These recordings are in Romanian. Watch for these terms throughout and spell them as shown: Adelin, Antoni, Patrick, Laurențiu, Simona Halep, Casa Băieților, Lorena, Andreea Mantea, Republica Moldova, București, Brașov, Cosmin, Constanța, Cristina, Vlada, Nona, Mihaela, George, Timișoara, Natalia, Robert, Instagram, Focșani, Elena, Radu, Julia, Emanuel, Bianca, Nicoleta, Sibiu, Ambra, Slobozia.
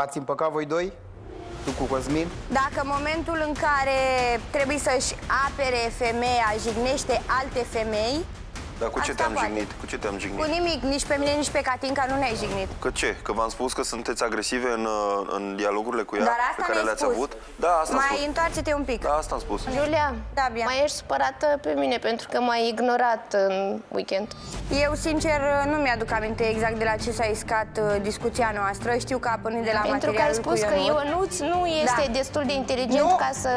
V-ați împăcat voi doi? Tu cu Cosmin? Dacă în momentul în care trebuie să-și apere femeia jignește alte femei. Dar cu ce te-am jignit? Cu ce te-am jignit? Cu nimic, nici pe mine, nici pe Catinca nu ne-ai jignit. Că ce? Că v-am spus că sunteți agresive în dialogurile cu ea? Dar asta pe care le-ați avut? Da, asta am spus. Mai întoarce-te un pic. Da, asta am spus. Julia, da, mai ești supărată pe mine pentru că m-ai ignorat în weekend. Eu, sincer, nu mi-aduc aminte exact de la ce s-a iscat discuția noastră. Știu că a pornit de la materialul cu Ionuț. Pentru că ai spus că Ionuț nu este destul de inteligent ca să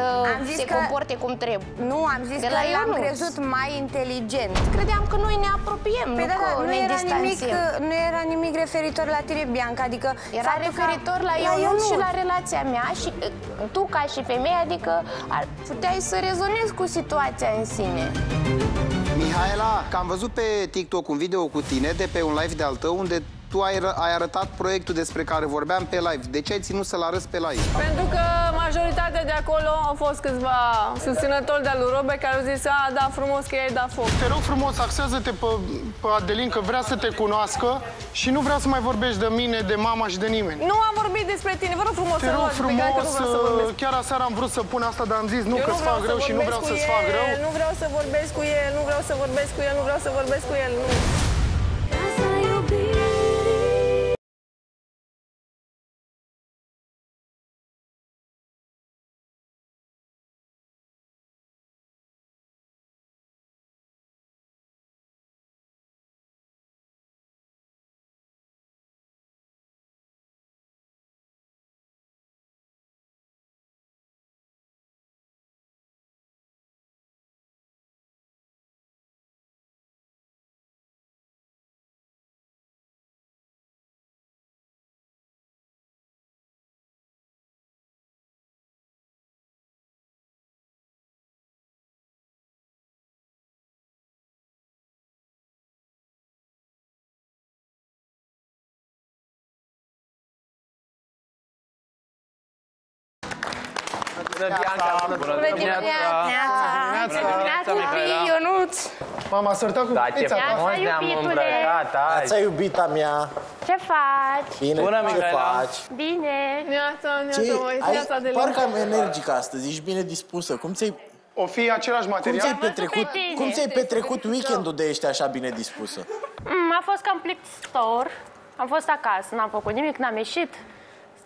se comporte cum trebuie. Nu, am zis că l-am crezut mai inteligent. Credeam că noi ne apropiem, păi da, nu ne distanțiem. Nu era nimic referitor la tine, Bianca, adică... Era referitor la Ionuț și la relația mea și tu ca și femeie, adică puteai să rezonezi cu situația în sine. Mihaela, că am văzut pe TikTok un video cu tine de pe un live de-al tău unde tu ai arătat proiectul despre care vorbeam pe live. De ce ai ținut să-l arăți pe live? Pentru că majoritatea de acolo au fost câțiva susținători de-al lui Robert care au zis, a, da, frumos că i-ai dat foc. Te rog frumos, axează-te pe Adelin, că vrea să te cunoască și nu vrea să mai vorbești de mine, de mama și de nimeni. Nu am vorbit despre tine, vă rog frumos să luați pe care nu vreau să vorbesc. Chiar aseară am vrut să pun asta, dar am zis nu, că îți fac greu și nu vreau să-ți fac greu. Nu vreau să vorbesc cu el, nu vreau să vorbesc cu el, nu vreau să vorbesc cu el, nu. Bună dimineața! Bună dimineața! Ionuț! M-am asortat cu pizza ta! Neața, iubitule! Neața, iubita mea! Ce faci? Bine, ce faci? Bine! Neața, neața, voi! Parcă am energică astăzi, ești bine dispusă. Cum ți-ai... O fi același material? Cum ți-ai petrecut weekendul de ești așa bine dispusă? A fost cam plictisitor. Am fost acasă, n-am făcut nimic, n-am ieșit.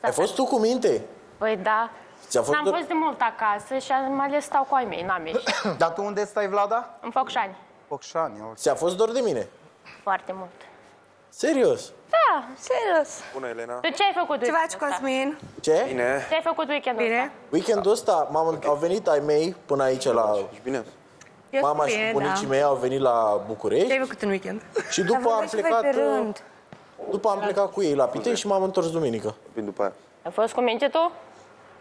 Ai fost tu cu minte? Păi da. Am fost de mult acasă și am ales stau cu ai mei, n-am ieșit. Dar tu unde stai, Vlada? În Focșani. Focșani, ți-a fost dor de mine? Foarte mult. Serios? Da, serios. Bună, Elena. Tu ce ai făcut weekendul ăsta? Ce faci, Cosmin? Ce? Bine. Ce ai făcut weekendul ăsta? Bine. Weekendul ăsta au venit ai mei până aici la... Ești bine? Mama și bunicii mei au venit la București. Ce ai făcut în weekend? Și după am plecat... După am plecat cu ei la Pitești și m-am întors duminică. Vin după aia. Ai fost cu minte tu?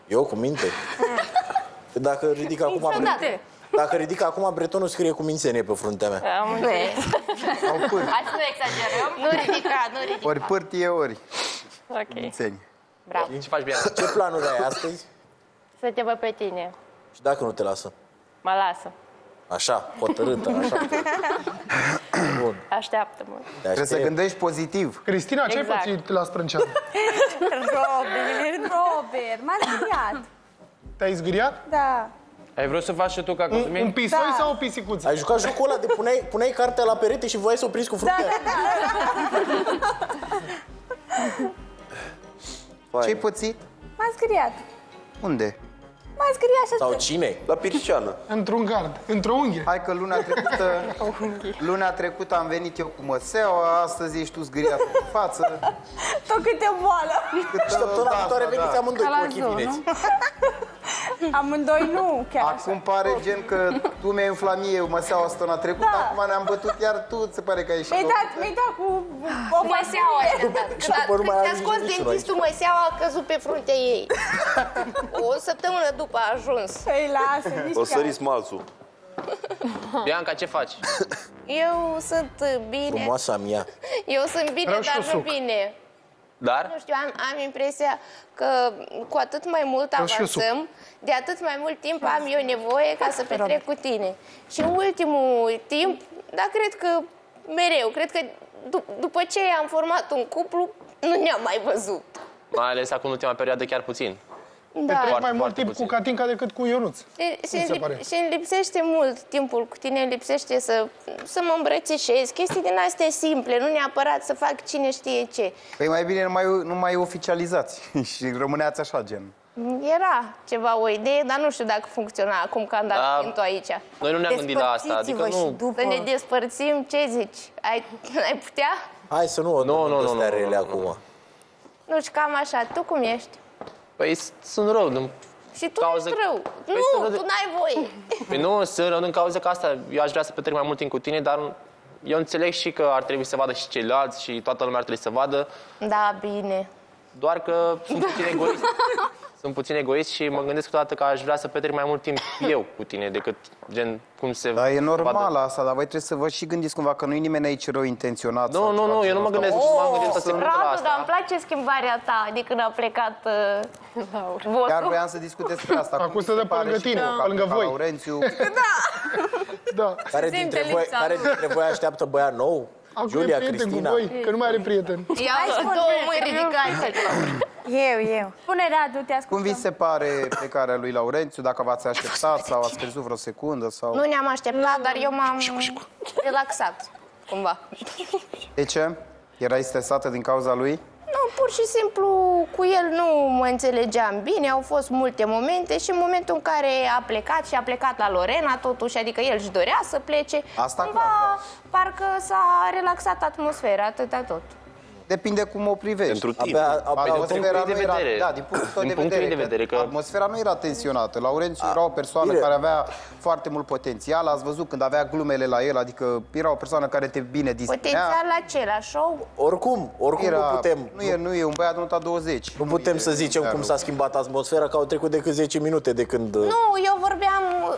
Eu cu minte? Dacă ridic acum... Dacă ridic acum, bretonul scrie cu mințenie pe fruntea mea. Am înțeles. Hai să nu exagerăm. Nu ridica, nu ridica. Ori pârtie, ori mințenie. Bravo. Ce faci, Bianca? Ce planuri ai astăzi? Să te văd pe tine. Și dacă nu te lasă? Mă lasă. Așa, hotărâtă, așa. Bun. Așteaptă-mă. Trebuie să gândești pozitiv. Cristina, ce ai pățit la sprânceană? Robert, m-a zgâriat. Te-ai zgâriat? Da. Ai vrut să faci și tu ca Cosmin? Un pisoi sau o pisicuță? Ai jucat jocul ăla de puneai cartea la perete și voiai să o prinzi cu fructea. Ce-ai pățit? M-a zgâriat. Unde? M-a zgâriat așa. Sau cine? La piriceană. Într-un gard, într-o unghie. Hai că luna trecută am venit eu cu măseaua, astăzi ești tu zgâriat în față. Tot câte o boală. Săptămâna viitoare veniți amândoi cu ochii vineți. Amândoi nu, chiar așa. Acum pare gen că tu mi-ai înflat mie măseaua săptămâna trecută, acum ne-am bătut, iar tu se pare că ai ieșit. Mi-ai dat cu o măseaua. Când ți-a scos dentistul măseaua, a căzut pe fruntea ei. O săptămână după a ajuns. Păi lasă, nici chiar. O sări smalțul. Bianca, ce faci? Eu sunt bine. Frumoasa mea. Eu sunt bine, dar nu bine. Dar? Nu știu, am impresia că cu atât mai mult avansăm, de atât mai mult timp am eu nevoie ca să petrec cu tine. Și în ultimul timp, dar cred că mereu, cred că după ce am format un cuplu, nu ne-am mai văzut. Mai ales acum, în ultima perioatrcă chiar puțin. Da. Petreci mai mult timp puțin cu Catinca decât cu Ionuț. Și-mi lipsește mult timpul cu tine, îmi lipsește să mă îmbrățișez. Chestii din astea simple, nu neapărat să fac cine știe ce. Păi mai bine nu mai oficializați și rămâneați așa, gen. Era ceva o idee, dar nu știu dacă funcționa acum că am dat tu aici. Noi nu ne-am gândit la asta, adică nu... După... Să ne despărțim, ce zici? Ai putea? Hai să nu, nu rele acum. Nu știu, cam așa. Tu cum ești? Păi sunt rău, nu... Și tu ești rău. Nu, tu n-ai voie. Păi nu, sunt rău din cauza că asta. Eu aș vrea să petrec mai mult timp cu tine, dar... Eu înțeleg și că ar trebui să vadă și ceilalți și toată lumea ar trebui să vadă. Da, bine. Doar că sunt puțin egoist. Sunt puțin egoist și mă gândesc toată că aș vrea să petrec mai mult timp eu cu tine decât gen cum se... Dar e normal asta, dar voi trebuie să vă și gândiți cumva că nu-i nimeni aici rău intenționat. Nu, nu, eu nu mă gândesc, m-am gândit să se întâmple asta. Radu, dar îmi place schimbarea ta de când a plecat Laura. Chiar voiam să discut despre asta. Acum se dă pe lângă tine, pe lângă voi. Laurențiu. Da. Care dintre voi așteaptă băiat nou? Julia, Cristina. Că nu mai are prieten. Ia-i două mâini ridicate. Eu. Spune, Radu, te ascultăm. Cum vi se pare plecarea lui Laurențiu? Dacă v-ați așteptat sau ați crezut vreo secundă? Sau... Nu ne-am așteptat, dar eu m-am relaxat, cumva. De ce? Erai stresată din cauza lui? Nu, pur și simplu cu el nu mă înțelegeam bine, au fost multe momente și în momentul în care a plecat și a plecat la Lorena, totuși, adică el își dorea să plece, asta cumva, clar, da, parcă s-a relaxat atmosfera, atâta tot. Depinde cum o privești. Pentru tine. Atmosfera nu era... Da, din punctul de vedere. Că atmosfera nu era tensionată. Laurențiu era o persoană care avea foarte mult potențial. Ați văzut când avea glumele la el, adică era o persoană care te bine dispunea. Potențial același, show. Oricum nu putem. Nu e un băiat de nota 20. Nu putem să zicem cum s-a schimbat atmosfera, că au trecut decât 10 minute de când... Nu, eu vorbeam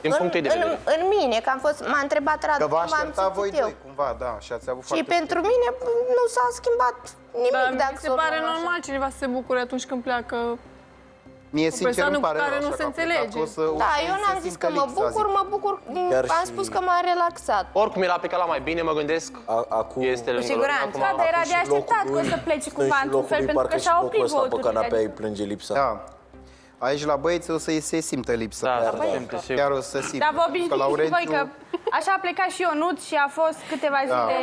în mine, că am fost... M-a întrebat Radu, cum am simțit eu. Cumva, da, și ați avut foarte... Și pentru mine nu s-a schimbat nimic, dacă se pare normal cineva să se bucure atunci când pleacă. Mie sincer îmi pare rău așa că a plecat, că o să... Da, eu n-am zis că mă bucur, am spus că m-a relaxat. Oricum el a plecat la mai bine, mă gândesc, este lângă Lorena. Da, era de așteptat că o să pleci cumva într-un fel, pentru că și-a oprit voturile. Da. Aici la băieți o să se simtă lipsă. Chiar o să simtă. Dar vă obișnuiți voi că așa a plecat și Ionuț și a fost câteva zile.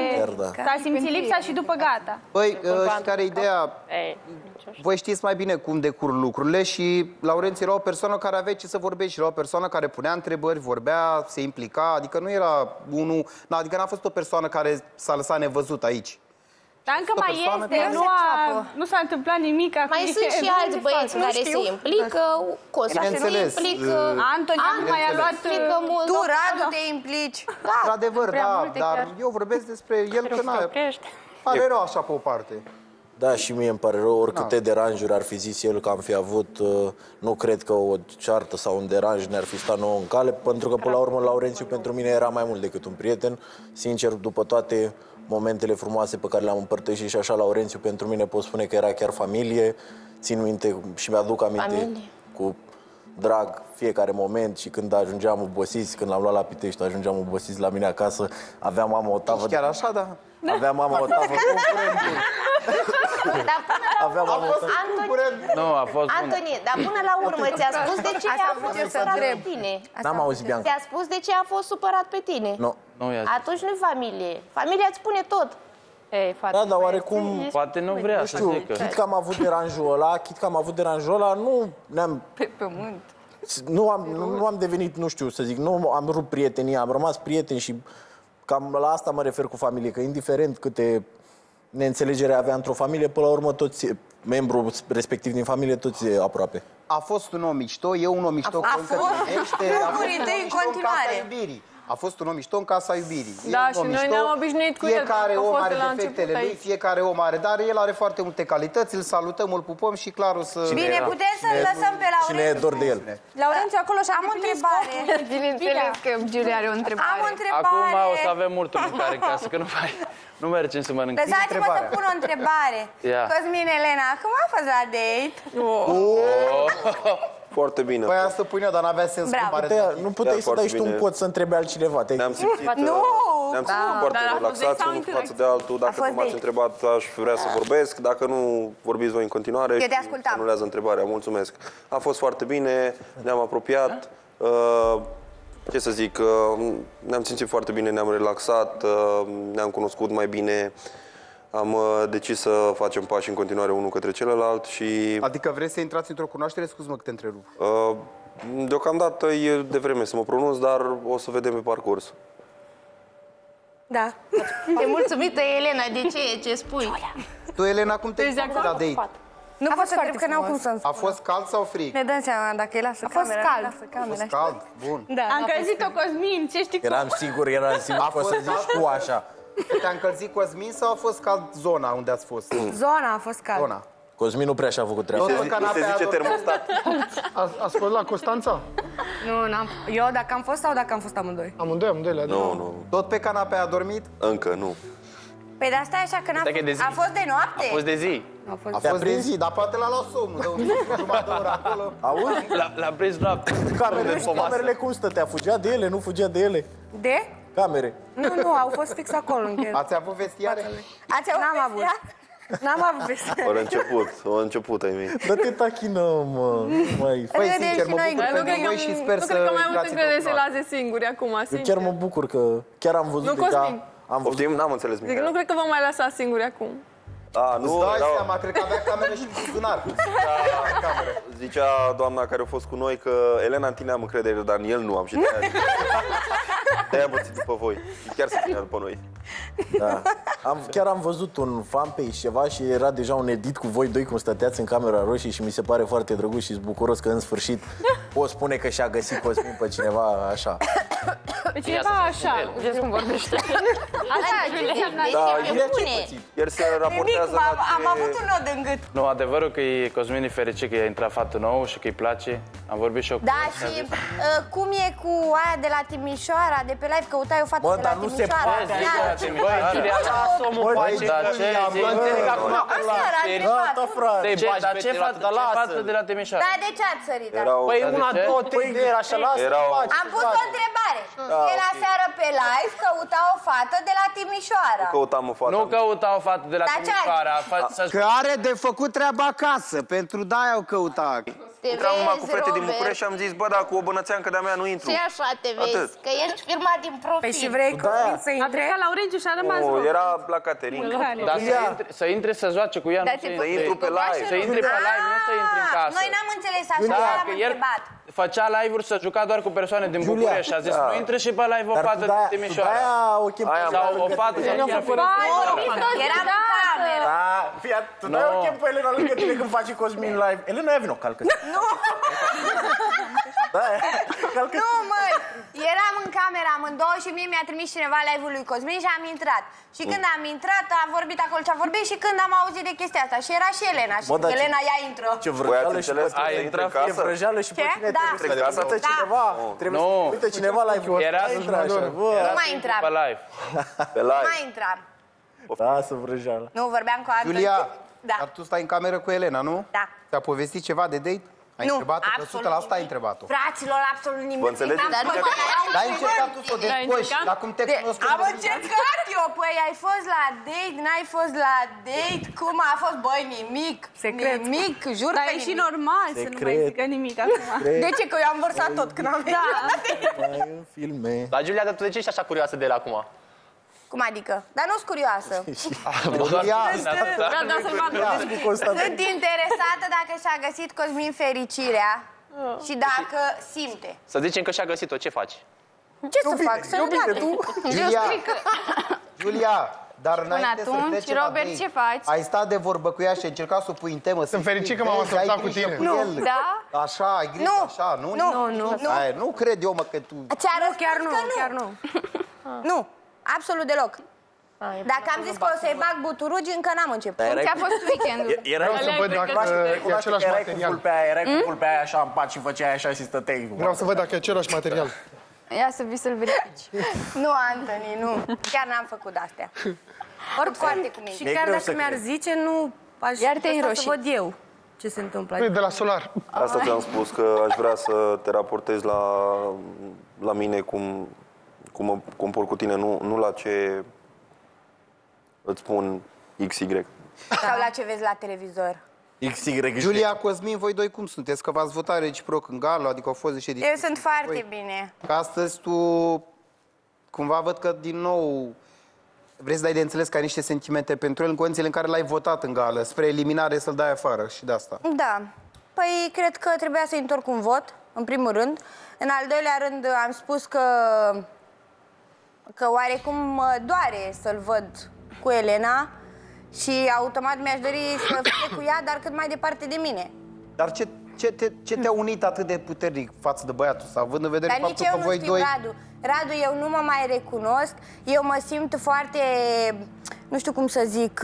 S-a simțit lipsa și după gata. Păi, care ideea? Voi știți mai bine cum decur lucrurile și Laurențiu era o persoană care avea ce să vorbești, era o persoană care punea întrebări, vorbea, se implica, adică nu era unul... Adică n-a fost o persoană care s-a lăsat nevăzut aici. Dar încă mai este, nu s-a întâmplat nimic. Mai sunt și alți băieți care se implică, Cosmin se implică, Antoni a luat mult. Tu, Radu, te implici. Într-adevăr, da, dar eu vorbesc despre el că n-a... Pare rău așa pe o parte. Da, și mie îmi pare rău, oricâte deranjuri ar fi zis el că am fi avut, nu cred că o ceartă sau un deranj ne-ar fi stat nouă în cale, pentru că, până la urmă, Laurențiu pentru mine era mai mult decât un prieten. Sincer, după toate momentele frumoase pe care le-am împărtășit și așa, Laurențiu pentru mine pot spune că era chiar familie. Țin minte și mi-aduc aminte cu drag fiecare moment și când ajungeam obosiți, când l-am luat la Pitești, ajungeam obosiți la mine acasă, avea mama o tavă... Chiar așa, da? Avea mama o tavă concurentul. Dar până la urmă, Antoni, dar până la urmă ți-a spus de ce a fost supărat pe tine. N-am auzit, Bianca. Ți-a spus de ce a fost supărat pe tine. Atunci nu-i familie. Familia îți spune tot. Da, dar oarecum... Poate nu vrea să zică. Chit că am avut deranjul ăla, nu ne-am... Pe mânt. Nu am devenit, nu știu să zic, nu am rupt prietenia, am rămas prieteni și cam la asta mă refer cu familie, că indiferent câte neînțelegere avea într-o familie, până la urmă toți membrii respectiv din familie, toți aproape. A fost un om mișto, e un om mișto că încă trăiește, a fost un om mișto în Casa Iubirii. A fost un om mișto în Casa Iubirii. Da, și noi ne-am obișnuit cu el. Fiecare om are defectele lui, fiecare om are, dar el are foarte multe calități, îl salutăm, îl pupăm și clar o să... Bine, putem să-l lăsăm pe Laurențiu. Și ne e dor de el. Laurențiu, acolo și am o întrebare. Bineînțeles că Julia are o întrebare. Am o întrebare. Acum o să avem mult mâncare în casă, că nu mergem să mănânc. Lăsați-mă să pun o întrebare. Cosmin, Elena, cum a fost la date? Foarte bine. Păi asta pun eu, dar n-avea sens. Nu puteai să dai și tu un cot să întrebi altcineva. Nu! Ne-am simțit foarte relaxați unul față de altul. Dacă m-ați întrebat, aș vrea să vorbesc. Dacă nu vorbiți voi în continuare, și anulează întrebarea. Mulțumesc. A fost foarte bine, ne-am apropiat. Ce să zic, ne-am simțit foarte bine, ne-am relaxat, ne-am cunoscut mai bine. Am decis să facem pași în continuare unul către celălalt și... Adică vreți să intrați într-o cunoaștere? Scuze-mă că te întrerup. Deocamdată e de vreme să mă pronunț, dar o să vedem pe parcurs. Da. E mulțumită, Elena, de ce spui? Julia. Tu, Elena, cum te-ai dat de aici? Nu pot să cred că n-au cum să-mi spun. A fost cald sau frig? Ne dăm seama dacă e lasă camera. A fost cald. A fost cald, bun. Am călzit-o, Cosmin, ce știi cum? Eram sigur că o să zici tu așa. Te-a încălzit Cosmin sau a fost cald zona unde ați fost? Zona a fost cald. Zona. Cosmin nu prea și-a făcut treaba. Se zice termostat. Ați fost la Constanța? Nu, n-am. Eu dacă am fost sau dacă am fost amândoi? Amândoi la două. Nu. Tot pe canapea a dormit? Încă nu. Păi de asta e așa că n-a fost. A fost de noapte? A fost de zi. A fost de zi, dar poate l-a luat somn. De jumătate de oră acolo. Auzi? L-am prins noapte. Camerele cum stătea? Fugea de ele, nu fugea de ele? De? Camere. Nu, au fost fix acolo. Ați avut vestiare? N-am avut. N-am avut vestiare. Au început, ai mei. Dar te tachinăm, măi. Păi, sincer, mă bucur pentru noi și sper să... Nu cred că mai mult încredere să-i lase singuri acum, sincer. Eu chiar mă bucur că chiar am văzut deja... Poftim? N-am înțeles nimic. Nu cred că v-am mai lăsat singuri acum. Îți dai seama, cred că avea camere și funcționar. Zicea doamna care a fost cu noi că Elena, în tine am încredere, dar în el nu am și de-aia am pățit după voi. Chiar se ținea după noi. Da. Chiar am văzut un fanpage ceva și era deja un edit cu voi doi cum stăteați în camera roșie și mi se pare foarte drăguț și bucuros că în sfârșit pot spune că și-a găsit Cosmin pe cineva așa. Pe cineva așa. Vedeți cum vorbește. Am avut un nod în gât. Nu, adevărul că Cosmin e fericit că i-a intrat fatul nou și că îi place. Am vorbit și eu cu... Da, și cum e cu aia de la Timișoara, de pe live, căutai o fată de la Timișoara. Bă, dar nu se poate, băi, ce fată de la Timișoara? Da, de ce ați sărit? Păi una, două, trei, așa, lasă-i. Am pus o întrebare. Era seară pe live, căuta o fată de la Timișoara. Nu căuta o fată de la Timișoara. Că are de făcut treaba acasă, pentru de-aia o căuta. Intram numai cu fete din București și am zis, bă, dacă o bănățeancă de-a mea nu intru. Și așa te vezi, că ești firmat din profil. Păi și vrei să intri? A plecat Laurențiu și a rămas rău. Era la Catinca. Dar să intre să joace cu ea, nu să intre. Să intru pe live. Să intri pe live, nu să intri în casă. Noi n-am înțeles așa, l-am întrebat. Făcea live-uri să juca doar cu persoane din București și a zis, nu intre și pe live o fată din Timișoara. Sau o fată de chiar fără tu dai o chem pe Elena lângă tine când faci Cosmin live. Elena, ia vino, calcă-te. Nu! Nu, măi! Eram în camera amândouă și mie mi-a trimis cineva live-ul lui Cosmin și am intrat. Și când am intrat, a vorbit acolo ce-a vorbit și când am auzit de chestia asta. Și era și Elena. Și Elena, ea intră. Ce vrăjeală și pe tine intră în casă? Ce vrăjeală și pe tine intră în casă? Uite, cineva live-ul ăsta intră așa. Nu mai intram. Pe live. Nu mai intram. Lasă vrăjeală. Nu, vorbeam cu Antoni. Julia, dar tu stai în cameră cu Elena, nu? Da. Ți-a povestit ceva de date? Ai întrebat-o? Că 100% ai întrebat-o. Fraților, absolut nimic. Vă înțelegeți? Dar ai încercat tu să o dezboși, dar cum te cunosc? Am încercat eu, păi ai fost la date, n-ai fost la date, cum a fost? Băi, nimic, nimic, jur că nimic. Dar e și normal să nu mai zică nimic acum. De ce? Că eu am vărsat tot când am venit la date. Dar Julia, tu de ce ești așa curioasă de el acum? Cum adică? Dar nu-s curioasă. Sunt interesată dacă și-a găsit Cosmin fericirea și dacă simte. Să zicem că și-a găsit-o, ce faci? Ce să fac? Sănătate. Julia, dar înainte să pleci la date, ai stat de vorbă cu ea și ai încercat să o pui în temă. Sunt fericit că m-am ascultat cu tine. Nu, da? Așa, ai grijă, așa, nu? Nu, nu cred eu, mă, că tu... Chiar nu. Absolut deloc. Dacă am zis că o să-i bag buturugi, încă n-am început. Ți-a fost weekendul. Vreau să văd dacă e același material. Erai cu pulpea aia așa în pat și făceai așa și stăteai. Vreau să văd dacă e același material. Ia să vii să-l verifici. Nu, Antoni, nu. Chiar n-am făcut de-astea. Oricum, cu mine. Și chiar dacă mi-ar zice, nu aș vrea să văd eu ce se întâmplă. De la solar. Asta ți-am spus, că aș vrea să te raportezi la mine cum... cum mă compor cu tine, nu la ce îți spun XY. Sau la ce vezi la televizor. XY. Julia, Cosmin, voi doi cum sunteți? Că v-ați votat reciproc în gala, adică au fost niște discuții. Eu sunt foarte bine. Că astăzi tu, cumva văd că din nou vrei să dai de înțeles că ai niște sentimente pentru el în condițiile în care l-ai votat în gală, spre eliminare să-l dai afară și de asta. Da. Păi cred că trebuia să-i întorc un vot, în primul rând. În al doilea rând am spus că oarecum mă doare să-l văd cu Elena și automat mi-aș dori să fie cu ea, dar cât mai departe de mine. Dar ce te-a unit atât de puternic față de băiatul ăsta, având în vedere faptul că voi doi... Dar nici eu nu știu, Radu, eu nu mă mai recunosc, eu mă simt foarte, nu știu cum să zic,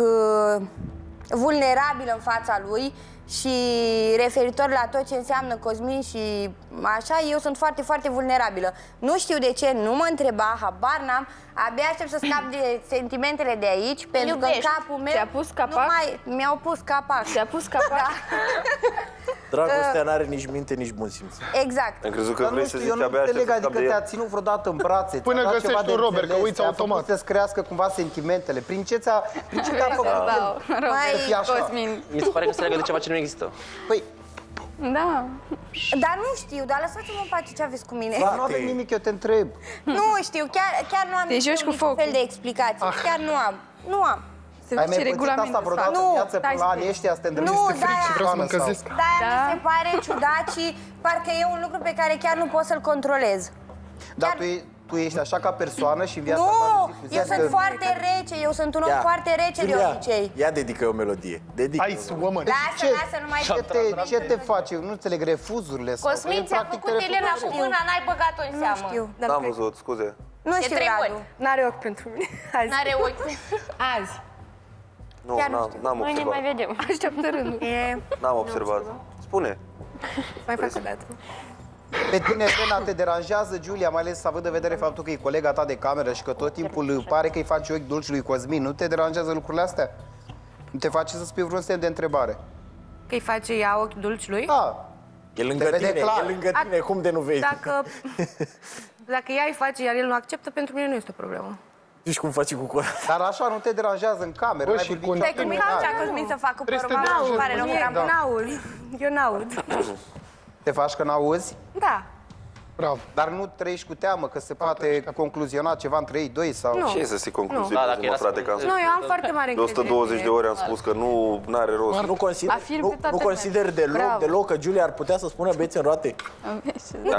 vulnerabil în fața lui și referitor la tot ce înseamnă Cosmin și așa, eu sunt foarte, foarte vulnerabilă. Nu știu de ce, nu mă întreba, habar n-am, abia aștept să scap de sentimentele de aici, pentru că în capul meu... Ți-a pus capac? Mi-au pus capac. Ți-a pus capac? Da. Dragostea n-are nici minte, nici bun simț. Exact. Am crezut că vrei să zici că abia aștept să scap de ea. Te-a ținut vreodată în brațe. Până găsești un Robert, că uiți automat. Să-ți crească cumva sentimentele. Prin ce ți-a făcut? Mai Cosmin. Mi se pare că se leagă de ceva ce nu există. Păi... Da. Dar nu știu, dar lăsați-mă în pace ce aveți cu mine. Dar nu avem nimic, eu te întreb. Nu știu, chiar nu am niciun fel de explicație. Chiar nu am. Nu am. Ai mai pățit asta vreodată în viață până la anii ăștia, să te îndrăgești de frici și vreau să mă încălzesc? Da, mi se pare ciudat și parcă e un lucru pe care chiar nu pot să-l controlez. Dar tu ești așa ca persoană și în viața ta de zi cu zi... Nu, eu sunt foarte rece, eu sunt un om foarte rece de obicei. Ia dedică o melodie. Ice Woman. Lasă, nu mai știu. Ce te face? Nu înțeleg refuzurile. Cosmin, ți-a făcut Elena cu mâna, n-ai băgat-o în seamă. Nu știu. N-am văzut, scuze. Nu știu, Radu. N-are ochi pentru mine. N-are ochi. Azi. Nu, n-am observat. Mai vedem. Așteaptă rândul. N-am observat. Spune. Mai fac o dată. Pe tine, Elena, te deranjează, Julia, mai ales să având în vedere faptul că e colega ta de cameră și că tot timpul pare că îi faci ochi dulci lui Cosmin. Nu te deranjează lucrurile astea? Nu te face să spui vreun semn de întrebare? Că îi face ea ochi dulci lui? Da. E lângă tine, e lângă tine. Cum de nu vezi? Dacă ea îi face, iar el nu acceptă, pentru mine nu este o problemă. Deci cum faci cu cola? Dar așa nu te deranjează în cameră. Bă, și cu Stai că mi-a Cosmin să fac cu părul meu, pare rău că n-aud. Eu n-aud. Te faci că n-auzi? Da. Bravo. Dar nu trăiești cu teamă că se poate concluziona ceva între ei doi sau... Nu. Ce să se concluzioneze, mă, frate, că am spus? Nu, eu am foarte mare încredere. De 120 de ore am spus că nu are rost. Nu consider deloc că Julia ar putea să spună beți în roate. Nu,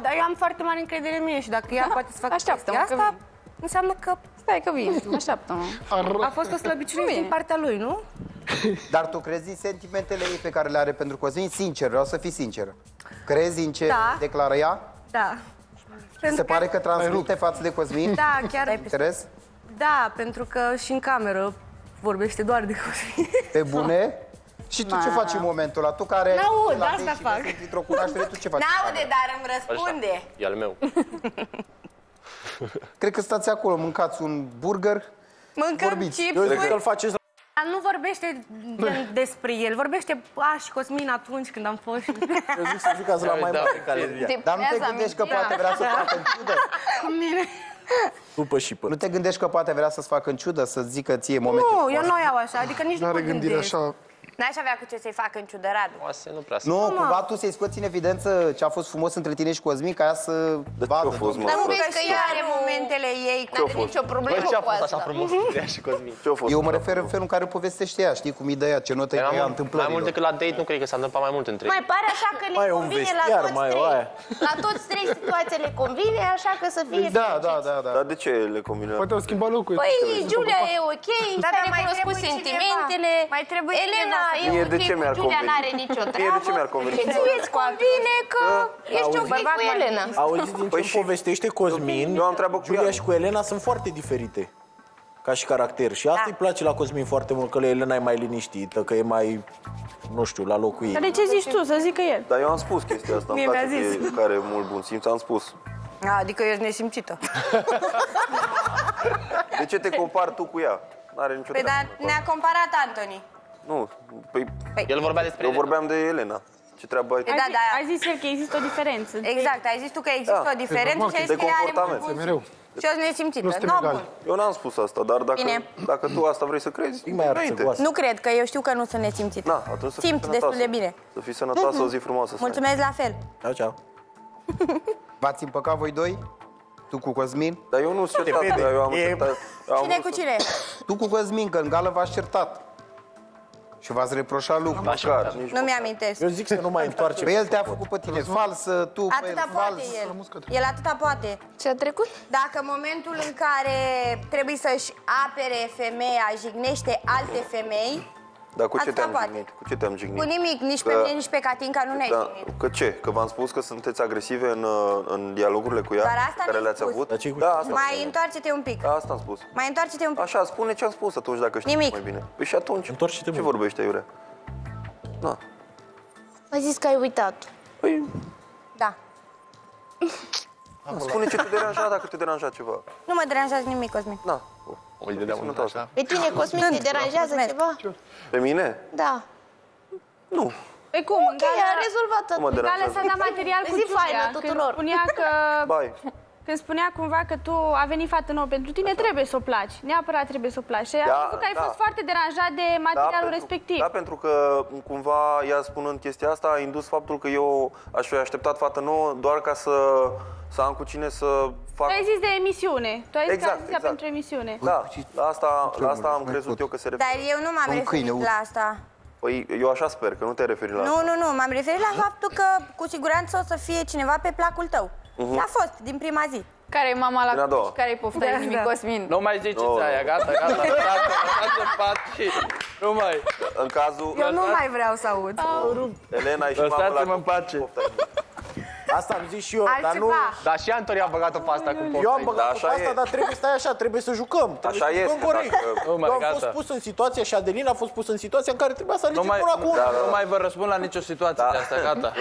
dar eu am foarte mare încredere în mine și dacă ea poate să facă chestia asta... Înseamnă că... Stai că vii, așteaptă-mă. A fost o slăbiciune din partea lui, nu? Dar tu crezi în sentimentele ei pe care le are pentru Cosmin? Sincer, vreau să fii sinceră. Crezi în ce declară ea? Da. Se pare că transmite față de Cosmin? Da, chiar. Ai interes? Da, pentru că și în cameră vorbește doar de Cosmin. Pe bune? Și tu ce faci în momentul ăla? Tu care... N-aud, asta fac. N-aude, dar îmi răspunde. E al meu. Cred că stați acolo, mâncați un burger, vorbiți. Nu vorbește despre el, vorbește și Cosmin atunci când am fost. Eu zic să jucați la mai mare calerie. Dar nu te gândești că poate vrea să-ți facă în ciudă? Cu mine. După și până. Nu te gândești că poate vrea să-ți facă în ciudă, să-ți zică ție momente? Nu, eu nu iau așa, adică nici nu mă gândesc. N-aș avea cu ce să-i facă în ciudă, Radu. Nu, cumva tu să-i scoți în evidență ce a fost frumos între tine și Cosmin, ca ea să vadă. Dar nu vezi că ea are momentele ei, că n-are nicio problemă cu asta. Eu mă refer în felul în care povestește ea, știi cum îi dă ea, ce notă i-a întâmplat. Mai mult decât la date, nu cred că s-a întâmplat mai mult între ei. Mai pare așa că le convine la toți trei. La toți trei situații le convine, așa că să fie... Da. Dar de ce le convine? Poate au schimbat locul. Păi, Julia e ok, s-a recunoscut sentimentele. Elena... Mie de ce mi-ar conveni? Mie de ce mi-ar conveni? Îți convine că ești ok cu Elena. Auziți din ce povestește Cosmin, Julia și cu Elena sunt foarte diferite ca și caracter. Și asta îi place la Cosmin foarte mult, că Elena e mai liniștită, că e mai, nu știu, la locul ei. Dar de ce zici tu? Să zică el. Dar eu am spus chestia asta. Mie mi-a zis. Care e mult bun simț, am spus. Adică ești nesimțită. De ce te compari tu cu ea? N-are nicio treabă. Păi dar ne-a comparat Antoni. Nu, păi... Eu vorbeam de Elena. Ce treabă ai? Da, da. Ai zis că există o diferență. Exact, ai zis tu că există o diferență și ai zis că are mereu. Și eu sunt nesimțită. Normal. Eu n-am spus asta, dar dacă tu asta vrei să crezi, nu cred, că eu știu că nu sunt nesimțită. Simt destul de bine. Să fii sănătoasă, o zi frumoasă. Mulțumesc la fel. Ciao, ciao. V-ați împăcat voi doi? Tu cu Cosmin? Dar eu nu sunt certat, dar eu am certat. Cine cu cine? Tu cu Cosmin, că în gală v-ați certat. Și v-ați reproșat lucruri. Nu mi-amintesc. Eu zic să nu mai întoarce. Pe el te-a făcut pe tine falsă, tu pe el fals. El atâta poate. Ce a trecut? Dacă în momentul în care trebuie să-și apere femeia, jignește alte femei. Dar cu ce te-am jignit? Cu nimic, nici pe mine, nici pe Catinca nu ne-ai jignit. Că ce? Că v-am spus că sunteți agresive în dialogurile cu ea care le-ați avut? Mai întoarce-te un pic. Asta am spus. Mai întoarce-te un pic. Așa, spune ce am spus atunci dacă știi mai bine. Păi și atunci, ce vorbește, Iurea? Da. Ai zis că ai uitat. Păi... Da. Spune ce te deranja dacă te deranja ceva. Nu mă deranjează nimic, Cosmin. Da. Pe tine, Cosmin, te deranjează ceva? Pe mine? Da. Nu. Pe cum? Ok, a rezolvat totul. Gale s-a dat material cu Julia, când spunea cumva că tu a venit fată nouă pentru tine, trebuie să o placi. Neapărat trebuie să o placi. Și am văzut că ai fost foarte deranjat de materialul respectiv. Da, pentru că cumva ea spunând chestia asta a indus faptul că eu aș fi așteptat fată nouă doar ca să am cu cine să fac... Tu ai zis de emisiune. Tu ai zis că pentru emisiune. Da, la asta am crezut eu că se referă. Dar eu nu m-am referit la asta. Păi eu așa sper, că nu te-ai referit la asta. Nu, m-am referit la faptul că cu siguranță o să fie cineva pe placul tău. A fost, din prima zi. Care-i mama la cuci, care-i pofta inimii, Cosmin? Nu mai ziceți aia, gata, lăsați-o în pat și nu mai... În cazul... Eu nu mai vreau să aud. Elena și mama la cuci, pofta inimii. Asta am zis și eu, dar nu... Dar și Antoni a băgat-o pe asta cu pofta. Eu am băgat-o pe asta, dar trebuie să stai așa, trebuie să jucăm. Așa este, dacă... Eu am fost pus în situația și Adelin a fost pus în situația în care trebuia să alegem până acum. Nu mai vă răspund la nicio situație de asta, gata.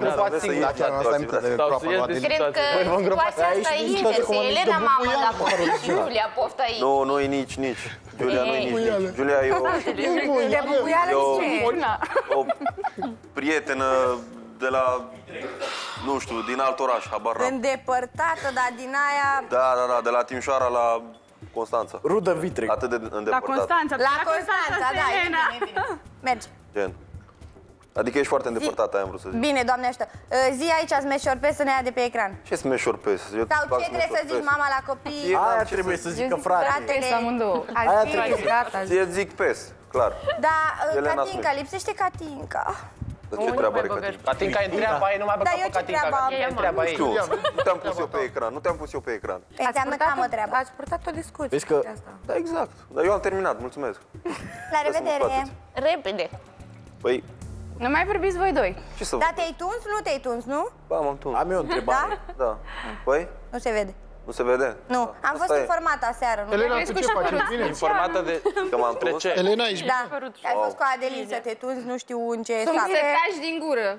Mă fac singur la chiar asta, imită de groapă lui Adelin. Cred că situația asta e invers, e Elena mama la pofta și Julia pofta ei. Nu e nici. Julia nu e nici. Julia e o prietenă de la... Nu știu, din alt oraș, habar n-am. Îndepărtată, dar din aia... Da, de la Timișoara la Constanța. Rudă vitreg. Atât de îndepărtată. La Constanța, da, e bine. Mergi. Gen. Adică ești foarte îndepărtată, aia am vrut să zic. Bine, Doamne ajută. Zi aici smeșorpes să ne ia de pe ecran. Ce smeșorpes? Sau ce trebuie să zici mama la copii? Aia trebuie să zică fratele. Aia trebuie să gata. Ție zic pes, clar. Da, Catinca, lipsește Catinca. Ce treabă are Catinca? Catinca e întreaba ei, nu mai băga pe Catinca. Nu te-am pus eu pe ecran, Înseamnă că am o treabă. Ați purtat o discuție. Da, exact. Dar eu am terminat, mulțumesc. La revedere. Repede. Păi... Nu mai vorbiți voi doi. Dar te-ai tuns? Nu te-ai tuns, nu? Ba, m-am tuns. Am eu o întrebare. Da? Păi? Nu se vede. Nu se vede? Nu. Am fost informată aseară. Elena, tu ce faci? Bine? Informată de... Că m-am tuns? Elena, ești bine? Da. Ai fost cu Adelin să te tunzi, nu știu în ce sat. Să taci din gură.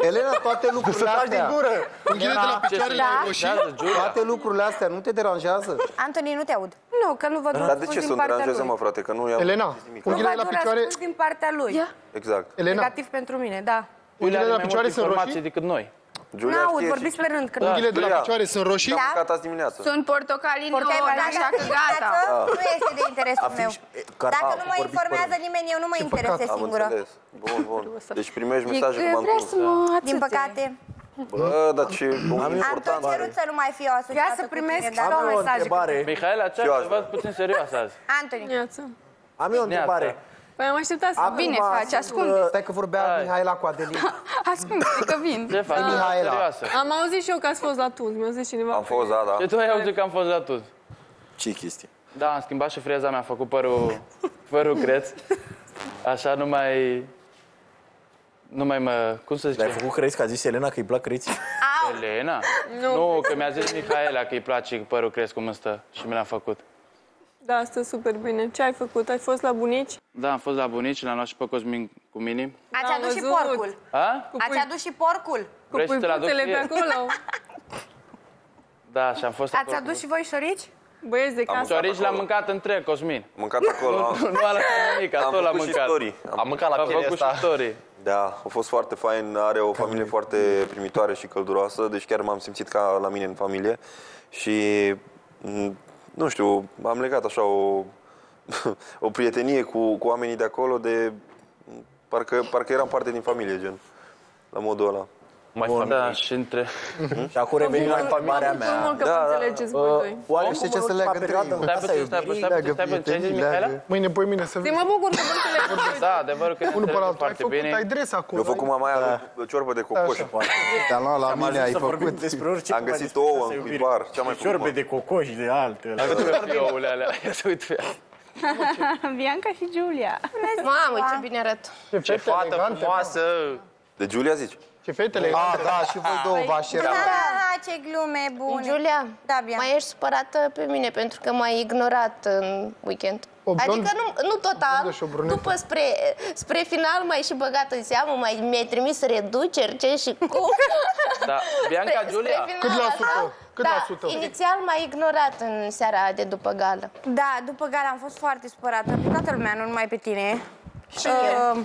Elena, toate lucrurile astea... Să taci din gură. Unghiile de la picioarele roșii. Toate lucrurile astea nu te deranjează? Antoni, nu te aud. Nu, că nu văd răspuns din partea lui. Dar de ce să-mi deranjeze, mă, frate? Că nu i-am zis nimic. Nu văd răspuns din partea lui. Exact. Negativ pentru mine, da. Unghiile de la picioare sunt roșii. N-aud, vorbiți pe rând. Unghiile de la picioare sunt roșii? Sunt portocalii, așa că gata. Nu este de interesul meu. Dacă nu mă informează nimeni, eu nu mă interesez singură. Bun. Deci primești mesajul cum am pus. Din păcate. Bă, dar ce... Am tot cerut să nu mai fiu asociată cu tine. Vreau să primesc și o mesaj. Mihaela, ce ai ceva puțin serios azi? Antoni. Am eu o întrebare. Păi am așteptat să bine faci, ascunde. Stai că vorbea Mihaela cu Adelin. Ascunde-te că vin. Ce faci, Mihaela? Am auzit și eu că ați fost la tuns, mi-a zis cineva. Am fost, da. Și tu ai auzit că am fost la tuns. Ce chestie? Da, am schimbat și freza mea, am făcut părul creț. Așa nu mai mă... Cum să zice? Ai făcut creț, că a zis Elena că îi plac creții. Elena? Nu, că mi-a zis Mihaela că îi place părul creț cum îmi stă și mi l-a făcut. Da, stă super bine. Ce ai făcut? Ai fost la bunici? Da, am fost la bunici, l-am luat și pe Cosmin cu mine. Ați adus și porcul? Ați adus și porcul? Cu puipuțele pe acolo? Da, și am fost acolo. Ați adus și voi șorici? Băieți de casă. Șorici l-am mâncat întreg, Cosmin. Mâncat acolo. Nu a lăsat nimic, tot l-am mâncat. Am mâncat la pielea asta. Da, a fost foarte fain, are o familie foarte primitoare și călduroasă, deci chiar m-am simțit ca la mine în familie și, nu știu, am legat așa o prietenie cu oamenii de acolo, de parcă eram parte din familie, gen, la modul ăla. Mai familie și între... Și acum revenim la întrebarea mea. Oare știi ce se leagă între ei? Casa Iubirii, leagă prietenii, leagă... Mâine, poi mine să vezi. Mă bucur că vă înțelegi. Da, adevărul că se leagă foarte bine. Ai dres acolo. Eu făcut mamaia lui ciorbă de cocoș. Te-am luat la mine, ai făcut. Am găsit ouă în cuibar. Ciorbe de cocoș de altele. Ai văzut pe ouăle alea. Ia să uit pe ea. Bianca și Julia. Mamă, ce bine arăt. Ce fată frumoasă. De Julia zici? Ce fetele? Da, da, și voi două v-aș era. Da, ce glume bune. Julia, mai ești supărată pe mine pentru că m-ai ignorat în weekend. Adică nu total, după spre final m-ai și băgat în seamă, mi-ai trimis reduceri, ce și cum. Da, Bianca, Julia. Cât la sută? Inițial m-ai ignorat în seara de după gală. Da, după gală am fost foarte supărată, pe toată lumea, nu numai pe tine. Și eu.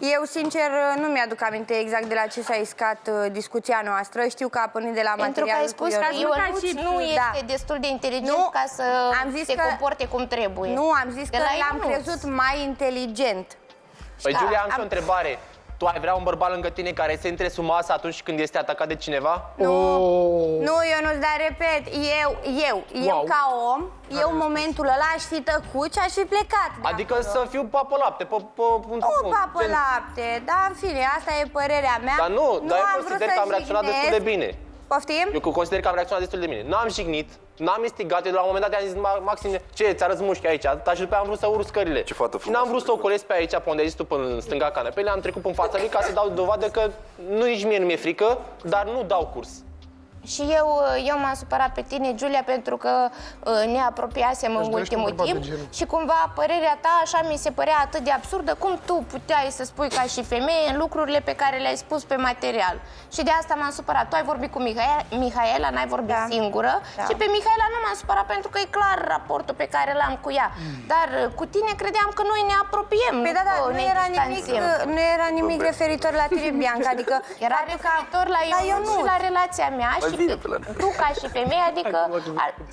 Eu, sincer, nu mi-aduc aminte exact de la ce s-a iscat discuția noastră. Știu că a pornit de la materialul cu Ionuț. Pentru că ai spus că Ionuț nu este destul de inteligent ca să se comporte cum trebuie. Nu, am zis că l-am crezut mai inteligent. Păi, Julia, am și o întrebare. Tu ai vrea un bărbat lângă tine care se între sumasa atunci când este atacat de cineva? Nu, Ionuț, dar repet, eu ca om, eu în momentul ăla aș fi tăcut și aș fi plecat. Adică să fiu papă lapte, papă lapte, dar în fine, asta e părerea mea. Dar nu, dar eu consider că am reacționat destul de bine. Poftim? Eu consider că am reacționat destul de bine. N-am jignit, n-am instigat, eu la un moment dat am zis maxim, ce, ți-arăți mușchi aici, dar și după aia am vrut să urc scările. Ce fată frumoasă. N-am vrut să o colesc pe aici, pe unde ai zis tu, până în stânga canapelei, am trecut în fața lui ca să dau dovadă că nu, nici mie nu mi-e frică, dar nu dau curs. Și eu m-am supărat pe tine, Julia, pentru că ne apropiasem în ultimul timp și cumva părerea ta așa mi se părea atât de absurdă, cum tu puteai să spui ca și femeie în lucrurile pe care le-ai spus pe material. Și de asta m-am supărat. Tu ai vorbit cu Mihaela, n-ai vorbit singură și pe Mihaela nu m-am supărat pentru că e clar raportul pe care l-am cu ea. Dar cu tine credeam că noi ne apropiem. Păi da, dar nu era nimic referitor la tine, Bianca, adică era referitor la eu și la relația mea. Tu, ca și femeie, adică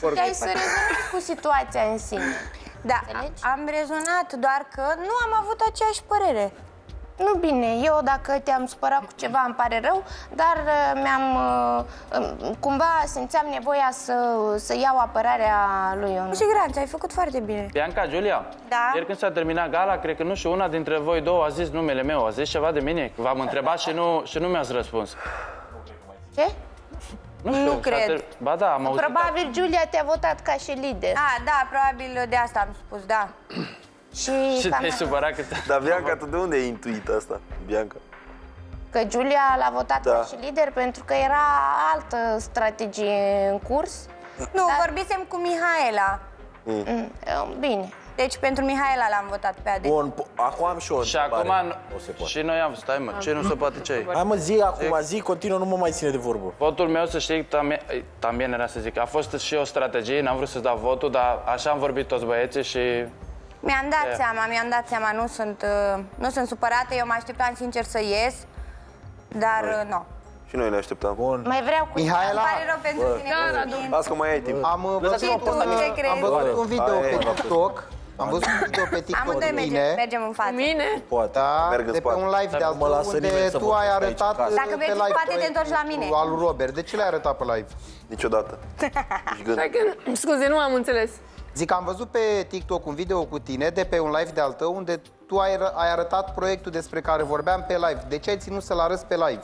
puteai să rezolvi cu situația în sine. Da, am rezonat, doar că nu am avut aceeași părere. Nu bine, eu dacă te-am supărat cu ceva îmi pare rău, dar cumva simțeam nevoia să iau apărarea lui Ion. Cu siguranță, ai făcut foarte bine. Bianca, Julia, ieri când s-a terminat gala, cred că nu știu, una dintre voi două a zis numele meu, a zis ceva de mine, v-am întrebat și nu mi-ați răspuns. Ce? Nu cred. Ba da, am auzit. Probabil Julia te-a votat ca și lider. Ah, da, probabil de asta am spus, da. Și te-ai supărat că... Dar Bianca, tu de unde ai intuit asta, Bianca? Că Julia l-a votat ca și lider pentru că era altă strategie în curs. Nu, vorbisem cu Mihaela. Bine. Deci pentru Mihaela l-am votat pe Adelin. Bun, acum am și o întrebare. Și noi am... Stai mă, ce nu se poate, ce ai? Hai mă, zi acum, zi, continuă, nu mă mai ține de vorbă. Votul meu, să știi, también era să zic, a fost și o strategie, n-am vrut să-ți dau votul, dar așa am vorbit toți băieții și... Mi-am dat seama, nu sunt supărată, eu mă așteptam sincer să ies, dar nu. Și noi ne așteptam. Mai vreau cu Mihaela. Îmi pare rău pentru tine. Las că mai ai timp. Am văzut un video pe TikTok. Am văzut un video pe TikTok. Amândoi mergem în față. Mine? Poate. De pe un live de-al tău unde tu ai arătat... Dacă mergi în spate, te întorci la mine. Al lui Robert. De ce l-ai arătat pe live? Niciodată. Scuze, nu am înțeles. Zic, am văzut pe TikTok un video cu tine de pe un live de-al tău unde tu ai arătat proiectul despre care vorbeam pe live. De ce ai ținut să-l arăți pe live?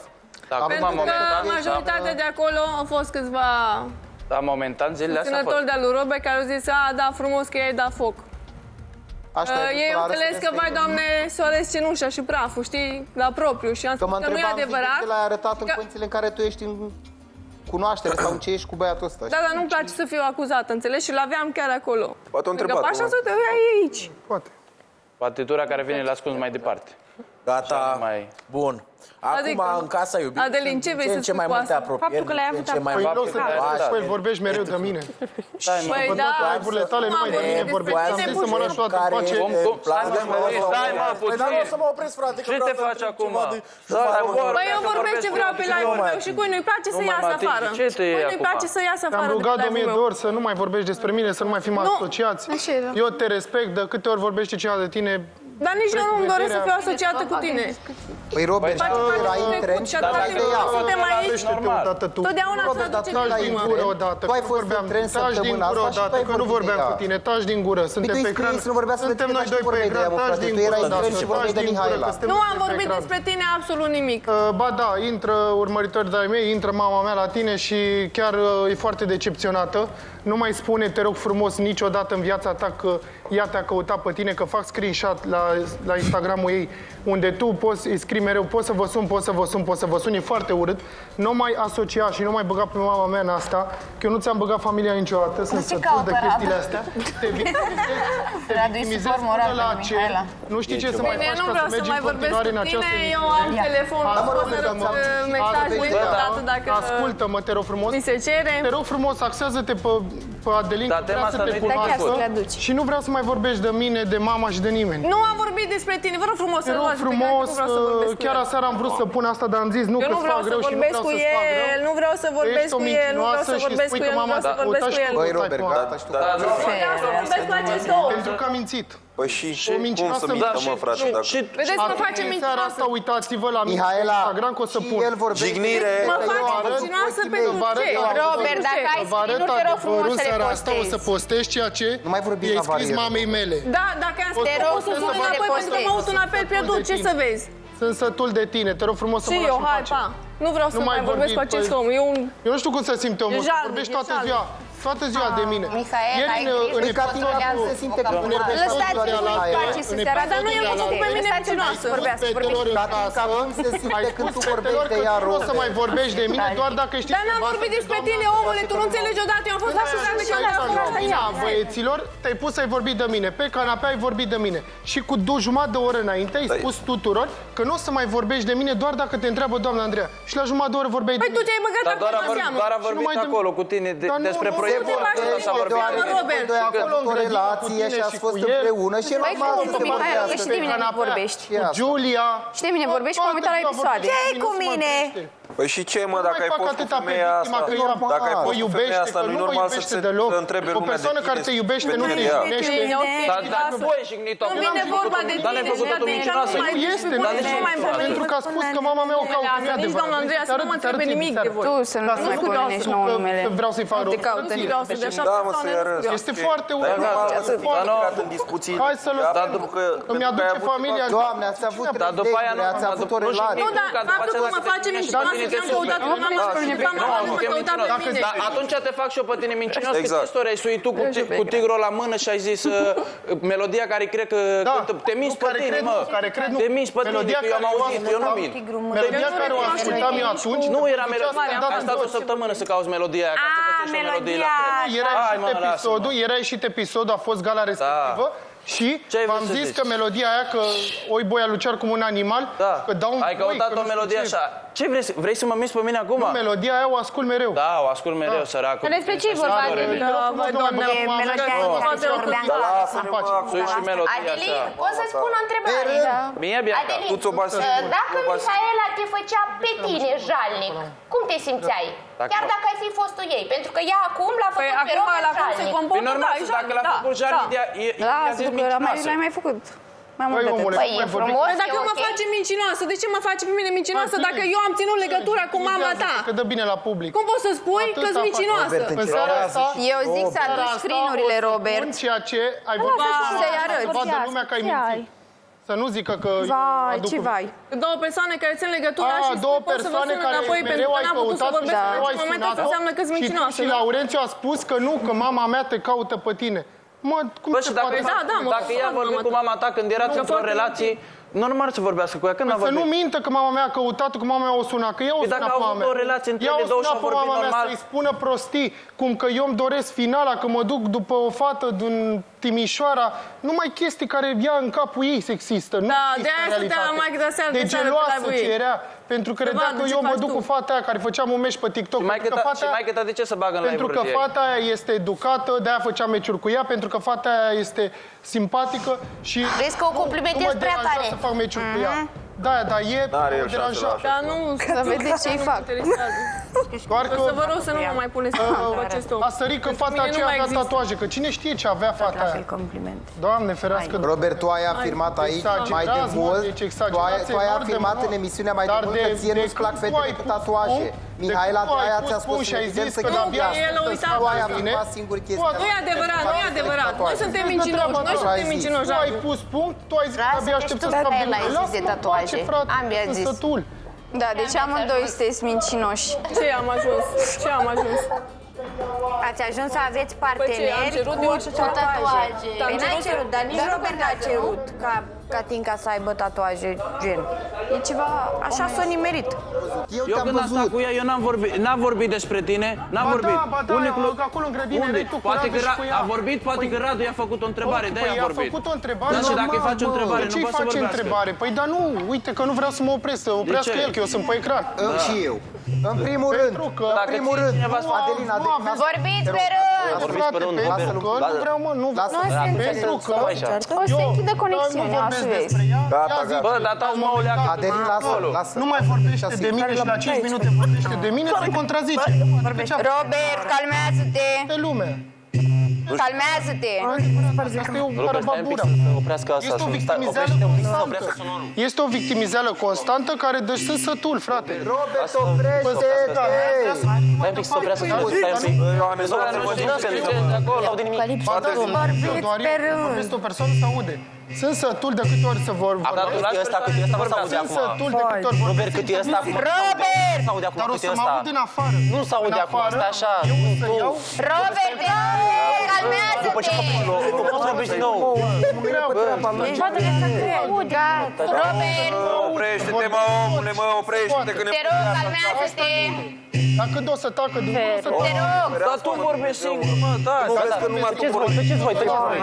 Pentru că majoritatea de acolo au fost câțiva susținători de-a lui Robert care au zis, a, da, frumos că i-ai dat foc. Ei au înțeles că, vai, doamne, s-o ales cenușa și praful, știi, la propriu. Și am spus că nu e adevărat. Că l-ai arătat în condițiile în care tu ești în cunoaștere sau în ce ești cu băiatul ăsta. Da, dar nu-mi place să fiu acuzată, înțelegi? Și l-aveam chiar acolo. Poate o întrebare. Așa să te vei aici. Poate. Partitura care vine l-ascuns mai departe. Gata, mai... bun. Acum, adică, în Casa Iubirii, Adelin, ce vei să mai multe apropieri, faptul că le-ai avut apropieri. Păi nu o să te vorbești mereu de mine. Păi da, aiburile tale numai de mine vorbești. Am zis să mă lași toată în pace. Păi dar nu o să mă opresc, frate, că vreau să... Ce te faci acum? Păi eu vorbesc ce vreau pe live-ul meu și cui nu-i place să iasă afară. Cui nu-i place să iasă afară. Te-am rugat de 1000 de ori să nu mai vorbești despre mine, să nu mai fim asociați. Eu te respect, de câte ori vorbește cineva de tine. Dar nici eu nu-mi doresc să fiu asociată cu tine. Păi, Robert, era intrent, dar dacă ea... Totdeauna ți-o duce din gură. Tu ai fost în tren săptămâna asta și tu ai vorbit de ea. Că nu vorbeam cu tine, taci din gură. Suntem pe ecran, suntem noi doi pe ecran, taci din gură. Nu am vorbit despre tine absolut nimic. Ba da, intră urmăritori de-ai mei, intră mama mea la tine și chiar e foarte decepționată. Nu mai spune, te rog frumos, niciodată în viața ta că ea te-a căutat pe tine, că fac screenshot la Instagram-ul ei, unde tu poți, îi scrii mereu, poți să vă sun, poți să vă sun, poți să vă sun, e foarte urât. Nu mai asocia și nu mai băga pe mama mea în asta, că eu nu ți-am băgat familia niciodată, sunt sătul de chestiile astea. Te victimizezi până la ce, nu știi ce să mai faci ca să mergi în continuare în această emisiune. Eu am telefonul, ascultă-mă, te rog frumos, te rog frumos, axează-te pe Adelin, că vrea să te cunoască și nu vreau să mai vorbești de mine, de mama și de nimeni. Nu am vorbit despre tine, vă rog frumos să-l luați pe care nu vreau să vorbesc cu el. Chiar aseară am vrut să pun asta, dar am zis nu că-ți fac greu și nu vreau să-ți fac greu. Nu vreau să vorbesc cu el, nu vreau să vorbesc cu el, nu vreau să vorbesc cu el. Băi, Robert, gata, știu că... Nu vreau să vorbesc cu acest om. Pentru că a mințit. Păi și cum să mintă, mă, frate, dacă... Vedeți că face minținoasă. Seara asta uitați-vă la Instagram că o să pun. Jignire! Mă face minținoasă pentru ce? Robert, dacă ai scris, nu te rog frumos să le postezi. O să postezi ceea ce i-ai scris mamei mele. Da, dacă am scris, o să sun înapoi pentru că mă aud un apel pierdut. Ce să vezi? Sunt sătul de tine, te rog frumos să mă lași în pace. Nu vreau să mai vorbesc cu acest om. Eu nu știu cum să simte omul, să vorbești toată ziua. Toată ziua de mine. Mihaela, ai grijă că Tinean se simte bună. Lăsați-mi în pace să se arată. Dar nu i-am văzut pe mine mincinoasă. Catinca, se simte când tu vorbești de ea rău. Nu o să mai vorbești de mine, doar dacă știi... Dar n-am vorbit despre tine, omule, tu nu înțelegi odată. Eu am fost asociat de tine. Băieților, te-ai pus să-i vorbi de mine. Pe canapea ai vorbit de mine. Și cu 2,5 de ore înainte ai spus tuturor că nu o să mai vorbești de mine doar dacă te întreabă doamna Andreea. Și la 1,5 de ore vorbeai de mine. Păi tu ce-ai băgat acolo în seamă? Dar a vorbit acolo cu tine despre proiect. Doi acolo în relație și ați fost împreună și e normal să te vorbească. Și de mine nu vorbești. Julia. Și de mine vorbești cu oameni la episoade. Ce-i cu mine? Păi și ce, mă, dacă ai fost cu femeia asta, dacă ai fost cu femeia asta, nu-i normal să se întrebe lumea de tine. O persoană care te iubește nu te iubește. Dar voi jigniți-o. Nu vine vorba de tine. Dar ne-ai făcut totul mincinoasă. Nu este, dar nici nu mai vorbim. Pentru că a spus că mama mea o caut cu mea de vorbim. Nici doamna Andreea să nu mă întrebe nimic de voi. Tu să nu mai corenești nouă numele. Vreau să-i fac rău. Da, mă, să-i arăți. Este foarte urmă. Dar nu am discuții. Hai să lăsăm. Îmi aduce familia. Doamne, ați avut reguli, ați avut o relație. Nu, dar faptul că mă face mincinoasă. Atunci te fac și eu pe tine mincinoasă. Că istoria ai suit tu cu tigrul la mână și ai zis melodia care cred că te minți pe tine, mă. Te minți pe tine, că eu am auzit, eu nu mint. Melodia care o ascultam eu atunci. Nu era melodia, am stat o săptămână să cauți melodia aia. A, melodia. Era ieșit episodul, a fost gala respectivă. Și v-am zis că melodia aia, că oi boia lucear cum un animal, că dau un boi. Ai căutat o melodie așa. Ce vrei? Vrei să mă minți pe mine acum? Nu, melodia aia o ascult mereu. Da, o ascult mereu, săracul. Despre ce-i vorba de melodia aia? Sui și melodia așa. Adelin, o să-ți pun o întrebare. Bine, Bianca. Adelin, dacă Mihaela te făcea pe tine jalnic, cum te simțeai? Chiar dacă ai fi fost tu ei, pentru că ea acum l-a făcut pe rog jalnic. E normal să dacă l-a făcut jalnic, i-a zis mincinoasă. L-ai mai făcut. Păi e frumos, e ok. Dacă mă face mincinoasă, de ce mă face pe mine mincinoasă dacă eu am ținut legătura cu mama ta? Că dă bine la public. Cum poți să spui că-s mincinoasă? Eu zic să aduci screen-urile, Robert. În ceea ce ai vorbit să vadă lumea că ai mințit. Să nu zică că... Vai, ce vai! Două persoane care țin legătura și pot să vă sun înapoi pentru că n-am putut să vorbesc în momentul ăsta înseamnă că-s mincinoasă. Și Laurențiu a spus că nu, că mama mea te caută pe tine. Mă, cum se poate? Dacă ea vorbit cu mama ta când erați într-o relație, normal să vorbească cu ea. Când să nu mintă că mama mea a căutat, că mama mea o suna, că eu o sunat pe mama mea. O relație între ele două și vorbit normal. Ea o suna pe mama mea să-i spună prostii, cum că eu îmi doresc finala, că mă duc după o fată din Timișoara. Numai chestii care ia în capul ei sexistă. Da, nu de aia stăteam mai câte seara de geloasă ce era. Pentru că redea că eu mă duc cu fata aia care făcea un meci pe TikTok. Și maică-ta de ce să bagă în live-uri? Pentru că fata aia este educată, de aia făcea meciuri cu ea, pentru că fata aia este simpatică și... Vezi că o complimentezi prea tare. Să fac meciuri cu ea. Da, dar e deranjat. Dar nu, să vedeți ce-i fac. O să vă rog să nu mă mai puneți acest om. A sărit că fata aceea avea tatuaje, că cine știe ce avea fata aia. Doamne ferească. Robert, tu ai afirmat aici mai de mult, tu ai afirmat în emisiunea mai de mult că ție nu-ți plac fetele cu tatuaje. Mihaela, tu aia ți-a spus un exemplu că nu ai afirmat singur chestia. Nu-i adevărat, nu-i adevărat. Noi suntem mincinoși, noi suntem mincinoși. Tu ai pus punct, tu ai zis că abia aștept să scap de mine. Lasă-mă, ce frate, sunt sătul. Da, deci amândoi sunteți mincinoși. Ce am ajuns? Ce am ajuns? Ați ajuns să aveți parteneri cu tatuaje. Păi n-ai cerut, dar nici Robert n-a cerut ca Tinca să aibă tatuaje, gen. E ceva... Așa s-a nimerit. Eu când am stat cu ea, eu n-am vorbit despre tine, n-am vorbit. Ba da, acolo în grădină erai tu cu Radu și cu ea. A vorbit, poate că Radu i-a făcut o întrebare, de-aia a vorbit. Păi i-a făcut o întrebare, normal, bă. De ce îi face întrebare? Păi dar nu, uite că nu vreau să mă opresc, să oprească el, că eu sunt pe ecran. Și eu. În primul rând, Adelin, vorbiți pe rând! Pentru că nu vreau, mă, nu vreau. Pentru că o să închidă conexiunea, așa vezi. Bă, dar tău mă oleacă. Adelin, lasă. Nu mai vorbește de mine și la 5 minute vorbește de mine, se contrazice. Robert, calmează-te! Pe lume! Calmează-te! Asta e o barababura. Este o victimizeală constantă care dă și sătul, frate. Robert, oprește-te! Stai un pic, vorbește o persoană, se aude. Sunt sătul de câte ori să vorbim. Sunt sătul de câte ori vorbim. Robert, cât e ăsta acum? Robert! Dar o să mă aud în afară. Nu se aude acum, asta așa. Robert, calmează-te! După ce poți vorbi din nou. Poate că să crezi. Robert! Oprește-te, mă, omule, mă, oprește-te. Te rog, calmează-te! Dar când o să tacă din urmă, să te rog! Dar tu vorbești singur, mă, taci! Mă vezi că numai tu vorbești. Pe ce-ți voi treci voi?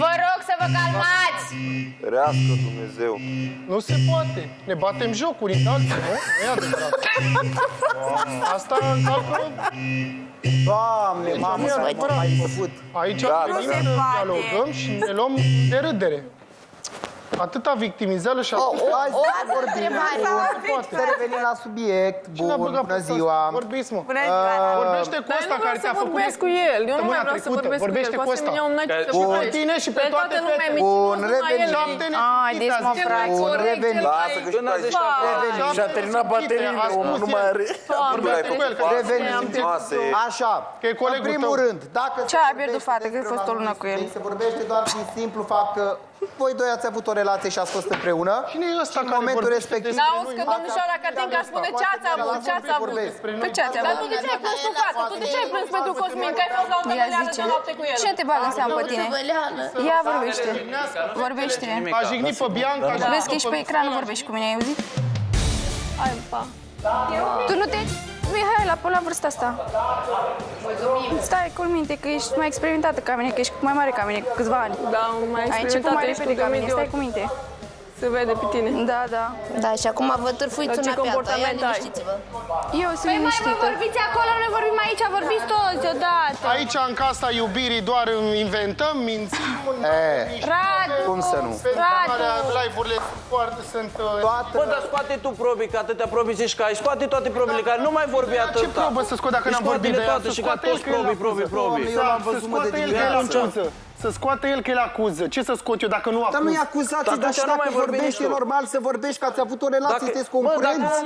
Vă rog să vă calmați! Rească Dumnezeu! Nu se poate! Ne batem jocuri în alții, nu? Nu-i adevărat! Asta încalcă... Doamne, mamă, s-a mai făcut! Aici ne dialogăm și ne luăm de râdere. Atâta victimizeală și atâta... O altă întrebare! Să revenim la subiect. Bună ziua! Vorbiți, mă! Vorbește cu ăsta care te-a făcut... Dar eu nu vreau să vorbesc cu el. Eu nu mai vreau să vorbesc cu el. Cu asemenea, om n-ai ce să vorbesc. Cu tine și pe toate fetele. Bun revenit! Haideți, mă, frate! Bun revenit! Și-a terminat bateriile, omul nu mai are... Revenit! Așa, în primul rând, dacă se vorbește, se vorbește doar din simplu fapt că voi doi ați avut o relație și ați fost împreună. Cine e ăsta care vorbește despre noi? Auzi că domnișoara Catinca spune ce ați avut, ce ați avut. Păi ce ați avut? Dar tu de ce ai plâns cu fata? Tu de ce ai plâns pentru Cosmin? Că ai fost la o tăvăleală de noapte cu el. Ce te bagă în seamă pe tine? Ia vorbește. Vorbește. A jignit pe Bianca. Vezi că ești pe ecran, nu vorbești cu mine, ai auzit? Ai, pa. Tu nu te... Mihaela, până la vârsta asta. Stai cu minte că ești mai experimentată ca mine, că ești mai mare ca mine, cu câțiva ani. Da, mai experimentată ești cu 2000 de ori. Stai cu minte. Se vede pe tine. Da, da. Da, și acum vă târfuiți una pe alta, ia liniștiți-vă. Eu sunt liniștită. Păi mai vorbiți acolo, noi vorbim aici, vorbiți toți odată. Aici, în Casa Iubirii, doar inventăm, mințim. Radu! Cum să nu? Radu! Live-urile sunt... Bă, dar scoate tu probii, că atâtea probii zici că ai. Scoate toate probile, că nu mai vorbi atâta. Ce probă să scot dacă n-am vorbit de ea? Și ca toți probii. Eu l-am văzut, mă, de dimineață. Să scoată el că el acuză. Ce să scot eu dacă nu acuz? Dar nu-i acuzați, dar și dacă vorbești, e normal să vorbești că ați avut o relație, sunteți concurenți.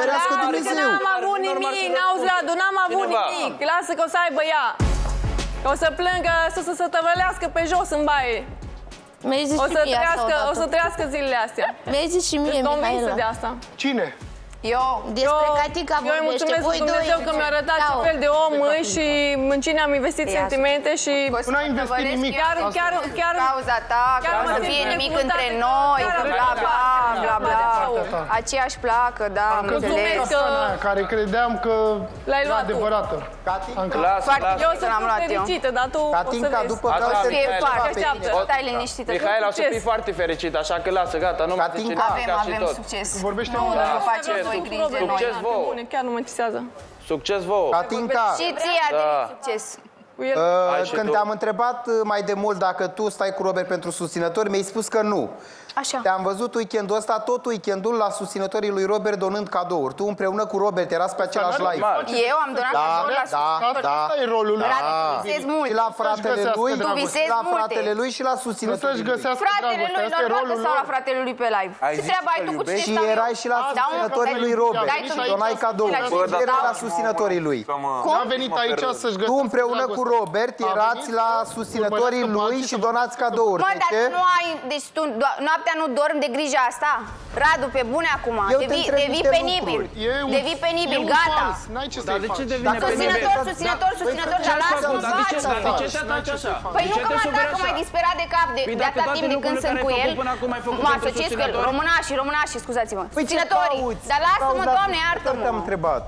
Ferească Dumnezeu! N-am avut nimic, n-auzi Radu, n-am avut nimic. Lasă că o să aibă ea. Că o să plângă, să se tăvălească pe jos în baie. O să trăiască zilele astea. Mi-ai zis și mie, Mihaela. Sunt convinsă de asta. Cine? Eu îi mulțumesc lui Dumnezeu că mi-a arătat ce fel de om e și în cine am investit sentimente și... Nu ai investit nimic. Chiar cauza ta, ca să fie nimic între noi, bla bla bla bla. Aceeași placă, da, am înțeles. Care credeam că e adevărată. Eu o să fiu fericită, dar tu o să vezi. Stai liniștită. Mihaela o să fii foarte fericită, așa că lasă, gata. Avem succes. Nu vă faceți voi griji de noi. Chiar nu mă interesează. Succes vouă! Catinca! Și ție, Adelin, succes! Când te-am întrebat mai de mult dacă tu stai cu Robert pentru susținători, mi-ai spus că nu. Așa. Te-am văzut weekendul ăsta, tot weekendul la susținătorii lui Robert donând cadouri. Tu împreună cu Robert erați pe același live. Eu am donat cadouri la susținători. Asta e rolul lui. Și la fratele lui, și la susținătorii lui. Fratele lui normal sau la fratele lui pe live. Ce treabă ai tu cu cine stau eu? Și erai și la susținătorii lui Robert și donai cadouri. Și erai la susținătorii lui. Tu împreună cu Robert erați la susținătorii lui și donați cadouri. Mă, dar nu ai... Noaptea nu dorm de grija asta? Radu, pe bune acum, devii penibil. Devii penibil, gata. Dar de ce devine penibil? Susținător, dar lasă, nu faci. Dar de ce te ataci așa? Păi nu că mă atacă, mai disperat de cap de atâta timp de când sunt cu el. Mă asociez cu el, românașii, scuzați-mă. Susținătorii, dar lasă-mă, Doamne, iartă-mă.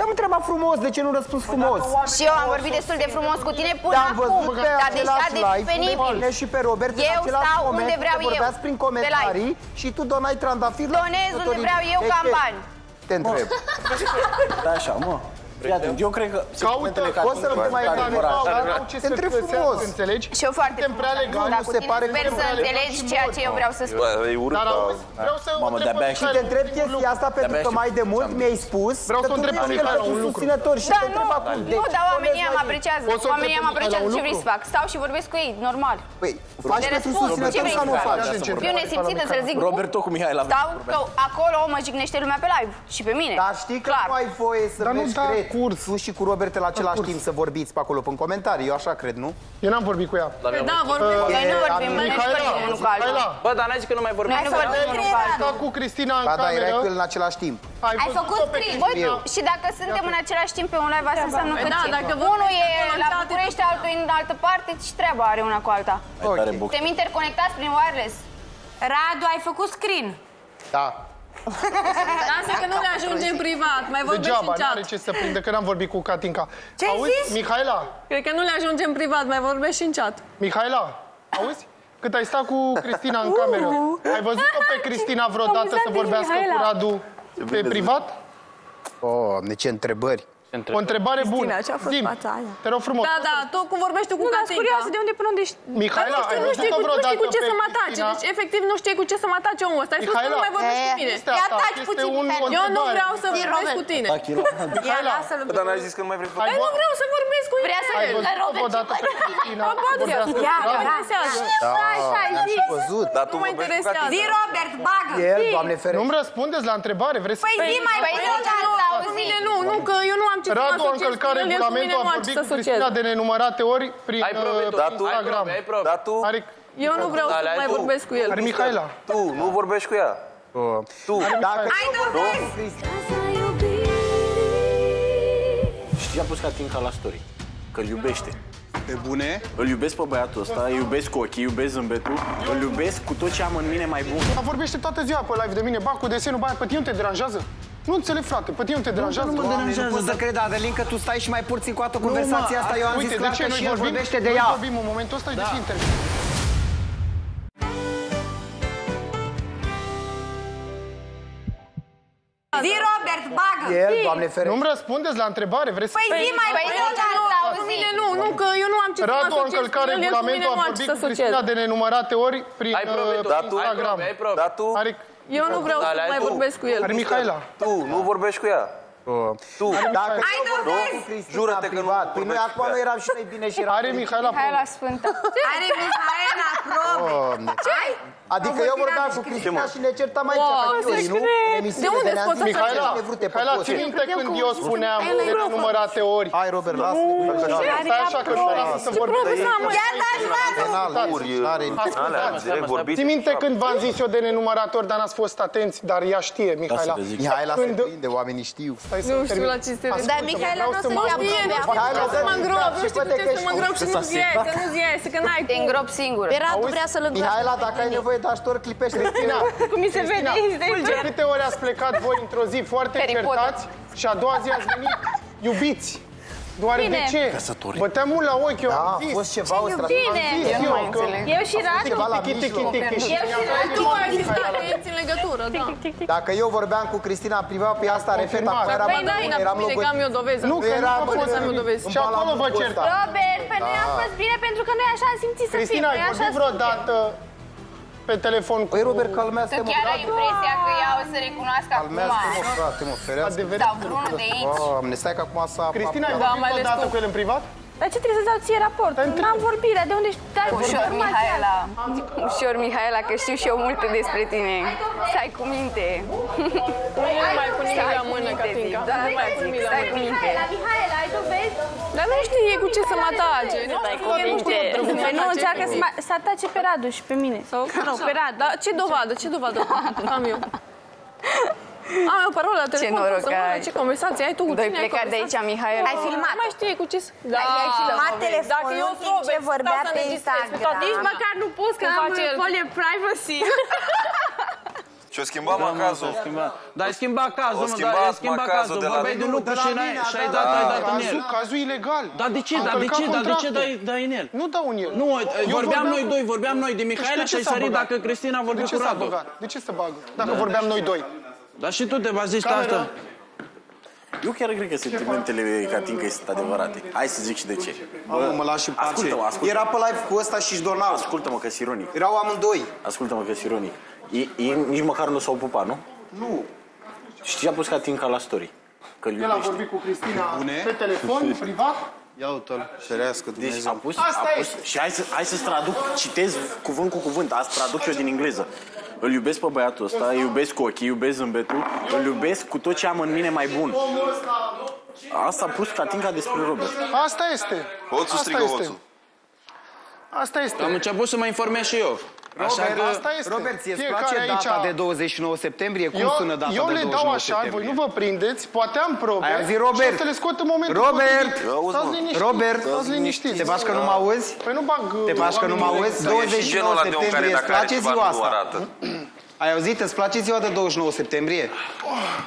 Te-am întrebat frumos, de ce nu răspuns frumos? Și eu am vorbit destul de frumos cu tine până acum, dar deja devii penibil. Eu stau unde vreau eu, pe live. Și tu donai trandafiri la susținătorii. Donez unde vreau eu, ca am bani. Te întreb. Da, așa, mă. Eu cred că... Poți să rămâi mai bani. Te întreb frumos. Și eu foarte frumos, dar cu tine sper să înțelegi ceea ce eu vreau să spun. Dar auzi, vreau să o întreb. Și te întreb chestia asta pentru că mai demult mi-ai spus că tu vrei să fii un susținător și te întreb acum. Nu, dar oamenii îmi apreciază. Oamenii îmi apreciază. Ce vrei să fac? Stau și vorbesc cu ei, normal. Păi, faci pentru susținător sau nu faci? Fiu nesimțită să-l zic. Stau că acolo mă jignește lumea pe live și pe mine. Dar știi că nu ai voie să vezi curs. Tu și cu Robert la același timp să vorbiți pe acolo, în comentarii, eu așa cred, nu? Eu n-am vorbit cu ea. Da, vorbim, noi nu vorbim, mă, nu vorbim. Bă, dar n-ai zis că nu mai vorbim. Nu vorbim cu Cristina în cameră. Dar în același timp. Ai făcut clip. Și dacă suntem în același timp pe un live, asta înseamnă că unul e la București, altul e în altă parte, și treaba are una cu alta. Suntem interconectați prin wireless. Radu, ai făcut screen. Da. Lasă că nu ne ajunge în privat, mai vorbim și în chat. N-are ce să prindă, că n-am vorbit cu Catinca. Ce ai zis? Mihaela? Cred că nu ne ajunge în privat, mai vorbești și în chat. Mihaela, auzi? Cât ai stat cu Cristina în cameră, ai văzut-o pe Cristina vreodată să vorbească cu Radu pe privat? Oh, ce întrebări! O întrebare bună. Zi-mi, te rog frumos. Da, da, tu vorbești cu Catinca. Nu, dar curioasă de unde până unde ești. Mihaela, ai văzut-o vreodată pe Cristina? Deci, efectiv, nu știi cu ce să mă ataci omul ăsta. Ai spus că nu mai vorbești cu mine. Eu nu vreau să vorbesc cu tine. Mihaela, dar n-ai zis că nu mai vrei să vorbesc. Eu nu vreau să vorbesc cu el. Ai văzut-o vreodată pe Cristina? Nu mă interesează. Nu mă interesează. Zi, Robert, bagă. Nu-mi răspundeți la întrebare. Păi zi mai bine. Radu a încălcat regulamentul, a vorbit cu Cristina de nenumărate ori prin Instagram. Eu nu vreau să mai vorbesc cu el. Are Mihaela. Tu nu vorbești cu ea. Tu. Hai dormezi! Știi, a pus Catinca la story. Că-l iubește. Pe bune? Îl iubesc pe băiatul ăsta, îl iubesc cu ochii, iubesc zâmbetul, îl iubesc cu tot ce am în mine mai bun. Dar vorbește toată ziua pe live de mine, ba cu desenul, ba pe tine nu te deranjează? Nu înțeleg, frate, pe tine nu te deranjează. Nu mă deranjează. Nu poți să cred, Adelin, că tu stai și mai purți cu toată conversația asta. Eu am zis clar că și el vorbește de ea. Noi vorbim în momentul ăsta și deși intervin. Zi, Robert, bagă! Nu-mi răspundeți la întrebare, vreți să... Păi zi mai bine, nu, că eu nu am ce să mă asociez. Radu a încălcat regulamentul, a vorbit cu Cristina de nenumărate ori prin Instagram. Dar tu... Eu nu vreau să mai vorbesc cu el. Are Mihaela. Tu nu vorbești cu ea. Tu. Hai dormezi! Jură-te că nu vorbești cu ea. Acum nu eram și noi bine și... Are Mihaela Sfântă. Are Mihaela probe. Ce ai? Adică eu vorbeam cu Cristina și ne certam aici ca cătiorii, nu? De unde scoți asta? Mihaela, ții minte când eu spuneam de numărate ori? Hai, Robert, lasă-ne. Stai așa că nu lasă să vorbim de ei. Ții minte când v-am zis eu de nenumărate ori, dar n-ați fost atenți, dar ea știe, Mihaela. Mihaela se prinde, oamenii știu. Nu știu la ce se prinde. Dar Mihaela nu o să mă îngrob. Nu să mă îngrob, nu știu ce să mă îngrob și nu-ți iese, nu-ți iese, că n-ai cum. Te îngrob singură. Pe Radu vrea să-l îngrob. Mihaela, dacă ai nevoie de ajutor, clipește. Cristina, cum mi se vede, de câte ori ați plecat voi într-o zi foarte certați și a doua zi ați venit iubiți? Doar de ce? Băteam mult la ochi, eu am zis. Da, a fost ceva o strategie. Eu și Radu. Tu ai zis în legătură, da. Dacă eu vorbeam cu Cristina, primeam pe asta, refeta, că eram eu dovezi. Nu, că nu am fost eu dovezi. Și acolo vă certa. Robert, pe noi am fost bine, pentru că noi așa am simțit să fim. Cristina, ai vorbit vreodată pe telefon cu... Păi, Robert, calmează-te-mă, frate. Chiar ai impresia că ea o să recunoască acum. Calmează-te-mă, frate, mă, ferească. Stau brună de aici. Doamne, stai că acum s-a... Cristina, ai vorbit odată cu el în privat? Dar ce trebuie să dau ție raport? N-am vorbit, dar de unde știu? Ușor, Mihaela. Ușor, Mihaela, că știu și eu multe despre tine. Stai cu minte. Nu mai pune mie la mână, Catinca. Nu mai pune mie la mână. Stai cu minte. Mihaela, ai dovezi? Dar nu știe cu ce să mă atace. Nu încearcă să atace pe Radu și pe mine. Nu, pe Radu. Dar ce dovadă, ce dovadă am eu? Am o parolă la telefon, să mă ce conversație ai tu cu cine ai conversație. Doi plecat de aici, Mihaela. Ai filmat. Nu mai știe cu ce... Da, ai filmat telefonul în timp ce vorbea pe Instagram. Nici măcar nu poți că am în folie privacy. Și-o schimba macazul. Dar ai schimbat cazul, mă, dar ai schimbat cazul. Vorbeai de un lucru și ai dat în el. Cazul ilegal. Dar de ce, dai în el? Nu dau în el. Nu, vorbeam noi de Mihaela și ai sărit dacă Cristina a vorbit cu Radu. De ce să bagă? Dacă vorbeam noi doi. Dar și tu te bazești asta. Eu chiar cred că sentimentele Catinca sunt adevărate. Hai să zic și de ce. Bă, mă lași în pace. Ascultă-mă, ascultă-mă. Era pe live cu ăsta și-și donau. Ascultă-mă că-s ironic. Erau amândoi. Ascultă-mă că-s ironic. Nici măcar nu s-au pupat, nu? Nu. Și ce a pus Catinca la story? El a vorbit cu Cristina pe telefon, privat. Ia uite-l, ferească Dumnezeu. Deci a pus, și hai să-ți traduc, citez cuvânt cu cuvânt. Asta traduc eu din engleză. Îl iubesc pe băiatul ăsta, iubesc ochii, iubesc zâmbetul, îl iubesc cu tot ce am în mine mai bun. Asta a pus Catinca despre Robert. Asta este. Hoțul strigă hoțul. Asta este. Am început să mă informez și eu. Robert, ți-e place data de 29 septembrie? Cum sună data de 29 septembrie? Eu le dau așa, voi nu vă prindeți, poate am probe și o să le scot în momentul potrivit. Robert, stați liniștiți. Te faci că nu mă auzi? Păi nu bag... Te faci că nu mă auzi? 29 septembrie, îți place ziua asta? Ai auzit? Îți place ziua de 29 septembrie?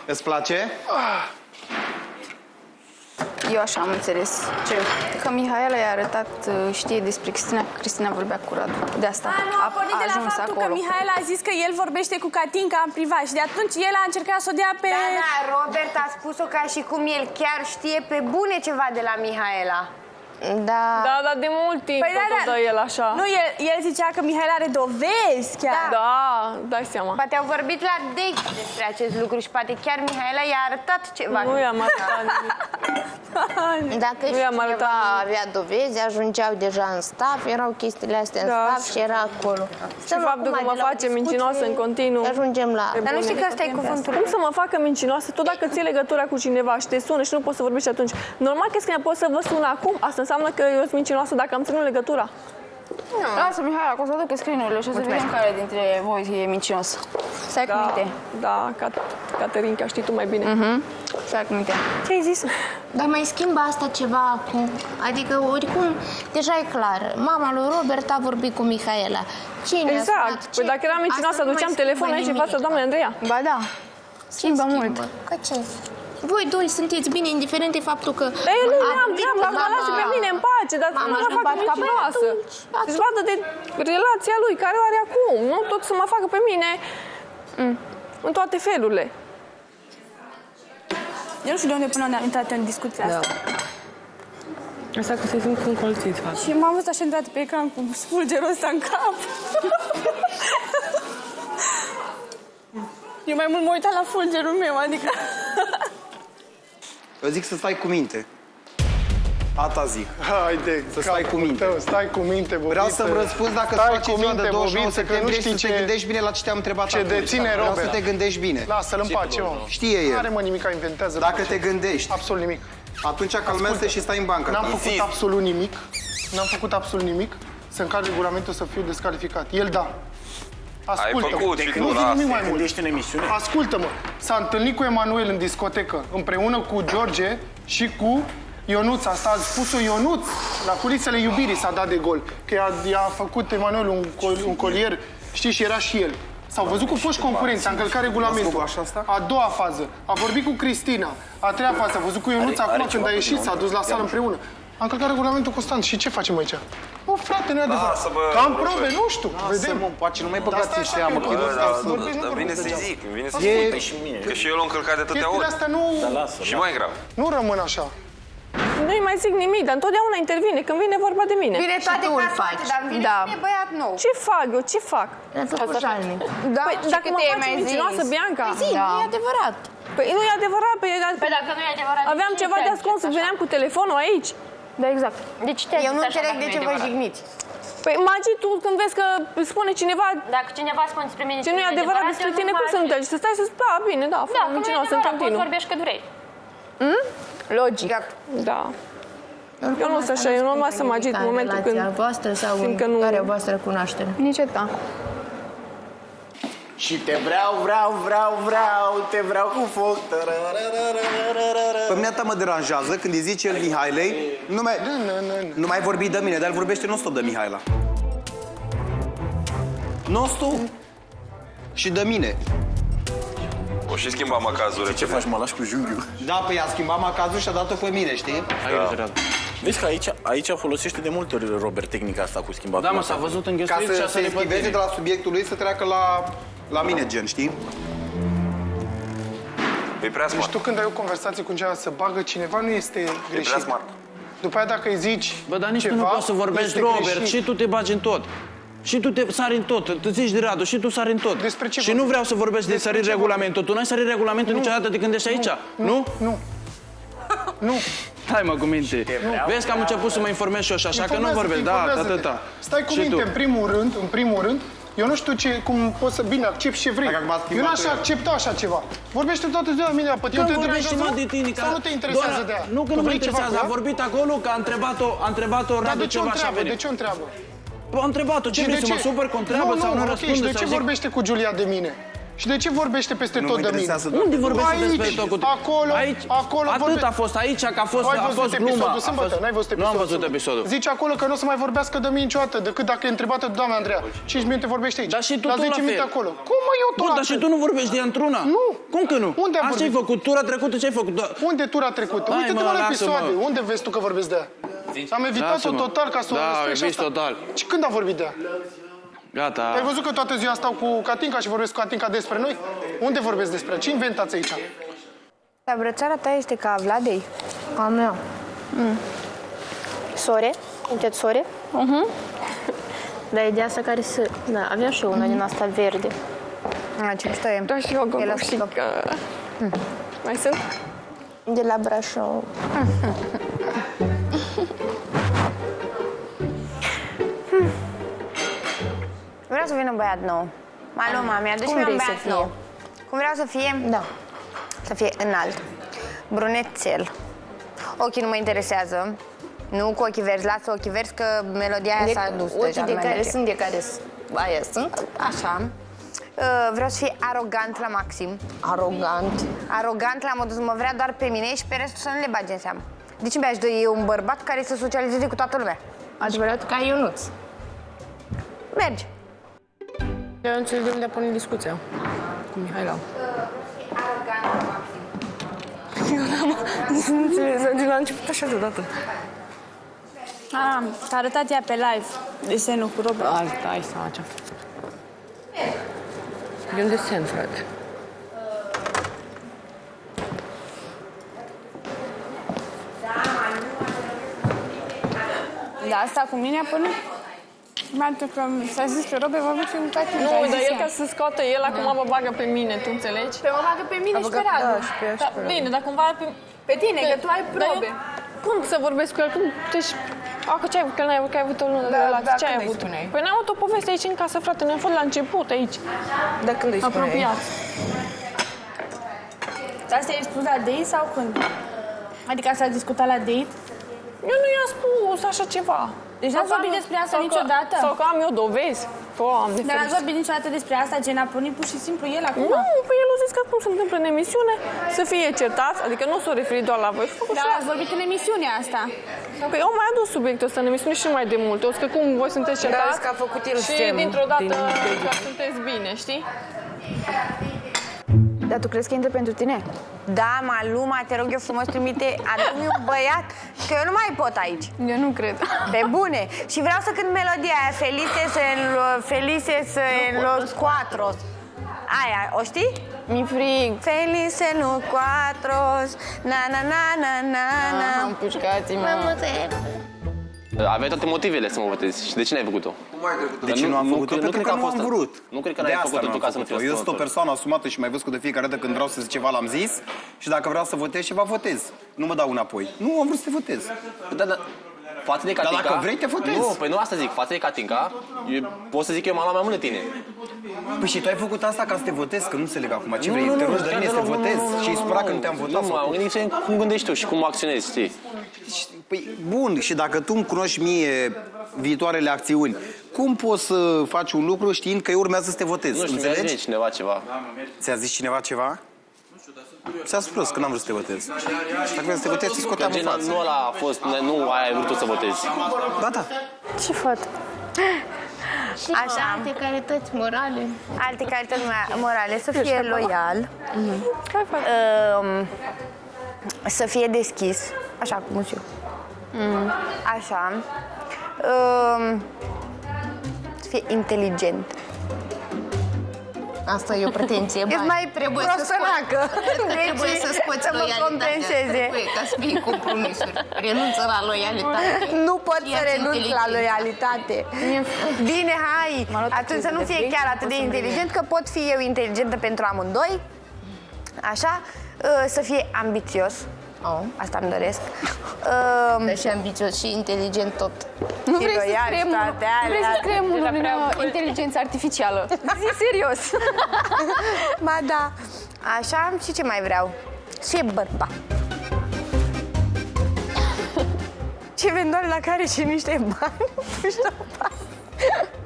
Îți place? Eu așa am înțeles. Ce? Că Mihaela i-a arătat, știe despre Cristina, că Cristina vorbea cu Radu. De asta a pornit de la faptul că Mihaela a zis că el vorbește cu Catinca în privat și de atunci el a încercat să o dea pe... Da, da, Robert a spus-o ca și cum el chiar știe pe bune ceva de la Mihaela. Da. Da, dar de mult timp tot dă el așa. Nu, el zicea că Mihaela are dovezi chiar. Da, dai seama. Poate au vorbit la date despre acest lucru și poate chiar Mihaela i-a arătat ceva. Nu i-am arătat nimic. Dacă cineva avea dovezi, ajungeau deja în staff, erau chestiile astea în staff și era acolo. Și faptul că mă face mincinoasă în continuu. Ajungem la... Dar nu știi că ăsta e cuvântul. Cum să mă facă mincinoasă? Tu dacă ții legătura cu cineva și te sună și nu poți să vorbești atunci. Normal că spunea, poți să vă sun acum? Asta înseamnă că eu sunt mincinoasă dacă am ținut legătura. Lasă, Mihaela, că o să aducă screen-urile și o să vedem care dintre voi e mincinos. Stai cu minte. Da, Caterinca, știi tu mai bine. Stai cu minte. Ce ai zis? Dar mai schimbă asta ceva acum. Adică, oricum, deja e clar. Mama lui Robert a vorbit cu Mihaela. Cine? Exact. Păi dacă eram mincinoasă, aduceam telefonul aici în față doamnei Andreea. Ba da. Schimbă mult. Că ce? Voi doi sunteți bine, indiferent de faptul că... Dar eu nu am treabă, mă lasă pe mine în pace, dar nu mă facă mincinoasă. Să-și vadă de relația lui, care o are acum, nu tot să mă facă pe mine în toate felurile. Eu nu știu de unde până am intrat în discuția asta. Asta că se simt cu un colțit, față. Și m-am văzut așa îndată pe ecran cu spulgerul ăsta în cap. Eu mai mult mă uitam la fulgerul meu, adică... Eu zic să stai cu minte. Ata zic. Haide, să stai cu minte. Stai cu minte, bobiță. Vreau să-mi răspunzi dacă stai faci ziua de 29, să te gândești, să te gândești bine la ce te-am întrebat. Ce deține Robert. Vreau să te gândești bine. Lasă-l în pace, om. Știe el. Nu are, mă, nimica, inventează. Dacă te gândești. Absolut nimic. Atunci calmează și stai în bancă. N-am făcut absolut nimic. N-am făcut absolut nimic. Să încad regulamentul să fiu descalificat. El da. Ascultă-mă, ascultă-mă, s-a întâlnit cu Emanuel în discotecă, împreună cu George și cu Ionuț. Asta a spus-o Ionuț, la culisele Iubirii s-a dat de gol, că i-a făcut Emanuel un colier, știi, și era și el. S-au văzut cu foști concurenți, a încălcat regulamentul. A doua fază, a vorbit cu Cristina, a treia fază, a văzut cu Ionuț acum când a ieșit, s-a dus la sală împreună. Am călcat regulamentul constant. Și ce facem aici? Nu, frate, nu-i adevărat. Că am probe, nu știu. Vedem. Pace, nu mai băgați în seamă. Dar vine să-i zic. Vine să-i spune și mine. Că și eu l-am călcat de atâtea ori. Și mai grav. Nu rămân așa. Nu-i mai zic nimic, dar întotdeauna intervine când vine vorba de mine. Bine, toate faci, dar îmi vine băiat nou. Ce fac eu? Ce fac? Păi dacă mă faci mincinoasă, Bianca. Păi zi, nu-i adevărat. Păi nu-i adevărat. Păi dacă nu-i adevărat. Aveam ceva de ascuns, veneam cu telefonul aici. Da, exact. Deci eu nu înțeleg de ce vă jigniți. Păi, Magi, tu când vezi că spune cineva... Dacă cineva spune despre mine ce nu e adevărat despre tine, cum să înțelegi? Să stai să spui, da, bine, da, fără mincinoasă, în continuu. Da, poți vorbești că durei. Logic. Da. Eu nu o să așa, eu nu am să Magi în momentul când... În voastră sau în care voastră cunoaștere? Nici ta. Și te vreau, te vreau cu foc. Pe mine ta mă deranjează când îi zice el Mihaelei, nu mai vorbi de mine, dar el vorbește non-stop de Mihaela. Non-stop. Și de mine. O și schimba macazurile. Ce faci, mă lași cu junghiul? Da, păi a schimbat macazul și a dat-o pe mine, știi? Vezi că aici folosește de multe ori Robert tehnica asta cu schimbatul. Da, mă, s-a văzut în ghesuit și a să se schiveze de la subiectul lui să treacă la mine, gen, știi? E prea smart. Deci tu când ai o conversație cu cineva să bagă cineva, nu este greșit. E prea smart. După aia dacă îi zici ceva, bă, dar nici tu nu poți să vorbești, Robert, și tu te bagi în tot. Și tu te sari în tot, te zici de Radu, și tu sari în tot. Despre ce vorbești? Și nu vreau să vorbesc de sărit regulamentul. Tu n-ai sărit regulamentul niciodată de când ești aici, nu? Nu. Stai, mă, cu minte. Vezi că am început să mă informez și eu și așa, că nu vorbesc, da, atâta. Stai cu minte, în primul rând. Eu nu știu cum poți să... Bine, accept ce vrei. Eu n-aș accepta așa ceva. Vorbește toată ziua de mine, pe tine. Când vorbești ceva de tine, că... Sau nu te interesează de ea? Nu că nu mă interesează, a vorbit acolo că a întrebat-o Radu ceva și a venit. De ce o întreabă? A întrebat-o, ce vrei să mă supăr că o întreabă sau nu răspunde? Și de ce vorbește cu Julia de mine? Și de ce vorbește peste tot de mine? Unde vorbește peste tot? Acolo, atât a fost aici, că a fost gluma. N-ai văzut episodul? Nu am văzut episodul. Zice acolo că nu o să mai vorbească de mine niciodată, decât dacă e întrebată de doamna Andreea. 5 minute vorbește aici. Dar și tu tot la fel. Cum, mă, eu tot la fel? Dar și tu nu vorbești de într-una? Nu. Cum că nu? Unde am vorbit? Asta-i făcut, tura trecută, ce-ai făcut? Unde tura trecută? Uite-te la episoade. Unde vezi tu că vorbești de ea? Am evitat-o total ca să o răspund și asta. Și când a vorbit de ea? Gata. Ai văzut că toată ziua stau cu Catinca și vorbesc cu Catinca despre noi? Unde vorbesc despre? Ce inventați aici? Dar brățara ta este ca a Vladei? Ca a mea. Sore? Uite-ți sore? Dar e de asta care se... Da, aveam și eu una din asta verde. A, ce mișto e. Da, și eu găbășică. Mai sunt? De la Brașov. Vreau să vină un băiat nou. Malu, mami, aduce-mi un băiat nou. Cum vreau să fie? Da. Să fie înalt. Brunețel. Ochii nu mă interesează. Nu cu ochii verzi, lasă ochii verzi, că melodia aia s-a dus deja. Ochii de care sunt, de care aia sunt. Așa. Vreau să fie arogant la maxim. Arogant? Arogant la modul, mă vrea doar pe mine și pe restul să nu le bage în seamă. Deci mi-aș dori eu un bărbat care să socializeze cu toată lumea. Adevărat? Ca Ionuț. Merge. Eu nu înțeleg de unde a pune discuția cu Mihaela. Nu înțeleg, la început așa deodată. S-a arătat ea pe live, desenul cu Robert. Ai să facem. E un desen, frate. Da, asta cu mine până? S-a zis pe Robert, vă văd un tati. Nu, dar el ca să scoată, el acum mă bagă pe mine, tu înțelegi? Mă bagă pe mine și pe Radu. Bine, dar cumva pe tine, că tu ai probe. Cum să vorbesc cu el? Cum? Deci, că ce ai avut? Că n-ai avut, că ai avut o lună de relație. Ce ai avut? Păi n-am avut o poveste aici în casă, frate. Noi am fost la început aici. De când îi spuneai? Apropiat. Asta i-ai spus la date sau când? Adică asta a discutat la date? Eu nu i-am spus așa ceva. Deci n-ați vorbit despre asta niciodată? Sau că am eu dovezi? Dar n-ați vorbit niciodată despre asta? Gen a pornit pur și simplu el acum? Nu, păi el a zis că acum se întâmplă în emisiune să fie certați, adică nu s-o referi doar la voi. Dar ați vorbit în emisiunea asta? Păi eu mai adus subiectul ăsta în emisiune și mai de multe. O să cum voi sunteți certați și dintr-o dată sunteți bine, știi? Dar tu crezi că intră pentru tine? Da, Maluma, te rog eu frumos, trimite, adu-mi un băiat, că eu nu mai pot aici. Eu nu cred. Pe bune. Și vreau să cânt melodia aia, Felice în los cuatros. Aia, o știi? Mi-i frig. Felice în los cuatros, na-na-na-na-na-na. Am pușcat-i, mă. Aveai toate motivele să mă votezi. Și de ce n-ai făcut-o? De ce nu am făcut-o? Pentru că nu am vrut. Nu cred că n-ai făcut-o tu ca să nu fie asumată. Eu sunt o persoană asumată și mai văd cu de fiecare dată când vreau să zic ceva, l-am zis. Și dacă vreau să votez ceva, votez. Nu mă dau înapoi. Nu am vrut să te votez. Față de Catinca... Dar dacă vrei, te votez. Nu, păi nu asta zic. Față de Catinca, pot să zic că eu m-am luat mai mult de tine. Păi și tu ai făcut asta ca să te votez, că nu înțeleg acum ce vrei. Te rogi de mine să te votez și îi spui că nu te-am votat. Nu, mă gândesc cum gândești tu și cum acționezi, știi? Păi bun, și dacă tu îmi cunoști mie viitoarele acțiuni, cum poți să faci un lucru știind că eu urmează să te votez? Nu știu, mi-a zis cineva ceva. Ți-a zis cineva ceva? Ți-a spus că n-am vrut să te votez. Dacă vrei să te votezi, îți scoteam în față. Nu ăla a fost, nu aia ai vrut tu să votezi. Da, da. Ce fac? Și alte calități morale. Alte calități morale, să fie loial, să fie deschis, așa cum știu. Așa. Să fie inteligent. Asta e o pretenție mai... Ești mai prostănacă. Trebuie să scoți loialitatea. Ca să fii compromisuri. Renunță la loialitate. Nu pot să renunț la loialitate. Bine, hai! Atunci să nu fie chiar atât de inteligent, că pot fi eu inteligentă pentru amândoi. Așa? Să fie ambițios. Asta îmi doresc. Dar și ambițios și inteligent tot. Nu vrei să creăm o inteligență artificială. Zic serios. Ma da. Așa și ce mai vreau? Să fie bărbat. Ce vendoare la care și niște bani.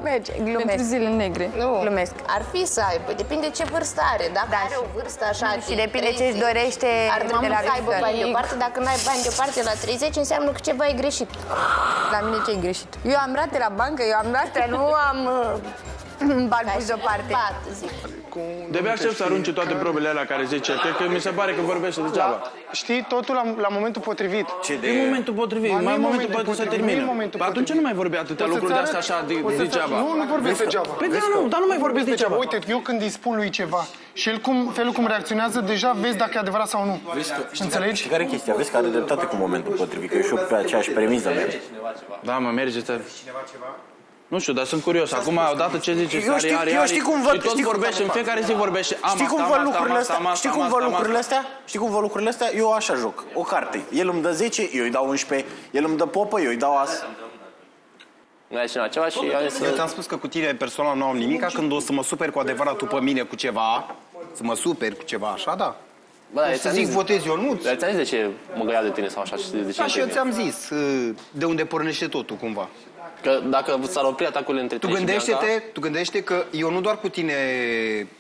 Merge, glumesc. Pentru zile negre. Nu, glumesc. Ar fi să aibă, depinde ce vârstă are. Dacă are o vârstă așa de 30, și depinde ce își dorește. Ar trebui să aibă bani deoparte. Dacă nu ai bani deoparte la 30, înseamnă că ceva e greșit. La mine ce e greșit? Eu am rate la bancă, eu am rate, nu am bani pus deoparte. De-abia aștept să arunce toate probele alea care zice, că mi se pare că vorbește degeaba. Știi, totul la momentul potrivit. E momentul potrivit, mai momentul potrivit să termine. Atunci nu mai vorbi atâtea lucruri de astea așa degeaba. Nu, nu vorbesc degeaba. Păi nu, dar nu mai vorbesc degeaba. Uite, eu când îi spun lui ceva și el felul cum reacționează, deja vezi dacă e adevărat sau nu. Înțelegi? Și care e chestia? Vezi că are dreptate cu momentul potrivit, că eu și pe aceeași premiză merg. Da, mă, mergeți. Nu știu, dar sunt curios. Acum, odată ce ziceți, eu știu cum văd, tot vorbește, în fiecare zi vorbește. Știi cum vă lucrurile astea? Eu așa joc. O carte. El îmi dă 10, eu îi dau 11. El îmi dă popă, eu îi dau as. Eu ți-am spus că cu tine personal nu am nimic, când o să mă superi cu adevărat tu pe mine cu ceva, să mă superi cu ceva, așa, da? O să zic, votez Ionuț. Dar ți-am zis de ce mă găia de tine sau așa? Da, și eu ți-am zis de unde pornește totul, cumva. Că dacă s-ar opri atacurile între tine și Bianca... Tu gândește că eu nu doar cu tine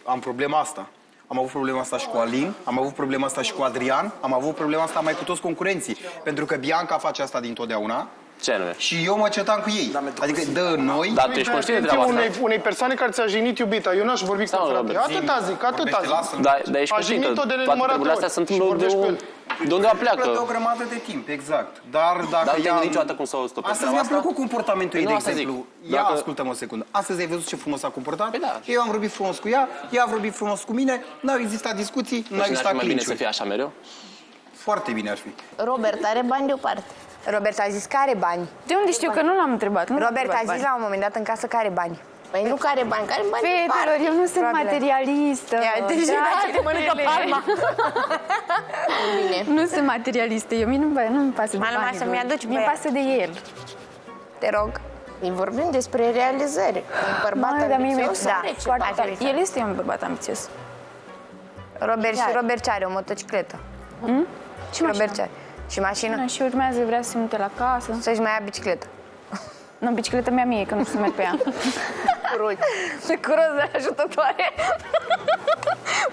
am problema asta. Am avut problema asta și cu Alin, am avut problema asta și cu Adrian, am avut problema asta mai cu toți concurenții. Pentru că Bianca face asta dintotdeauna. Ce anume? Și eu mă certam cu ei. Adică dă noi... Dar tu ești conștient de treaba asta? Unei persoane care ți-a jignit iubita. Eu n-aș vorbi cu frate. Atâta zic, atâta zic. Dar ești conștient că toate lucrurile astea sunt de unde pleacă. Plătă o grămadă de timp, exact. Dar dacă ea... niciodată cum s-a stopat. Astăzi mi-a plăcut comportamentul ei, de exemplu. Ia, ascultă-mă o secundă. Astăzi ai văzut ce frumos s-a comportat? Eu am vorbit frumos cu ea, ea a vorbit frumos cu mine, n-au existat discuții, n-au existat clinciuri. Mai bine să fie așa mereu? Foarte bine ar fi. Robert are bani deoparte. Robert a zis că are bani. De unde știu că nu l-am întrebat? Robert a zis la un moment dat în casă că are bani. Păi nu care bani, care bani. Fetelor, eu nu sunt materialistă. Nu sunt materialistă, eu nu-mi pasă de bani. Mi-mi pasă de el. Te rog. Vorbim despre realizări. Un bărbat ambițios. El este un bărbat ambițios. Robert și Robert are o motocicletă. Și Robert și mașină. Și urmează, vrea să se mute la casă. Să-și mai ia bicicletă. Nu, bicicleta mea mie, că nu știu să merg pe ea. Cu rozele ajutătoare.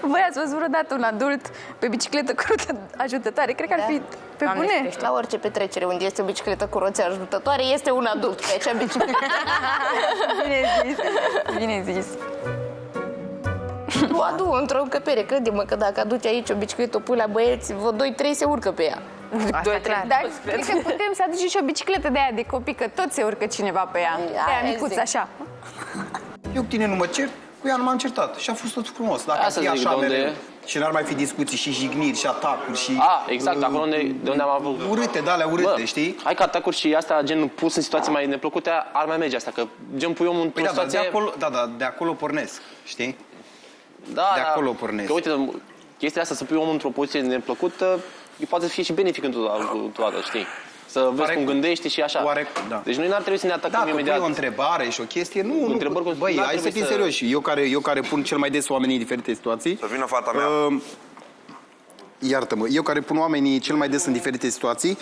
Voi ați văzut vreodată un adult pe bicicletă cu roțe ajutătoare? Cred că ar fi pe bune. La orice petrecere unde este o bicicletă cu roțe ajutătoare, este un adult pe acea bicicletă. Bine zis. Bine zis. O adu într-o încăpere, crede-mă că dacă aduci aici o bicicletă, o pui la băieți, vă 2-3 se urcă pe ea. Dar cred că putem să aducem și o bicicletă de aia de copii, că tot se urcă cineva pe ea. Pe aia micuță, așa. Eu cu tine nu mă cer, cu ea nu m-am certat și a fost tot frumos. Dacă ar fi așa mereu și n-ar mai fi discuții și jigniri și atacuri și... A, exact, acolo de unde am avut... Urâte, de alea urâte, știi? Hai că atacuri și astea, gen pus în situații mai neplăcute, ar mai merge asta, că gen pui omul într-o situație... Da, da, de acolo pornesc, știi? Da, de acolo pornesc. Că uite, chestia asta, să pui omul într-o poziție neplăcută, poate să fie și benefic întotdeauna, știi? Să vezi cum gândești și așa. Deci noi n-ar trebui să ne atacăm imediat. Da, o întrebare și o chestie, nu. Băi, hai să fii serios. Eu care pun cel mai des oamenii în diferite situații. Să vină fata mea. Iartă-mă, eu care pun oamenii cel mai des în diferite situații,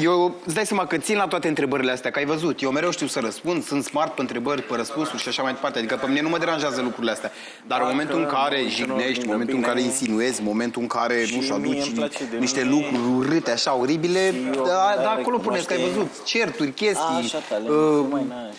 eu îți dai seama că țin la toate întrebările astea, că ai văzut. Eu mereu știu să răspund, sunt smart pe întrebări, pe răspunsuri și așa mai departe. Adică pe mine nu mă deranjează lucrurile astea. Dar în momentul în care jignești, în momentul în care insinuezi, în momentul în care, nu știu, aduci niște lucruri urâte, așa, oribile, dar acolo puneți că ai văzut certuri, chestii.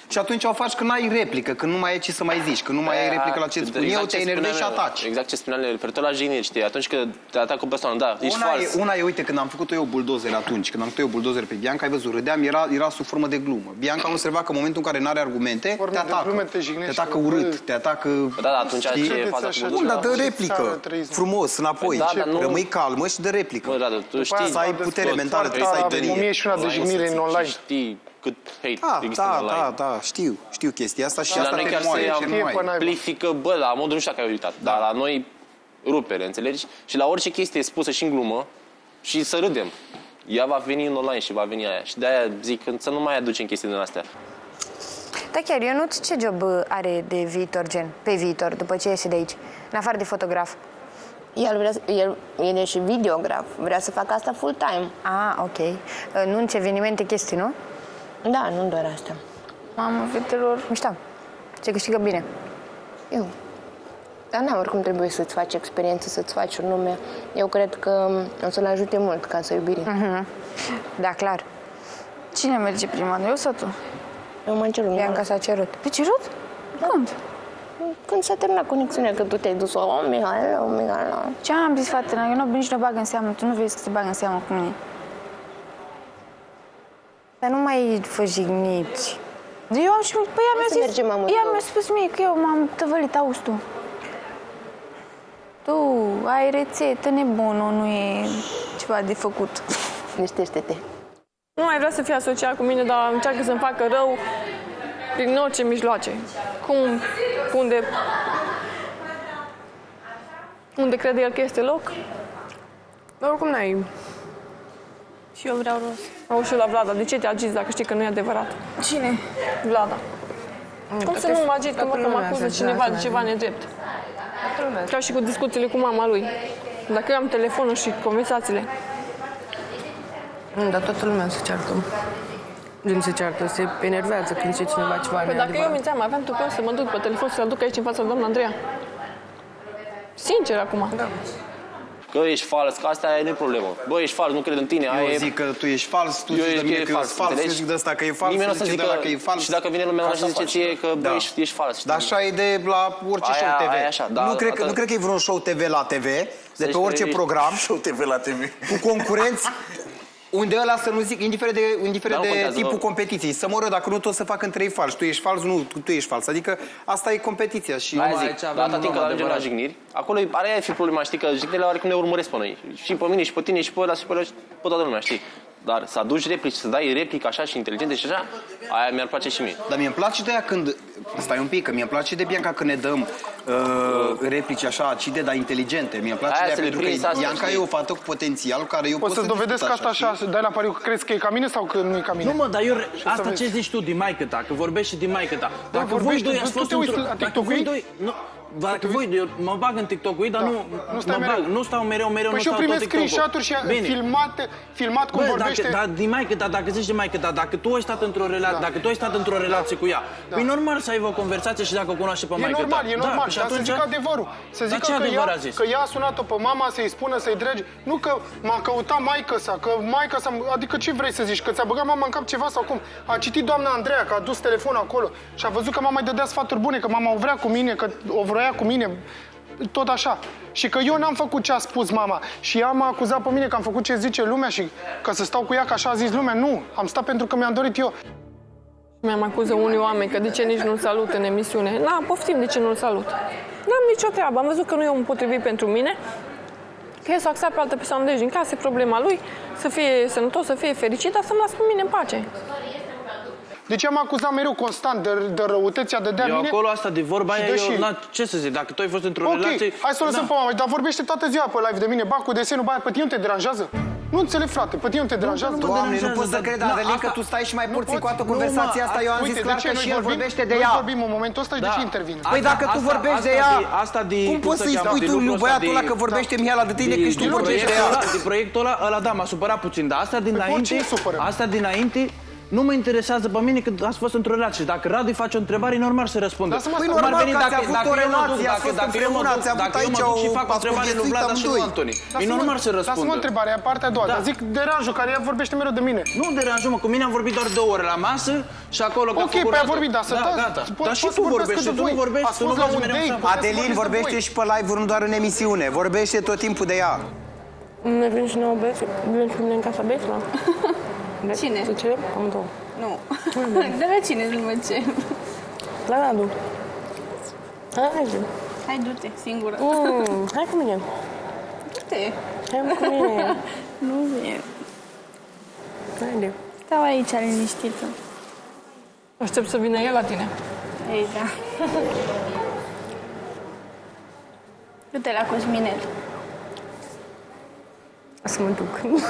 Și atunci o faci când ai replică, când nu mai ai ce să mai zici, când nu mai ai replică la ce îți spun eu, te enervezi și ataci. Exact ce spuneam, referitor la jigniri, știi, atunci când te atacă o persoană, da, ești fals. Una e, uite, când am făcut eu buldozer atunci, când am făcut eu buldozer pe Bianca, ai văzut, râdeam, era sub formă de glumă. Bianca nu observa că în momentul în care n-are argumente, te atacă. Te atacă urât, te atacă... Da, da, atunci ce e faza cu... Bun, dar dă replică, frumos, înapoi. Rămâi calmă și dă replică. Să ai putere mentală, trebuie să ai tărie. 1001 de jignire în online. Știi cât hate există în online. Da, știu chestia asta și asta te moare. Amplifică, bă, la modul nu știu dacă ai uitat, dar la noi rupere, înțelegi? Și la orice chestie spusă și în glumă și să râdem. Ea va veni în online și va veni aia. Și de-aia zic să nu mai aducem chestii din astea. Da, chiar, Ionuț, ce job are de viitor, gen, pe viitor, după ce iese de aici? În afară de fotograf. El e și videograf. Vrea să facă asta full-time. Ah, ok. Nunți, evenimente, chestii, nu? Da, nu doar asta. Mamă, fetelor. Mișta, ce câștigă bine. Eu. Dar n-am, oricum trebuie să-ți faci experiență, să-ți faci un nume. Eu cred că o să-l ajute mult Casa Iubirii. Da, clar. Cine merge prima, eu sau tu? Eu m-am cerut. Bianca s-a cerut. Pe cerut? Când? Când s-a terminat conexiunea, că tu te-ai dus-o. O, Mihaela, o, Mihaela. Ce am zis, fată? Eu n-o nici nu bag în seamă. Tu nu vezi că se bag în seamă cu mine. Dar nu mai vă jigniți. Eu am și... Păi ea mi-a spus mie că eu m-am tăvălit, auzi tu. Tu ai rețetă nebună, nu e ceva de făcut. Liniștește-te. Nu mai vrea să fie asociat cu mine, dar încearcă să-mi facă rău prin orice mijloace. Cum, unde crede el că este loc, dar oricum n-ai. Și eu vreau rost. Au și la Vlada. De ce te agiți dacă știi că nu e adevărat? Cine? Vlada. Cum să nu mă agit că mă acuză cineva de ceva nedrept? Ca și cu discuțiile cu mama lui. Dacă eu am telefonul și conversațiile. Dar toată lumea se ceartă. Din se ceartă, se enervează când zice cineva ceva. Păi dacă eu mințeam, aveam tupeu să mă duc pe telefon să-l aduc aici în fața doamna Andreea. Sincer acum. Da. Că ești fals, că asta nu e problemă. Bă, ești fals, nu cred în tine. Eu zic că tu ești fals, tu zici de mine că e fals, eu zic de asta că e fals, nimeni nu zice de ăla că e fals. Și dacă vine lumea așa zice ție că bă, ești fals. Dar așa e de la orice show TV. Nu cred că e vreun show TV la TV, de pe orice program. Show TV la TV. Cu concurenți. Unde ăla să nu zic, indiferent de tipul competiției. Să mor eu, dacă nu tot să fac în trei falși. Tu ești fals, nu, tu ești fals. Adică asta e competiția. Și aia zic, la Catinca ajungem la jigniri. Acolo aia e fi problema, știi, că jignirile oarecum ne urmăresc pe noi. Și pe mine, și pe tine, și pe ăla, și pe toată lumea, știi. Dar să aduci replici, să dai replici așa și inteligente și așa, aia mi-ar place și mie. Dar mi-e place de aia când... Stai un pic, că mi-e place de Bianca când ne dăm replici așa acide, dar inteligente. Mi-e place aia de aia, pentru că Bianca e o fată cu potențial care eu pot să dovedesc asta așa, și... dai la pariu că crezi că e ca mine sau că nu e ca mine. Nu mă, dar eu... Asta ce zici tu din maică ta, că vorbești și din maică ta. Dacă voi doi ați fost într-o... Dacă voi, mă bag în TikTok cu ei, dar nu stau mereu, nu stau tot TikTok-ul. Păi și eu primesc screenshot-uri filmat cum vorbește. Dar din maică ta, dacă zici de maică ta, dacă tu ai stat într-o relație cu ea, e normal să ai o conversație și dacă o cunoaște pe maică ta. E normal, e normal, dar să zic adevărul. Să zică că ea a sunat-o pe mama să-i spună, să-i dragi, nu că m-a căutat maică-sa, că maică-sa, adică ce vrei să zici, că ți-a băgat mama în cap ceva sau cum? A citit doamna Andreea, că a dus telefonul acolo și a văzut că mama îi dădea sfaturi bune, că mama o vrea cu mine, că o vrea cu mine, tot așa. Și că eu n-am făcut ce a spus mama. Și ea m-a acuzat pe mine că am făcut ce zice lumea și că să stau cu ea, că așa a zis lumea. Nu, am stat pentru că mi-am dorit eu. Mi-am acuzat unii oameni că de ce nici nu-l salut în emisiune. Na, poftim de ce nu-l salut. N-am nicio treabă, am văzut că nu e omul potrivit pentru mine. Că e să axat pe altă persoană, deci din casă, problema lui, să fie sănătos, să fie fericit, dar să-mi las pe mine în pace. Deci am acuzat mereu constant de răutăția de dea mine. Eu acolo asta de vorba aia, ce să zic, dacă tu ai fost într-o relație... Ok, hai să o lăsăm pe mama, dar vorbește toată ziua pe live de mine, ba cu desenul, ba pe tine nu te deranjează? Nu înțeleg, frate, pe tine nu te deranjează? Doamne, nu pot să cred, Adelin, că tu stai și mai porții cu toată conversația asta, eu am zis clar că și el vorbește de ea. Noi vorbim în momentul ăsta și de ce intervine? Păi dacă tu vorbești de ea, cum poți să-i spui tu lui băiatul ăla că vorbește Mihaela de tine când tu vorbești de ea? De proiectul ăla, da, m-a supărat puțin, dar asta dinainte. Nu mă interesează pe mine că ați fost într-o relație. Dacă Radu îi face o întrebare, e normal să răspundă. Păi normal că ați avut o relație, ați fost împreună, ați avut aici o întrebare lui Vlada și lui Antoni. E normal să răspundă. Lasă-mă întrebarea, partea a doua. Dar zic deranjul, care ea vorbește mereu de mine. Nu deranjul, mă, cu mine am vorbit doar 2 ore la masă și acolo... Ok, păi a vorbit, dar să dați... Dar și tu vorbești, tu nu vorbești, tu nu vorbești mereu. Adelin vorbește și pe live-uri, nu doar în emisiune. Vorbește tot timpul de ea. Noi vin și nouă băieți, vin cu mine în Casa Băieților. Cine? Tu cere? Am 2. Nu. De la cine nu mă cer? La Radu. Hai, du-te. Hai, du-te, singură. Hai cu mine. Du-te. Hai cu mine. Nu vine. Haide. Stau aici, liniștită. Aștept să vină el la tine. Ei, da. Du-te la Cosminel. Să mă duc.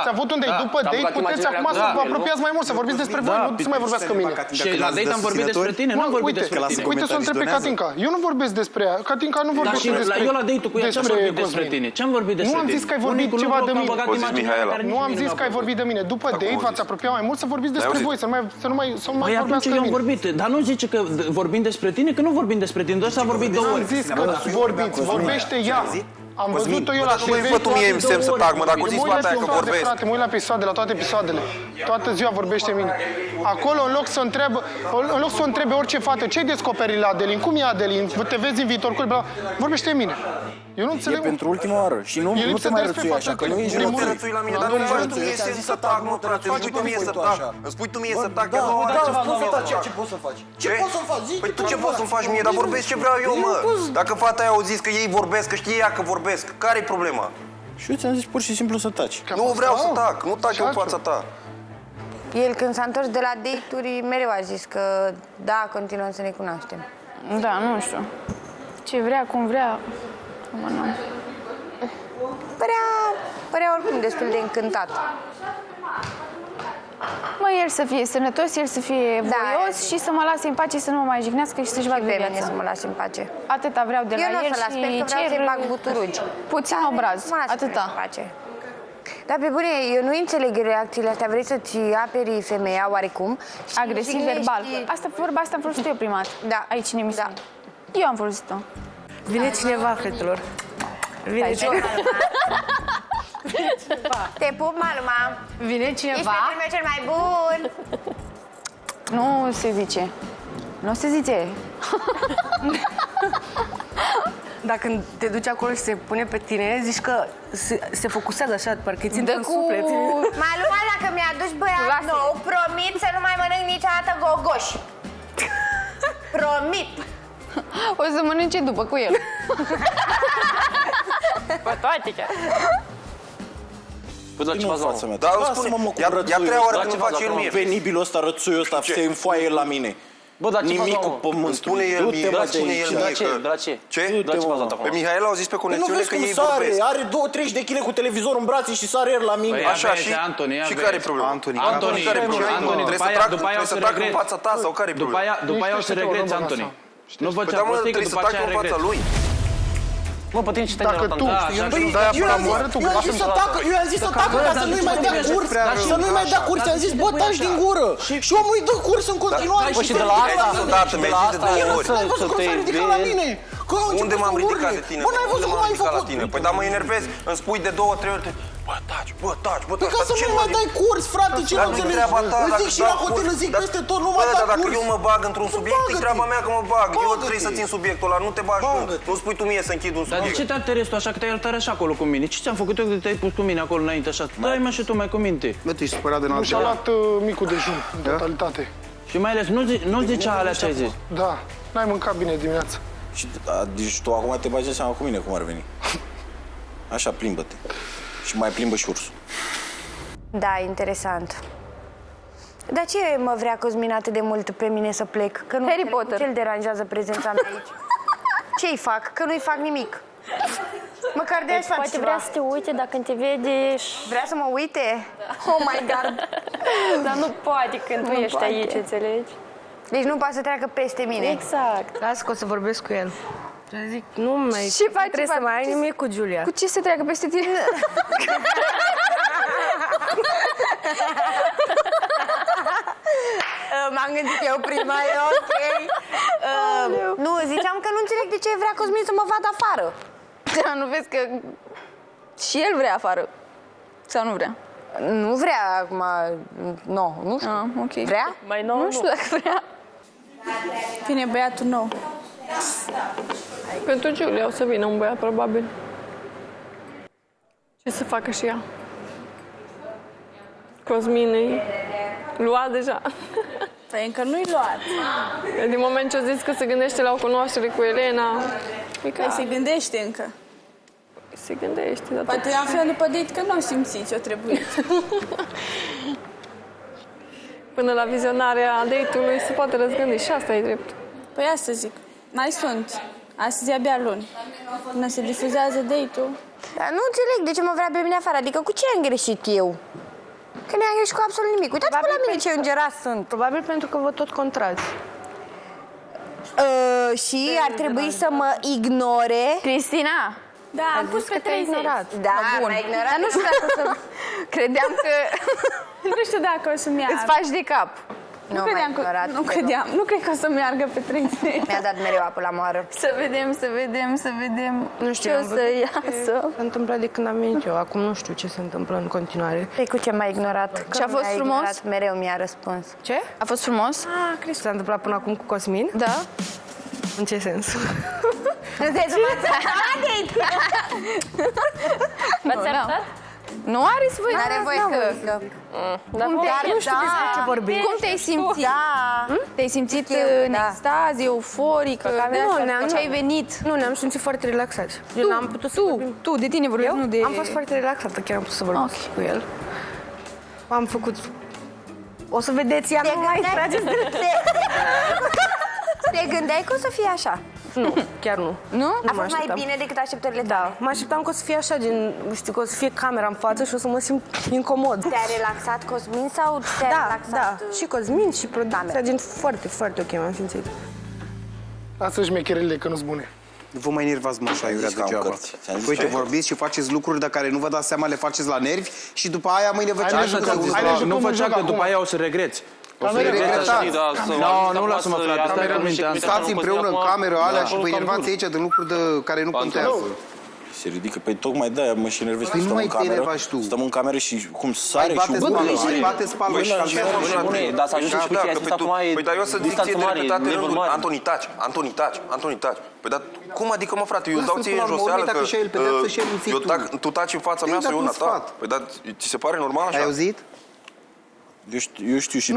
Ați avut un date după date, puteți acum să vă apropiați mai mult, să vorbiți despre voi, nu să mai vorbească cu mine. Și la date am vorbit despre tine, nu am vorbit despre tine. Uite să o întreb pe Catinca, eu nu vorbesc despre ea, Catinca nu vorbește despre tine. Eu la date-ul cu ea ce-am vorbit despre tine? Ce-am vorbit despre tine? Nu am zis că ai vorbit ceva de mine. Nu am zis că ai vorbit de mine. După date v-ați apropiat mai mult să vorbiți despre voi, să nu mai vorbească de mine. Dar nu zice că vorbim despre tine, că nu vorbim despre tine, doar s-a vorbit 2 ori. Am zis că vorbiți, vorbește ea. Am văzut-o eu la TV, mă uit la episoade, la toate episoadele. Toată ziua vorbește mine. Acolo, în loc să o întrebe orice fată, ce-ai descoperit la Adelin, cum e Adelin, te vezi în viitor, vorbește mine. Eu nu înțeleg. E pentru ultima oară și nu te mai rățui așa, că nu ești rățui. Nu te rățui la mine, dar nu vreau să zici să tac, nu, frate, îmi spui tu mie să tac. Îmi spui tu mie să tac, eu mă dau ceva nouă. Ce poți să faci? Ce poți să faci? Păi tu ce poți să-mi faci mie, dar vorbesc ce vreau eu, mă. Dacă fata aia au zis că ei vorbesc, că știe ea că vorbesc, care-i problema? Și eu ți-am zis pur și simplu să taci. Nu vreau să tac, nu tac eu în fața ta. El când s-a întors de la date-uri mereu a zis că da, continuăm să ne cunoaștem. Da, nu știu. Ce vrea, cum vrea, mă, nu. Părea oricum destul de încântat. Mă, el să fie sănătos, el să fie voios și să mă lase în pace, să nu mă mai jignească și să-și vadă viața. Să mă lase în pace. Atâta vreau de la el și... Eu nu o să-l las, pentru că vreau să-i bag buturugi. Puțin obraz, atâta. Dar pe bune, eu nu înțeleg reacțiile astea. Vrei să-ți aperi femeia oarecum? Agresiv, verbal. Vorba asta am folosit eu prima dată. Da. Aici în emisiune. Eu am folosit-o. Vine cineva, fetelor. Vine cineva. Te pup, mama. Vine cineva. Ești pentru mine cel mai bun. Nu se zice. Nu se zice. Dacă te duci acolo și se pune pe tine, zici că se focusează așa, parcă ți-i dă cu suflet. M-a luat dacă mi-a adus băiat nou, promit să nu mai mănânc niciodată gogoși. Promit. O să mănânce după cu el. Pe toate chiar. Păi da, ce faci la mea? Dar îmi spune, ia treia oară când faci el mie. Penibilul ăsta, rățuiul ăsta, se înfoaie la mine. Bă, dar ce faci la mea? Îmi spune el mie, de la ce? Ce? Pe Mihaela au zis pe conexiune că ei vorbesc. Are 2-30 de kg cu televizorul în brațe și sare el la mine. Așa și care e problema? Antoni, trebuie să trag în fața ta sau care e problema? După aia o să regreți, Antoni. Nu vă cea prostii că după aceea regreți. Mă, pe tine ce te-ai arătat? Eu i-am zis să tacă ca să nu-i mai dea curs. Să nu-i mai dea curs, i-am zis, bă, taci din gură. Și omul îi dă curs în continuare. Bă, și de la asta, eu nu ți-am văzut cum s-a ridicat la mine. Unde m-am ridicat de tine? Bă, n-ai văzut cum m-ai făcut? Păi, dar mă enervezi, îmi spui de 2-3 ori. Bă, taci, bă, taci, bă, taci. Păi ca să nu mai dai curs, frate, ce nu înțelegi? Îți zic și la hotel, îți zic peste tot, nu mai dai curs. Bă, dar dacă eu mă bag într-un subiect, e treaba mea că mă bag. Eu trebuie să țin subiectul ăla, nu te bagi tu. Nu spui tu mie să închid un subiect. Dar de ce te alterezi tu așa, că te-ai iertat așa acolo cu mine? Ce ți-am făcut eu că te-ai pus cu mine acolo înainte așa? Dai mă și tu mai cu minte. Bă, te-ai supărat de noapte. Nu și-a luat micul dejun, în totalitate. Și mai ales, nu zicea alea ce ai zis. Da, n-ai mâncat bine dimineața. Deci tu acum te bagi seama cu mine cum ar veni. Așa, plimbă-te. Și mai plimbă și ursul. Da, interesant. Dar ce mă vrea Cosmin atât de mult pe mine să plec? Că nu Harry Potter. Ce-l deranjează prezența mea aici? Ce-i fac? Că nu-i fac nimic. Măcar de-aia fac ceva. Vrea să te uite, dar când te vede și... Vrea să mă uite? Da. Oh my God! Dar nu poate când nu ești aici, înțelegi? Deci nu poate să treacă peste mine. Exact. Lasă că o să vorbesc cu el. Zic, nu mai trebuie să mai ai nimic cu Julia. Cu ce se treacă peste tine? M-am gândit eu prima, e ok. Nu, ziceam că nu înțeleg de ce vrea Cosmin să mă vadă afară. Dar nu vezi că și el vrea afară? Sau nu vrea? Nu vrea acum, nu, nu știu. Ah, okay. Vrea? Mai nou, nu știu dacă vrea. Vine băiatul nou. Pentru Julia o să vină un băiat, probabil. Ce să facă și ea? Cosmin-i luat deja. Păi încă nu-i luat. Din moment ce a zis că se gândește la o cunoaștere cu Elena... Păi se gândește încă. Se gândește, dar... Poate aflăm după date că nu simți ce-o trebuie. Până la vizionarea date-ului se poate răzgândi și asta e drept. Păi asta zic. Mai sunt. Astăzi e abia luni. Până se difuzează date-ul. Dar nu înțeleg de ce mă vrea pe mine afară. Adică cu ce am greșit eu? Că nu am greșit cu absolut nimic. Uitați-vă la mine ce îngerați sunt. Probabil pentru că vă tot contrați. Și ar trebui să mă ignore. Cristina! Da, am pus că te-ai ignorat. Da, m-ai ignorat. Dar nu știu dacă o să... Credeam că... Nu știu dacă o să-mi iau. Îți faci de cap. Nu cred că o să meargă pe 30. Mi-a dat mereu apă la moară. Să vedem. Nu știu ce o să iasă. S-a întâmplat de când am venit eu. Acum nu știu ce se întâmplă în continuare. Păi cu ce m-a ignorat? Ce a fost frumos? Mereu mi-a răspuns. Ce? A fost frumos? Ah, cred că s-a întâmplat până acum cu Cosmin? Da. În ce sens? V-ați arătat? Nu are voie că... Dar nu știu despre ce vorbești. Cum te-ai simțit? Te-ai simțit în extaz, euforică? Ce ai venit? Nu, ne-am simțit foarte relaxați. Tu, de tine vorbesc, nu de... Am fost foarte relaxată, chiar am putut să vorbesc cu el. Am făcut... O să vedeți, ea nu mai trageți de... Te gândeai că o să fie așa? Nu, chiar nu. Nu? A fost mai bine decât așteptările tale? Da, mă așteptam că o să fie așa, gen, știu, că o să fie camera în față și o să mă simt incomod. Te-a relaxat Cosmin sau te-a relaxat? Da, și Cosmin și producția, gen, foarte, foarte ok, m-am simțit. Lasă-și mecherele, că nu-s bune. Vă mai enervați mă așa, iurea degeaba. Uite, vorbiți și faceți lucruri de care nu vă dați seama, le faceți la nervi și după aia mâine vă ceați. Nu vă cea că după aia o să regreți. Nu, nu lasă-mă, frate. Stați împreună în cameră alea și vă enervați aici de lucruri care nu contează. Se ridică, păi tocmai de-aia mă și enervezi. Nu mai te enervați tu. Stăm în cameră și cum sare și... Ai bate spală și calmează. Dar să ajungi și cu ce ai zis acum e... Păi dar eu să zic ție dreptate în rândul. Antoni, taci. Păi dar cum adică, mă, frate, eu dau ție în joseală că... Tu taci în fața mea sau eu în a ta. Păi dar ți se pare normal așa? Ai auzit? Eu știu și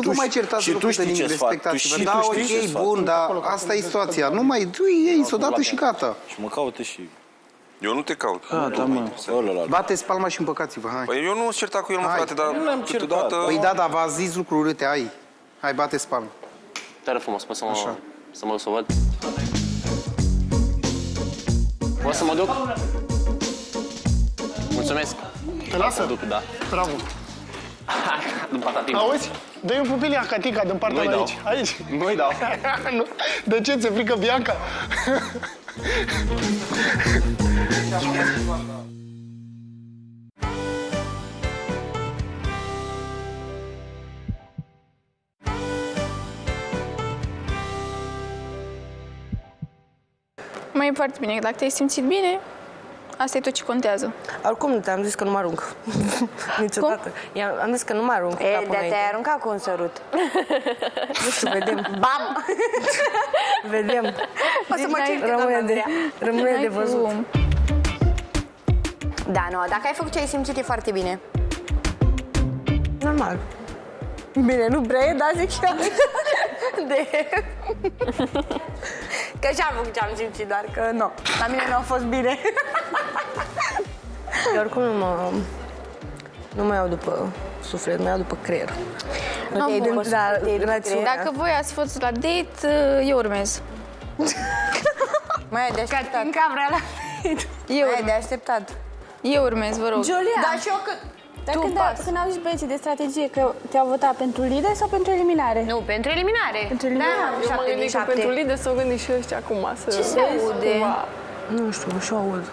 tu știi ce fac. Da, ok, bun, dar asta e situația. Nu mai du-i ei odată și gata. Și mă caută și... Eu nu te caut. A, da, mă. Bate-ți palma și împăcați-vă, hai. Păi eu nu sunt certat cu el, mă, frate, dar câteodată... Păi da, dar v-a zis lucruri urâte, ai. Hai, bate-ți palma. Tare frumos, mă, să mă văd. Poți să mă duc? Mulțumesc. Te lasă? Mă duc, da. Bravo. Din partea timp. Auzi? Dă-i un pupilia Catinca din partea de aici. Aici. Nu-i dau. De ce? Ți-e frică Bianca? Mai e foarte bine. Dacă te-ai simțit bine, asta e tot ce contează. Oricum, te-am zis că nu mă arunc. Niciodată. Am zis că nu mă arunc. E, dar te-ai aruncat cu un sărut. Nu știu, vedem. Bam! Vedem. O să mă cer. Rămâne de văzut. Da, nu, dacă ai făcut ce ai simțit, e foarte bine. Normal. Bine, nu prea e, dar zic și eu. Că și-am făcut ce-am simțit, doar că nu. La mine nu a fost bine. Eu oricum nu mă iau după suflet, mă iau după creier. Dacă voi ați fost la date, eu urmez. Mai e de așteptat. Catinca vrea la date. Mai e de așteptat. Eu urmez, vă rog. Julia! Dar și eu că... Dar când au zis băieții de strategie că te-au votat pentru lider sau pentru eliminare? Nu, pentru eliminare. Pentru eliminare. Da, eu m-am gândit că pentru lider s-au gândit și ăștia acum. Ce se aude? Nu știu, nu și-o aud.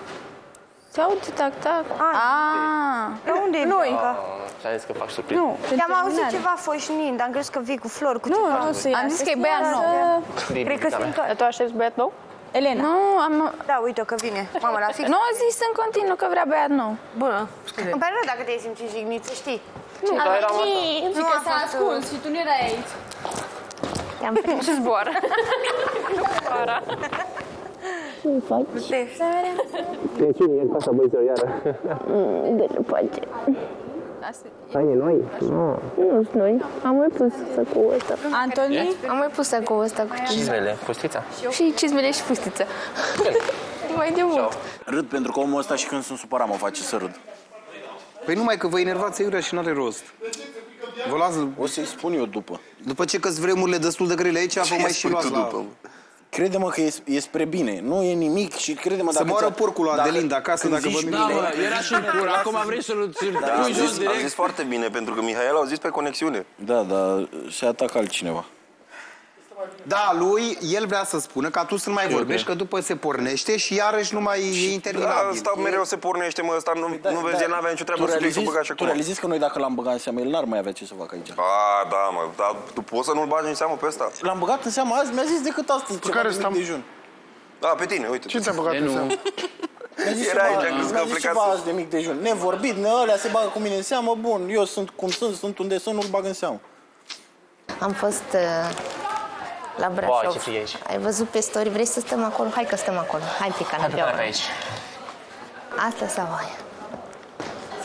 Se aude tac-tac. Aaa! De unde e Bianca? S-a zis că fac surpriză. Nu, te-am auzit ceva foșnind, am crezut că vii cu flori, cu ceva. Nu, nu se ia. Am zis că e băiat nou. Cred că sunt toate. Tu aștepți băiat nou? Elena. Nu, am... Da, uite-o că vine. Mama, la fix. Nu, zis în continuu că vrea băiat nou. Bună. Îmi pare rău dacă te-ai simțit jignit, să știi. Nu, dar eram asta. Nu, că s-a ascuns și tu nu erai aici. I-am prins. Și zboară. Nu zboară. Ce-mi faci? Te cine, e în Casa Băieților, iară. De ce face? Hai, e noi? Nu. Nu sunt noi. Am mai pus să cu ăsta. Antoni? Am mai pus să cu ăsta cu cizmele, fustița. Și cizmele și fustița. Mai de mult. Râd pentru că omul ăsta și când sunt supărat mă face să râd. Păi numai că vă enervați aiurea și n-are rost. Vă las... O să-i spun eu după. După ce că-s vremurile destul de grele aici, vă mai și luați după. Crede-mă că e spre bine, nu e nimic și crede-mă dacă... Să moară porcul la Adelin de acasă dacă vă mine. Era și în cur, acum vrei să-l pui jos direct? A zis foarte bine, pentru că Mihaela a zis pe conexiune. Da, dar se atacă altcineva. Da, lui, el vrea să spună că tu să nu mai vorbești, că după se pornește și iarăși nu mai e interminabil. Da, ăsta mereu se pornește, mă, ăsta nu vezi, n-avea nicio treabă să plec să băga așa cum. Tu realizezi că noi dacă l-am băgat în seamă, el n-ar mai avea ce să facă aici. A, da, mă, dar tu poți să nu-l bagi în seamă pe ăsta? L-am băgat în seamă azi, mi-a zis decât astăzi ceva de dejun. Da, pe tine, uite. Ce ți-am băgat în seamă? Era aici, am crezut că a plecat azi de mic dejun. Nevorbit, ălea se bagă cu mine în seamă, bun, eu sunt cum sunt unde sunt, nu-l bag în seamă. Am fost la Brașov. Ai văzut pe story, vrei să stăm acolo? Hai că stăm acolo. Hai pe canapeaua. Asta sau aia?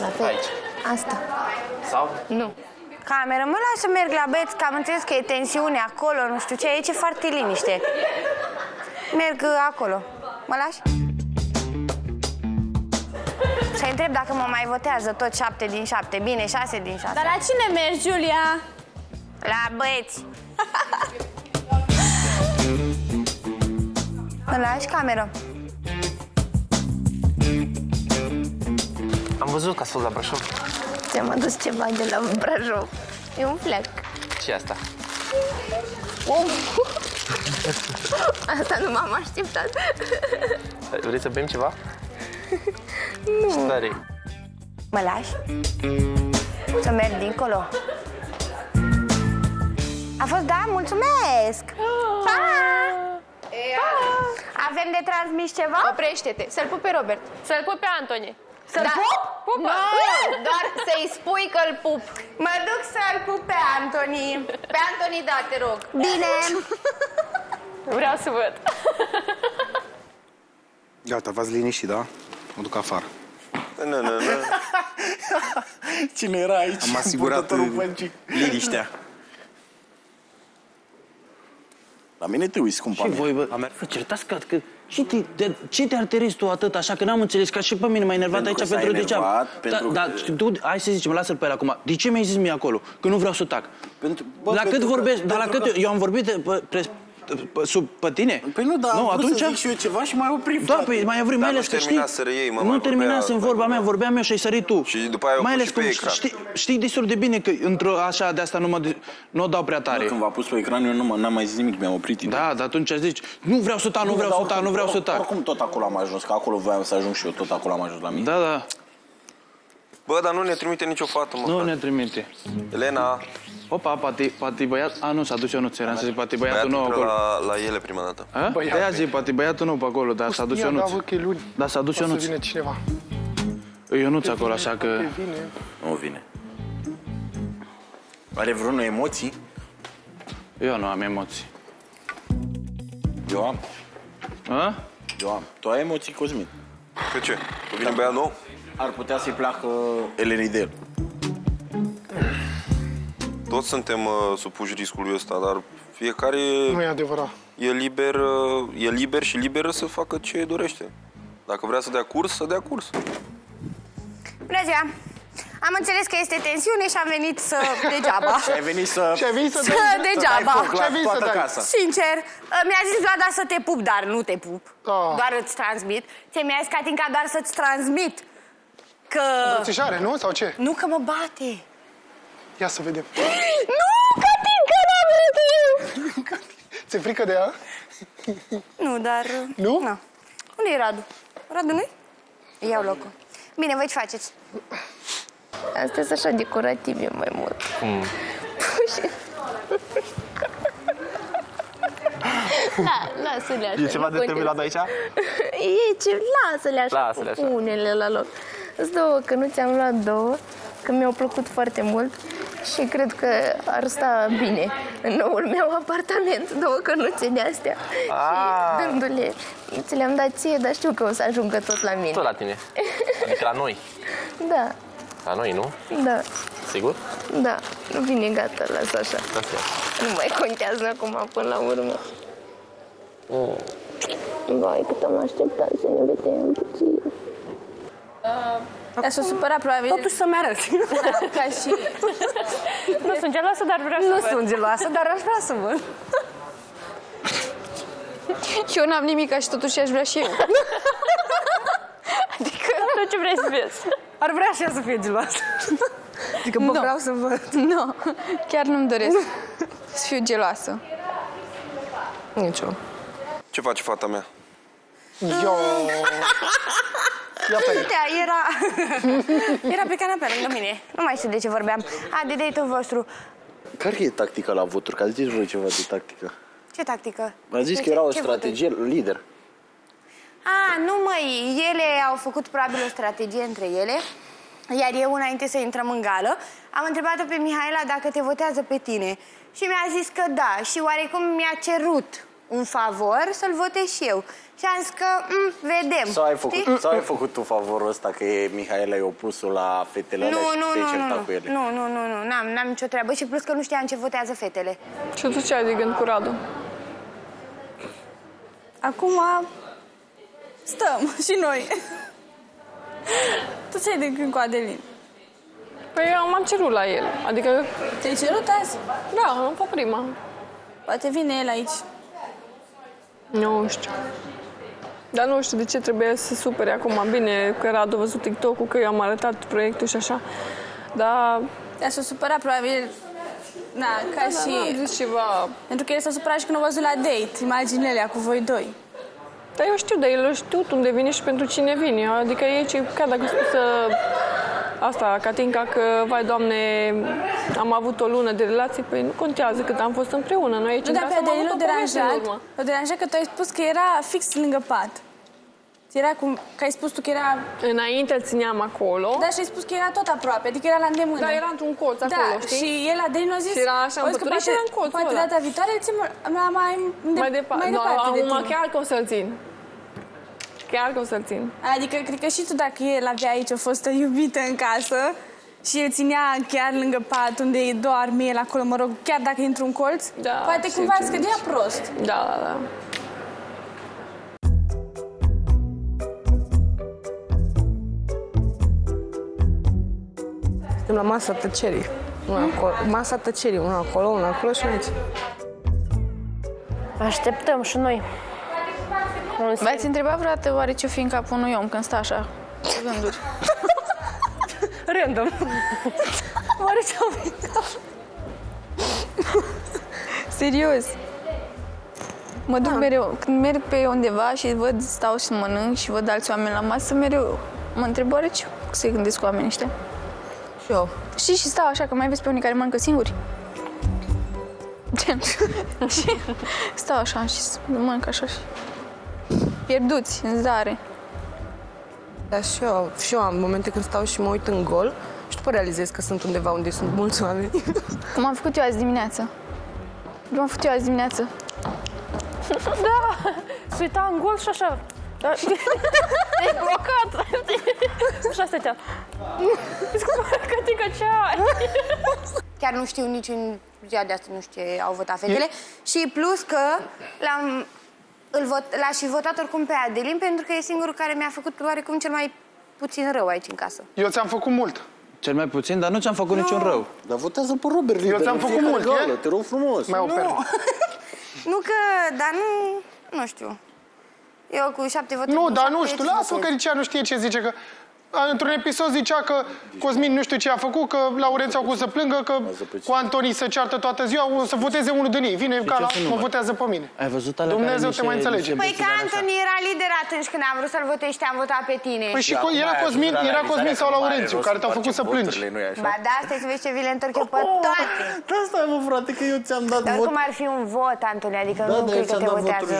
La fel. Aici. Asta. Sau? Nu. Cameră, mă las să merg la băieți, că am înțeles că e tensiune acolo, nu știu ce, aici e foarte liniște. Merg acolo. Mă lași? Să-i întreb dacă mă mai votează tot 7 din 7. Bine, 6 din 6. Dar la cine mergi, Julia? La băieți. Îmi lași cameră. Am văzut că ați fost la Brașov. Ți-am adus ceva de la Brașov. E un fleac. Ce-i asta? Asta nu m-am așteptat. Vrei să bem ceva? Nu. Ce tare e. Mă lași? Să merg dincolo. A fost, da? Mulțumesc! Pa! Avem de transmis ceva? Oprește-te, să-l pup pe Robert, să-l pup pe Antoni. Să-l pup? Pupă! Doar să-i spui că-l pup. Mă duc să-l pup pe Antoni. Pe Antoni, da, te rog. Bine! Vreau să văd. Gata, v-ați liniștit, da? Mă duc afară. Nu. Cine era aici? Am asigurat liniștea. La mine te uiți, scumpa mea. Și voi, vă certați că Ce te arterezi tu atât așa? Că n-am înțeles, că și pe mine m-ai enervat aici pentru de ce am... Dar tu, hai să zicem, lasă-l pe el acum. De ce mi-ai zis mie acolo? Că nu vreau să tac. La cât vorbești? Dar la cât eu am vorbit sub pe tine? Păi nu, dar am vrut să zic și eu ceva și m-ai oprit. Da, păi mai vrei, mai ales că știi... Nu terminase în vorba mea, vorbeam eu și-ai sărit tu. Și după aia eu pus și pe ecran. Știi destul de bine că într-o așa de asta nu o dau prea tare. Când v-a pus pe ecran eu nu n-am mai zis nimic, mi-am oprit. Da, dar atunci zici, nu vreau să tac, nu vreau să tac, nu vreau să tac. Oricum tot acolo am ajuns, că acolo voiam să ajung și eu, tot acolo am ajuns la mine. Da, da. Bă, dar nu ne trimite nicio fată, mă. Nu ne trimite. Elena. Opa, pati băiat... A, nu, s-a dus Ionuț, eram să zic pati băiatul nou acolo. La ele prima dată. Te-a zis pati băiatul nou pe acolo, dar s-a dus Ionuț. Dar s-a dus Ionuț. O să vine cineva. Ionuț acolo, așa că... Nu vine. Are vreunul emoții? Eu nu am emoții. Eu am. A? Eu am. Tu ai emoții, Cosmin. Pe ce? Tu vine băiat nou? Ar putea să-i placă Elenei de el. Toți suntem supuși riscului ăsta, dar fiecare nu e adevărat. E liber și liberă să facă ce dorește. Dacă vrea să dea curs, să dea curs. Bună ziua! Am înțeles că este tensiune și am venit să... degeaba. Și ai venit să... degeaba. Sincer, mi-a zis Vlada să te pup, dar nu te pup. Doar îți transmit. Mi-a zis Catinca doar să-ți transmit că... Îmbrățișare, nu? Sau ce? Nu, că mă bate. Ia să vedem. Nu, Catinca, n-am vrut eu! Ți-e frică de ea? Nu, dar... Nu? Na. Unde e Radu? Radu nu-i? Iau locul. Bine, voi ce faceți? Astăzi așa decorative mai mult. Cum? Da, lasă-le așa. E ceva de terminat aici? Lasă-le așa, pune-le la loc. Îți două, că nu ți-am luat două. Că mi-au plăcut foarte mult și cred că ar sta bine în noul meu apartament, două cănuțe de-astea și dându-le. Ți le-am dat ție, dar știu că o să ajungă tot la mine. Tot la tine? Adică la noi? Da. La noi, nu? Da. Sigur? Da. Nu vine gata, las așa. Nu mai contează acum până la urmă. Vai, cât am așteptat să ne vedem puțin. S-a supărat, probabil. Totuși să-mi arăt. Ca și... Nu sunt geloasă, dar vreau să văd. Nu sunt geloasă, dar aș vrea să văd. Și eu n-am nimic, și totuși aș vrea și eu. Adică... Tot ce vrei să vezi. Ar vrea și ea să fie geloasă. Adică, bă, vreau să văd. Nu, chiar nu-mi doresc să fiu geloasă. Nici eu. Ce face fata mea? Uite, era pe canapea lângă mine. Nu mai știu de ce vorbeam. De date-ul vostru. Care e tactica la voturi? Că ați zis voi ceva de tactică. Ce tactică? V-am zis că era o strategie lider. Nu măi, ele au făcut probabil o strategie între ele. Iar eu, înainte să intrăm în gală, am întrebat-o pe Mihaela dacă te votează pe tine. Și mi-a zis că da. Și oarecum mi-a cerut un favor să-l votez și eu. Și am zis că, vedem. Sau ai făcut tu favorul ăsta, că Mihaela e opusul la fetele alea și te-ai certat cu ele? Nu, n-am nicio treabă și plus că nu știam ce votează fetele. Și tu ce ai de gând cu Radu? Acum stăm și noi. Tu ce ai de gând cu Adelin? Păi eu m-am cerut la el, adică... Te-ai cerut azi? Da, pe prima. Poate vine el aici. Nu știu. Dar nu știu de ce trebuie să supere acum. Bine că Radu a văzut TikTok-ul, că eu am arătat proiectul și așa. Dar... S-a supărat probabil... Da, ca și... Pentru că el s-a supărat și când a văzut la date imaginele cu voi doi. Dar eu știu, dar el a știut unde vine și pentru cine vine. Adică e ca dacă spusă... Asta, Catinca, că, vai, doamne, am avut o lună de relație, păi nu contează cât am fost împreună. Noi aici nu, dar pe Adelin o deranja că tu ai spus că era fix lângă pat. Era cum, că ai spus tu că era... Înainte îl țineam acolo. Da, și ai spus că era tot aproape, adică era la îndemână. Da, era într-un colț acolo, știi? Și el, Adelin, a zis... Și era așa împăturit și era în colțul ăla. Poate data viitoare îl țin mai departe de tine. Acum chiar că o să-l țin. Chiar că o să-l țin. Adică, cred că și tu, dacă el avea aici o fostă iubită în casă și el ținea chiar lângă pat, unde e doarme el acolo, mă rog, chiar dacă intră un colț, da, poate cumva scădea prost. Da, da, da. la masa tăcerii. Una acolo, masa tăcerii, una acolo și aici. Așteptăm și noi. V-ați întrebat vreodată oare ce fi în capul unui om când stă așa, cu gânduri? Random. Oare ce-au fi în capul? Serios. Mă duc mereu, când merg pe undeva și văd, stau și mănânc și văd alți oameni la masă, mereu mă întreb oare ce se gândesc cu oamenii ăștia. Și eu. Știi, și stau așa, că mai vezi pe unii care mănâncă singuri. Gen. Stau așa și mănânc așa și... pierduți în zare. Dar și eu, am momente când stau și mă uit în gol și după realizez că sunt undeva unde sunt mulți oameni. Cum am făcut eu azi dimineață. Cum am făcut eu azi dimineață. Da! Se uita în gol și așa. E blocat! Așa stătea. Catinca, ce ai? Chiar nu știu, nici în ziua de asta nu știu, au votat fetele. Și plus că l-aș fi votat oricum pe Adelin, pentru că e singurul care mi-a făcut oarecum cel mai puțin rău aici în casă. Eu ți-am făcut mult. Cel mai puțin, dar nu ți-am făcut niciun rău. Dar votează pe Robert. Eu ți-am făcut mult, te rog frumos. Mai operă. Nu că, dar nu știu. Eu cu 7 voturi... Nu, dar nu știu, lasă-o că Ricea nu știe ce zice, că... Într-un episod zicea că Cosmin nu știu ce a făcut, că Laurențiu acum să plângă, că cu Antoni se ceartă toată ziua, o să voteze unul din ei. Vine ca mă votează pe mine. Ai văzut alea Dumnezeu te mai înțelege. Păi că Antoni era lider atunci când am vrut să-l votez și am votat pe tine. Păi și era Cosmin sau Laurențiu, care te-au făcut să plângi. Ba da, stai să vezi ce vi le întorc eu pe toate. Da, stai mă frate, că eu ți-am dat vot. Oricum ar fi un vot, Antoni, adică nu cred că te votează.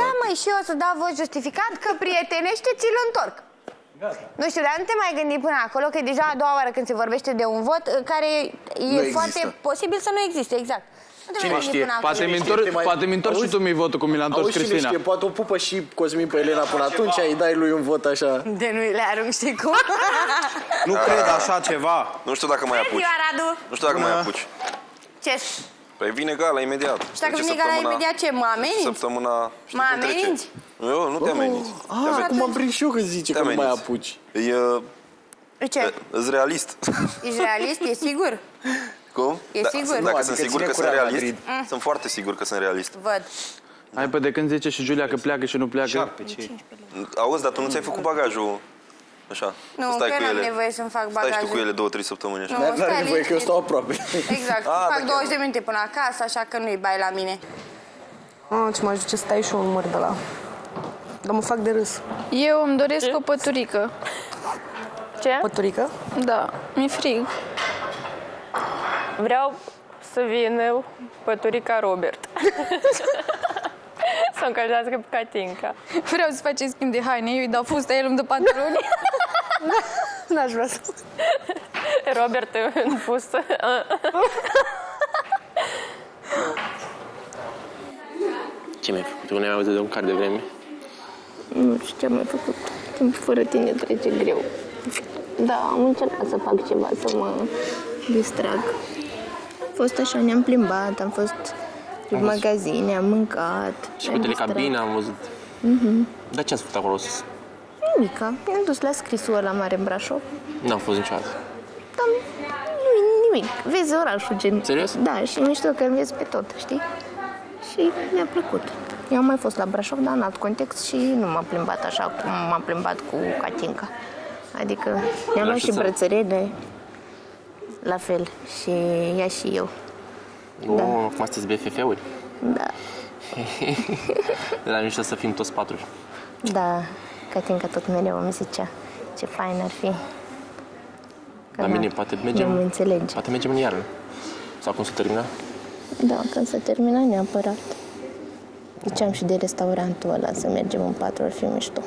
Da, măi, și eu o să dau vot justificat că prietenește, ți-l întorc. Nu știu, dar nu te mai gândi până acolo, că e deja a doua oară când se vorbește de un vot care e foarte posibil să nu existe, exact. Cine știe? Poate mi-ntorci și tu mi votul cum mi l-a întors Cristina. Știe, poate o pupă și Cosmin pe Elena până atunci, îi dai lui un vot așa. De nu le arunci, știi cum? Nu cred așa ceva. Nu știu dacă mai apuci. Nu știu dacă mai apuci. Ce? Păi vine gala imediat. Și dacă vine gala imediat, ce? Mă ameninți? Săptămâna... Mă ameninți? Eu nu te ameninți. Ah, cum am prins și eu că zice că nu mai apuci. Ce? Ești realist. Ești realist? E sigur? Cum? E sigur? Dacă sunt sigur că sunt realist, sunt foarte sigur că sunt realist. Văd. Hai, pe de când zice și Julia că pleacă și nu pleacă... Auzi, dar tu nu ți-ai făcut bagajul... Așa. Nu, că n-am nevoie să-mi fac bagajul. Stai și tu cu ele 2-3 săptămâni așa. Nu, n-am nevoie că eu stau aproape. Exact. Fac 20 de minute până acasă, așa că nu-i bai la mine. Ah, ce mă ajuce, stai și eu umăr de la... Dar mă fac de râs. Eu îmi doresc o păturică. Ce? Păturică? Da, mi-e frig. Vreau să vină păturica Robert. Să o încălzească pe Catinca. Vreau să facem schimb de haine, eu îi dau fusta, el îmi dă pantaloni. N-aș vrea să... Robert în fustă. Ce mi-ai făcut? Nu ai auzit de un car de vreme? Nu știu ce am mai făcut. Timp fără tine trece greu. Da, am încercat să fac ceva, să mă distrag. A fost așa, ne-am plimbat, am fost... în magazine, am mâncat. Și cu telecabina am văzut. Dar ce ați făcut acolo sus? Nimica. Ne-am dus la scrisul ăla mare în Brașov. N-am fost niciodată. Dar nu nimic. Vezi orașul gen... Serios? Da, și mișto că îl vezi pe tot, știi? Și mi-a plăcut. Eu am mai fost la Brașov, dar în alt context și nu m-am plimbat așa cum m-am plimbat cu Catinca. Adică mi-am luat și brățărele, la fel, și ea și eu. Acum sunteți BFF-uri? Da. Era mișto să fim toți 4. Da, Catinca tot mereu îmi zicea ce fain ar fi. La mine poate mergem în iarnă. Sau cum se termina? Da, când se termina neapărat. Ziceam și de restaurantul ăla, să mergem în 4, ar fi mișto.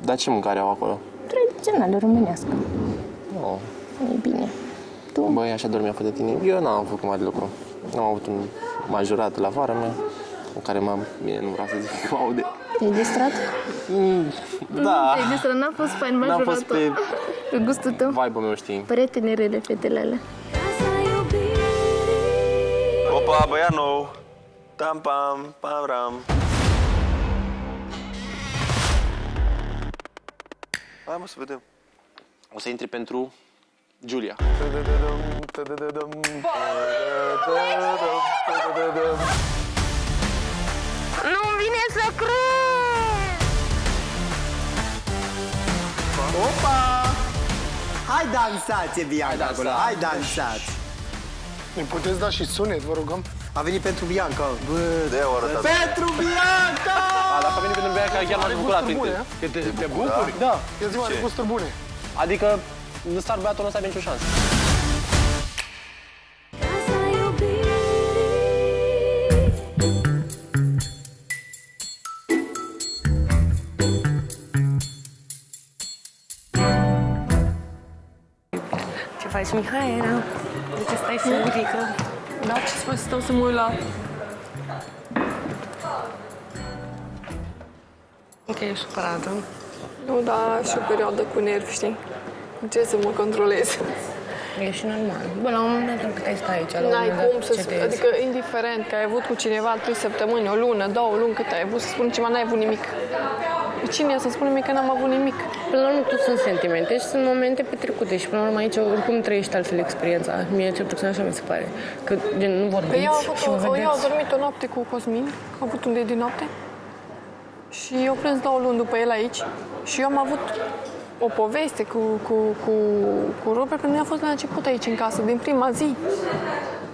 Dar ce mâncare au acolo? Tradițională, românească. E bine. Băi, așa dormea pe de tine. Eu n-am făcut mare lucru. Am avut un majorat la vara mea, în care m-am... Bine, nu vreau să zic că aude. Te-ai distrat? Da. Te-ai distrat, n-a fost fain majoratul. N-a fost pe gustul tău. Vibe-ul meu, știi. Părete nerele, fetele alea. Opa, băia nou! Tam, pam, pam, ram. Hai, mă, să vedem. O să intri pentru... Julia. Nu-mi vine să cred! Opa! Hai dansați, Bianca, acolo! Hai dansați! Ne puteți da și sunet, vă rugăm? A venit pentru Bianca! Bă, pentru Bianca! Dacă a venit pentru Bianca, chiar m-aș bucura printre. Te bucuri? Da, e mare gusturi bune. Adică, nu s-ar băiatul ăsta, avea nicio șansă. Ce faci, Mihaela? De ce stai singurică? Da, ce spui să stau să mă uit la... Ok, ești supărată. Nu, dar și o perioadă cu nervi, știi? Ce să mă controlez? Ești normal. Bă, la un moment dat cât ai stai aici, n-ai cum să spui, adică indiferent că ai avut cu cineva 3 săptămâni, o lună, 2 luni, cât ai avut, să spun ceva, n-ai avut nimic. Cine să spune mie că n-am avut nimic? Până la urmă, tot sunt sentimente și sunt momente petrecute și până la urmă aici oricum trăiești altfel experiența. Mie cel puțin așa mi se pare. Că nu vorbiți și vă vedeți. Eu am dormit o noapte cu Cosmin, am avut un de din noapte și eu prins 2 luni după el aici și eu am avut o poveste cu Robert, că noi am fost la început aici în casă, din prima zi.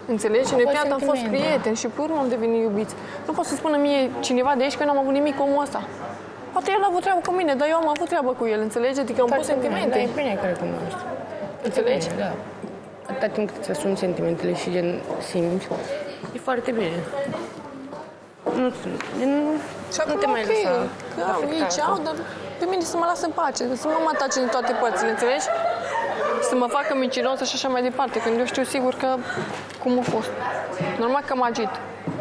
Înțelegi? Noi pe am fost prieteni și pe urmă am devenit iubiți. Nu pot să spună mie cineva de aici că n-am avut nimic cu omul ăsta. Poate el a avut treabă cu mine, dar eu am avut treabă cu el, înțelegi? Adică am pus sentimente. Da, e bine că recunoști. Înțelegi? Da. Atâta timp cât ți-asumi sentimentele și gen simți, e foarte bine. Nu te mai lăsa. Da, nici au, dar... Pe mine să mă las în pace, să mă atace din toate părțile, înțelegi? Să mă facă mincinosă și așa mai departe, când eu știu sigur că cum a fost. Normal că mă agit.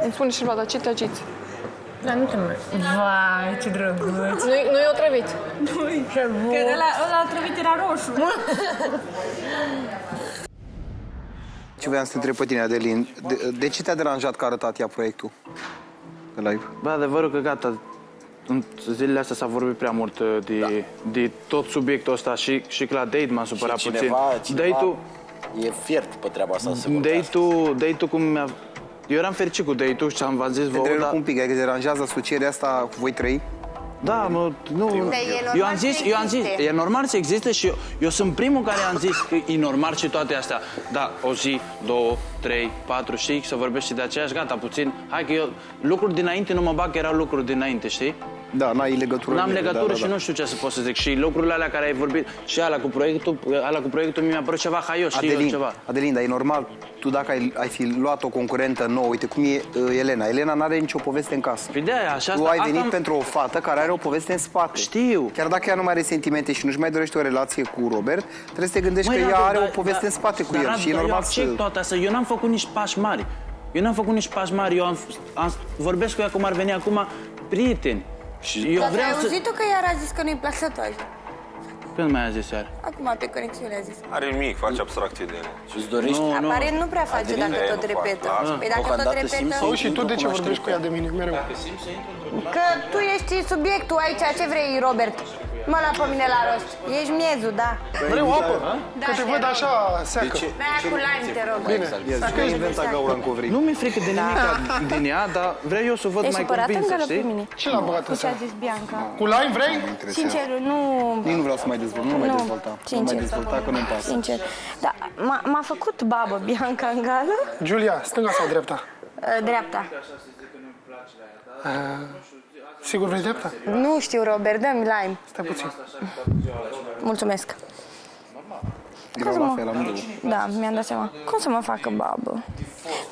Îmi spune și Vlada, ce te agiți? Dar nu te mai... Vai, ce drăguț! Nu e otrăvit. Nu-i drăguț. Că ăla otrăvit era roșu. Ce voiam să te întreb pe tine, Adelin, de ce te-a deranjat că a arătat ea proiectul? De live? Bă, adevărul că gata. În zilele astea s-a vorbit prea mult de tot subiectul ăsta și că la date m-am supărat puțin. Date-ul e fiert pe treaba asta să vorbească. Date-ul cum mi-a... Eu eram fericit cu date-ul și v-am zis vouă, dar... un pic, adică deranjează asocierea asta cu voi trei? Da, mă, nu... Eu am zis, e normal să existe și eu sunt primul care am zis că e normal și toate astea. Da, o zi, 2, 3, 4, știi, să vorbești și de aceeași, gata, puțin. Hai că eu... Lucruri dinainte nu mă bag, erau lucruri dinainte, știi? Da, n-ai legătură. N-am legătură și nu știu ce să pot să zic. Și lucrurile alea care ai vorbit și ala cu proiectul mi-a părut ceva haios, știi, ceva. Adelin, dar e normal, tu dacă ai fi luat o concurentă nouă, uite cum e Elena. Elena n-are nicio poveste în casă. Tu ai venit pentru o fată care are o poveste în spate. Știu. Chiar dacă ea nu mai are sentimente și nu-și mai dorește o relație cu Robert, trebuie să te gândești că ea are o poveste în spate cu el și e normal să... Eu n-am făcut nici pași mari. Eu vorbesc cu ea cum ar veni acum prieteni. Dar ai auzit-o că iar a zis că nu-i plasători? Când mai a zis iar? Acum, pe conexiune a zis. Are nimic, face abstracție de ele. Ce-ți dorești? Aparent nu prea face dacă tot repetă. Păi dacă tot repetă... Și tu de ce vorbești cu ea de mine mereu? Că tu ești subiectul aici, ce vrei, Robert? Mă la pe mine la rost. Ești miezul, da? Vreau apă, că te văd așa seacă. Bea cu lime, te rog. Bine, dacă ești venta gaura în covric. Nu mi-e frică de nimic din ea, dar vreau eu să o văd mai convinsă, știi? Ce l-a băgat în seara? Ce a zis Bianca? Cu lime vrei? Sincer, nu... Nu vreau să mai dezvolt, nu mai dezvolta. Că nu-mi pasă. Sincer, dar m-a făcut babă Bianca în gală. Julia, stânga sau dreapta? Dreapta. Sigur vrei dreapta? Nu știu, Robert, dă-mi lime. Stai puțin. Mulțumesc. Da, mi-am dat seama. Cum să mă facă babă?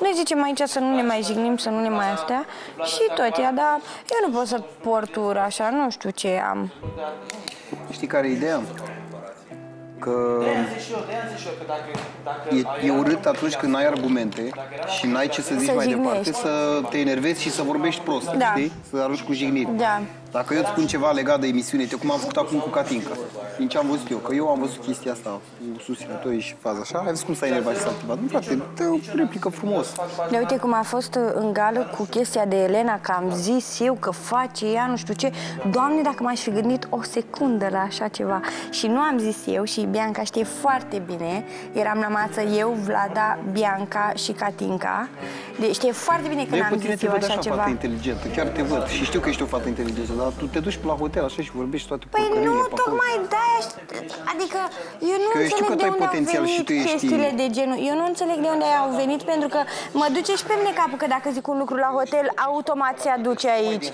Noi zicem aici să nu ne mai jignim, să nu ne mai astea. Și tot ea, dar eu nu pot să port ură așa, nu știu ce am. Știi care e ideea? Că e urât atunci când n-ai argumente și n-ai ce să zici mai departe, să te enervezi și să vorbești prost, știi? Să arunci cu jigniri. Dacă eu îți spun ceva legat de emisiune, uite cum am făcut acum cu Catinca. Din ce am văzut eu, că eu am văzut chestia asta cu susținătorii și faza așa, ai văzut cum s-a enervat și s-a activat. Nu, frate, dă o replică frumos. Ne uite cum a fost în gală cu chestia de Elena, că am zis eu că face ea, nu știu ce. Doamne, dacă m-aș fi gândit o secundă la așa ceva. Și nu am zis eu și Bianca știe foarte bine, eram la masă eu, Vlada, Bianca și Catinca. Deci știe foarte bine că n-am zis eu așa ceva. Fată inteligentă, chiar te văd și știu că ești o fată inteligentă. Dar tu te duci la hotel așa și vorbești toate porcările. Păi nu, tocmai de-aia, adică eu nu înțeleg de unde au venit chestiile de genul. Eu nu înțeleg de unde au venit, pentru că mă duce și pe mine capul că dacă zic un lucru la hotel, automat se aduce aici.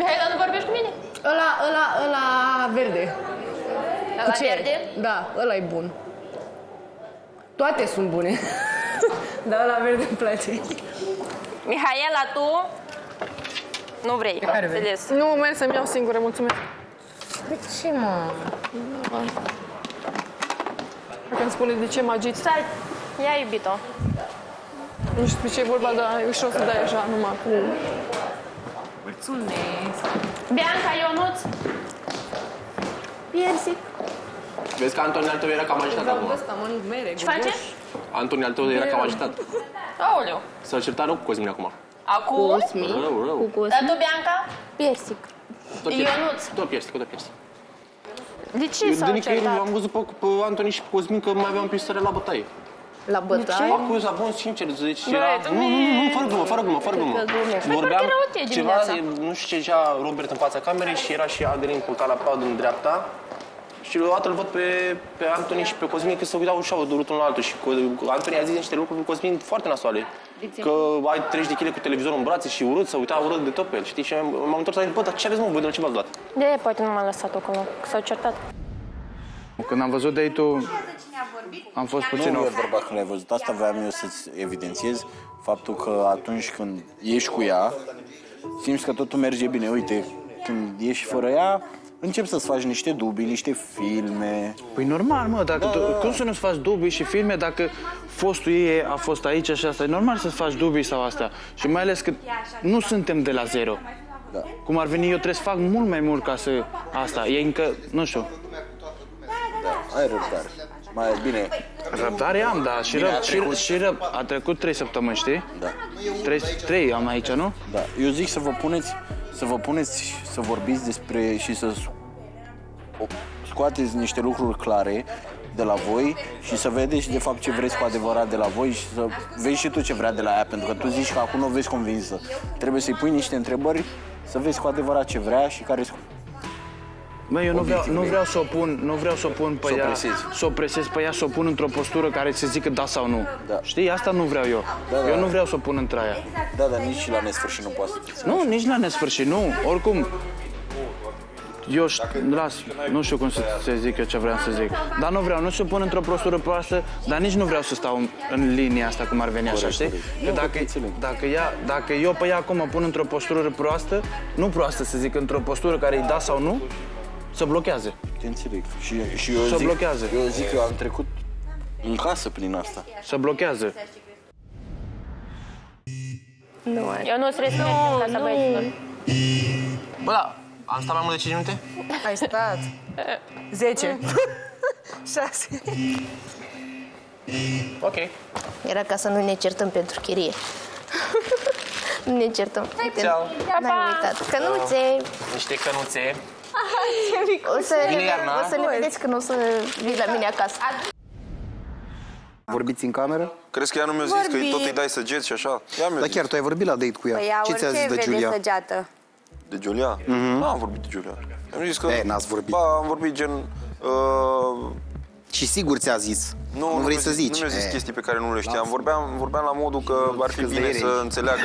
Mihaela, nu vorbești cu mine? Ăla verde. Ăla verde? Da, ăla e bun. Toate sunt bune. Dar ăla verde îmi place. Mihaela, tu... Nu vrei, înțeles. Nu, merg să-mi iau singură, mulțumesc. De ce, mă? Dacă îmi spuneți de ce mă agit... Stai, ia iubito. Nu știu ce e vorba, dar e ușor să dai așa, numai cu... Mulțumesc. Bianca, Ionuț. Piersic. Vezi că Antoni al tău era cam agitat acum. Ce face? Antoni al tău era cam agitat. Aoleu. S-a certat rău cu Cosmin acum. Acum? Cosmin. Dar tu, Bianca? Piersic. Ionuț. Tot piersic, tot piersic. De ce s-a încercat? Am văzut pe Antoni și pe Cosmin că mai aveam pistoare la bătaie. La bătaie? Acuza, bun, sincer, deci era... Nu, fără glumă, fără glumă, fără glumă. Vorbeam ceva, nu știu ce, zicea Robert în fața camerei și era și Adelin culcat la pat în dreapta. Și o dată îl văd pe Antoni și pe Cosmin că se uitau și au durut unul la altul. Și Antoni a zis niște lucruri cu Cosmin foarte nasoale. Că ai 30 de kg cu televizorul în brațe și urât, să uita urât de tot pe el, știi? Și m-am întors la el, bă, dar ce aveți, mă, voi de la ce v-ați luat? De-aia poate nu m-am lăsat acolo, că s-au certat. Când am văzut date-ul, am fost puțin... Nu e vorba că l-ai văzut, asta voiam eu să-ți evidențiez faptul că atunci când ești cu ea, simți că totul merge bine. Uite, când ești fără ea, încep să-ți faci niște dubii, niște filme. Păi normal, mă, dacă cum să nu-ți faci dubii și filme dacă fostul ei a fost aici și asta? E normal să-ți faci dubii sau asta. Și mai ales că nu suntem de la zero. Da. Cum ar veni, eu trebuie să fac mult mai mult ca să... Asta, e încă, nu știu. Da, ai răbdare. Mai bine. Răbdare am, da, și a trecut 3 săptămâni, știi? Da. 3 am aici, nu? Da, eu zic să vă puneți... să vorbiți despre și să scoateți niște lucruri clare de la voi și să vedeți de fapt ce vreți cu adevărat de la voi și să vezi și tu ce vrea de la ea, pentru că tu zici că acum nu o vezi convinsă. Trebuie să-i pui niște întrebări, să vezi cu adevărat ce vrea și care sunt. Băi, eu nu vreau să o pun, pe ea, să o presez pe ea, să o pun într-o postură care să zică da sau nu. Da. Știi? Asta nu vreau eu. Da, eu nu vreau să o pun între aia. Da, dar nici la nesfârșit nu poate. Nu, nici la nesfârșit, nu. Oricum, eu nu știu cum să zic eu ce vreau să zic. Dar nu vreau, nu să o pun într-o postură proastă, dar nici nu vreau să stau în linia asta cum ar veni așa, știi? Că dacă eu pe ea acum o pun într-o postură proastă, nu proastă să zic, într-o postură care îi da sau nu, să blochează. Te înțeleg. Și eu zic, că am trecut în casă prin asta. Să blochează. Nu, eu nu-ți respect în Casa Băieților. Bă, da, am stat mai mult de 5 minute? Ai stat. 10. 6. Ok. Era ca să nu ne certăm pentru chirie. Nu ne certăm. Ceau. N-ai uitat. Cănuțe. Niște cănuțe. O să ne vedeți când o să vii la mine acasă. Vorbiți în cameră? Crezi că ea nu mi-a zis că tot îi dai săgeți și așa? Dar chiar tu ai vorbit la date cu ea. Ce ți-a zis de Julia? De Julia? Nu am vorbit de Julia. Am zis că... N-ați vorbit. Ba, am vorbit gen... Și sigur ți-a zis. Nu vrei să zici. Nu mi-a zis chestii pe care nu le știam. Vorbeam la modul că ar fi bine să înțeleagă.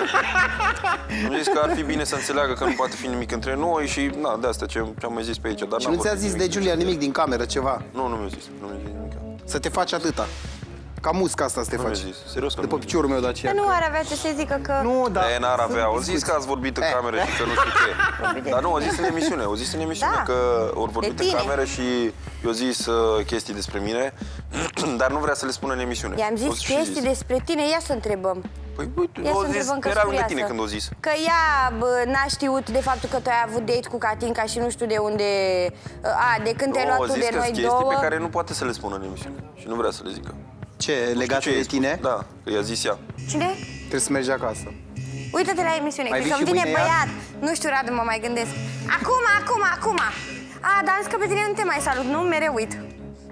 Mi-a zis că ar fi bine să înțeleagă că nu poate fi nimic între noi și na, de asta ce am mai zis pe aici. Și nu ți-a zis de Julia nimic din cameră, ceva? Nu, nu mi-a zis. Nu mi-a zis nimic. Să te faci atâta. Ca musca asta să te faci. Serios că după piciorul meu de aceea. Nu ar avea ce să zică că... Nu, da. E, n-ar avea. O zis că ați vorbit în cameră și că nu știu ce. Dar nu, o zis în emisiune. O zis în emisiune că ori vorbit în cameră și eu zis chestii despre mine, dar nu vrea să le spună în emisiune. I-am zis chestii despre tine, ia să întrebăm. Păi, uite, eram lângă tine când o zis. Că ea n-a știut de faptul că tu ai avut date cu Catinca și nu știu de unde... A, de când te-ai luat tu de noi două... Chestii pe care nu poate să le spună în emisiune și nu vrea să le zică. Ce, legat de tine? Da, că i-a zis ea. Cine? Trebuie să mergi acasă. Uită-te la emisiune, cred că îmi vine băiat. Nu știu, Radu, mă mai gândesc. Acum! A, dar că pe tine nu te mai salut, nu? Mereu uit.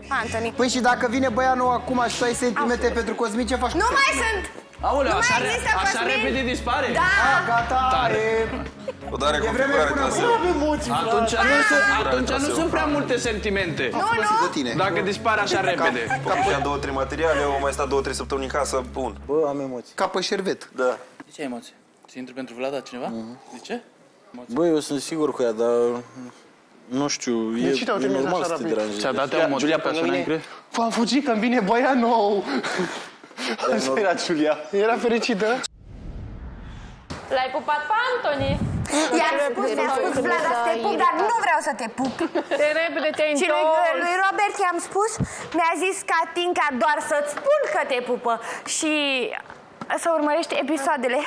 Antoni. Păi și dacă vine băiat nou acum și tu ai sentimente pentru Cosmin, ce faci? Nu mai sunt! Aoleu, așa repede dispare? Da! Gata, tare! O dare configurare clasă. Atunci nu sunt prea multe sentimente. Nu! Dacă dispare așa repede. Ca două, trei materiale, au mai stat două, trei săptămâni în casă, bun. Bă, am emoții. Ca pe șervet. Da. De ce ai emoții? Ți intru pentru Vlada cineva? De ce? Bă, eu sunt sigur cu ea, dar... Nu știu, e normal să te deranjezi. Ți-a dat ea un motiv ca să ne-ai greu? V-am fugit că-mi vine băiat nou! Asta era Julia. Era fericită. L-ai pupat pe Antoni? I-am spus, mi-a spus Vlada să te pup, dar nu vreau să te pup. Te repede, te-ai întors. Și lui Robert i-am spus, mi-a zis Catinca doar să-ți spun că te pupă. Și... să urmărești episoadele,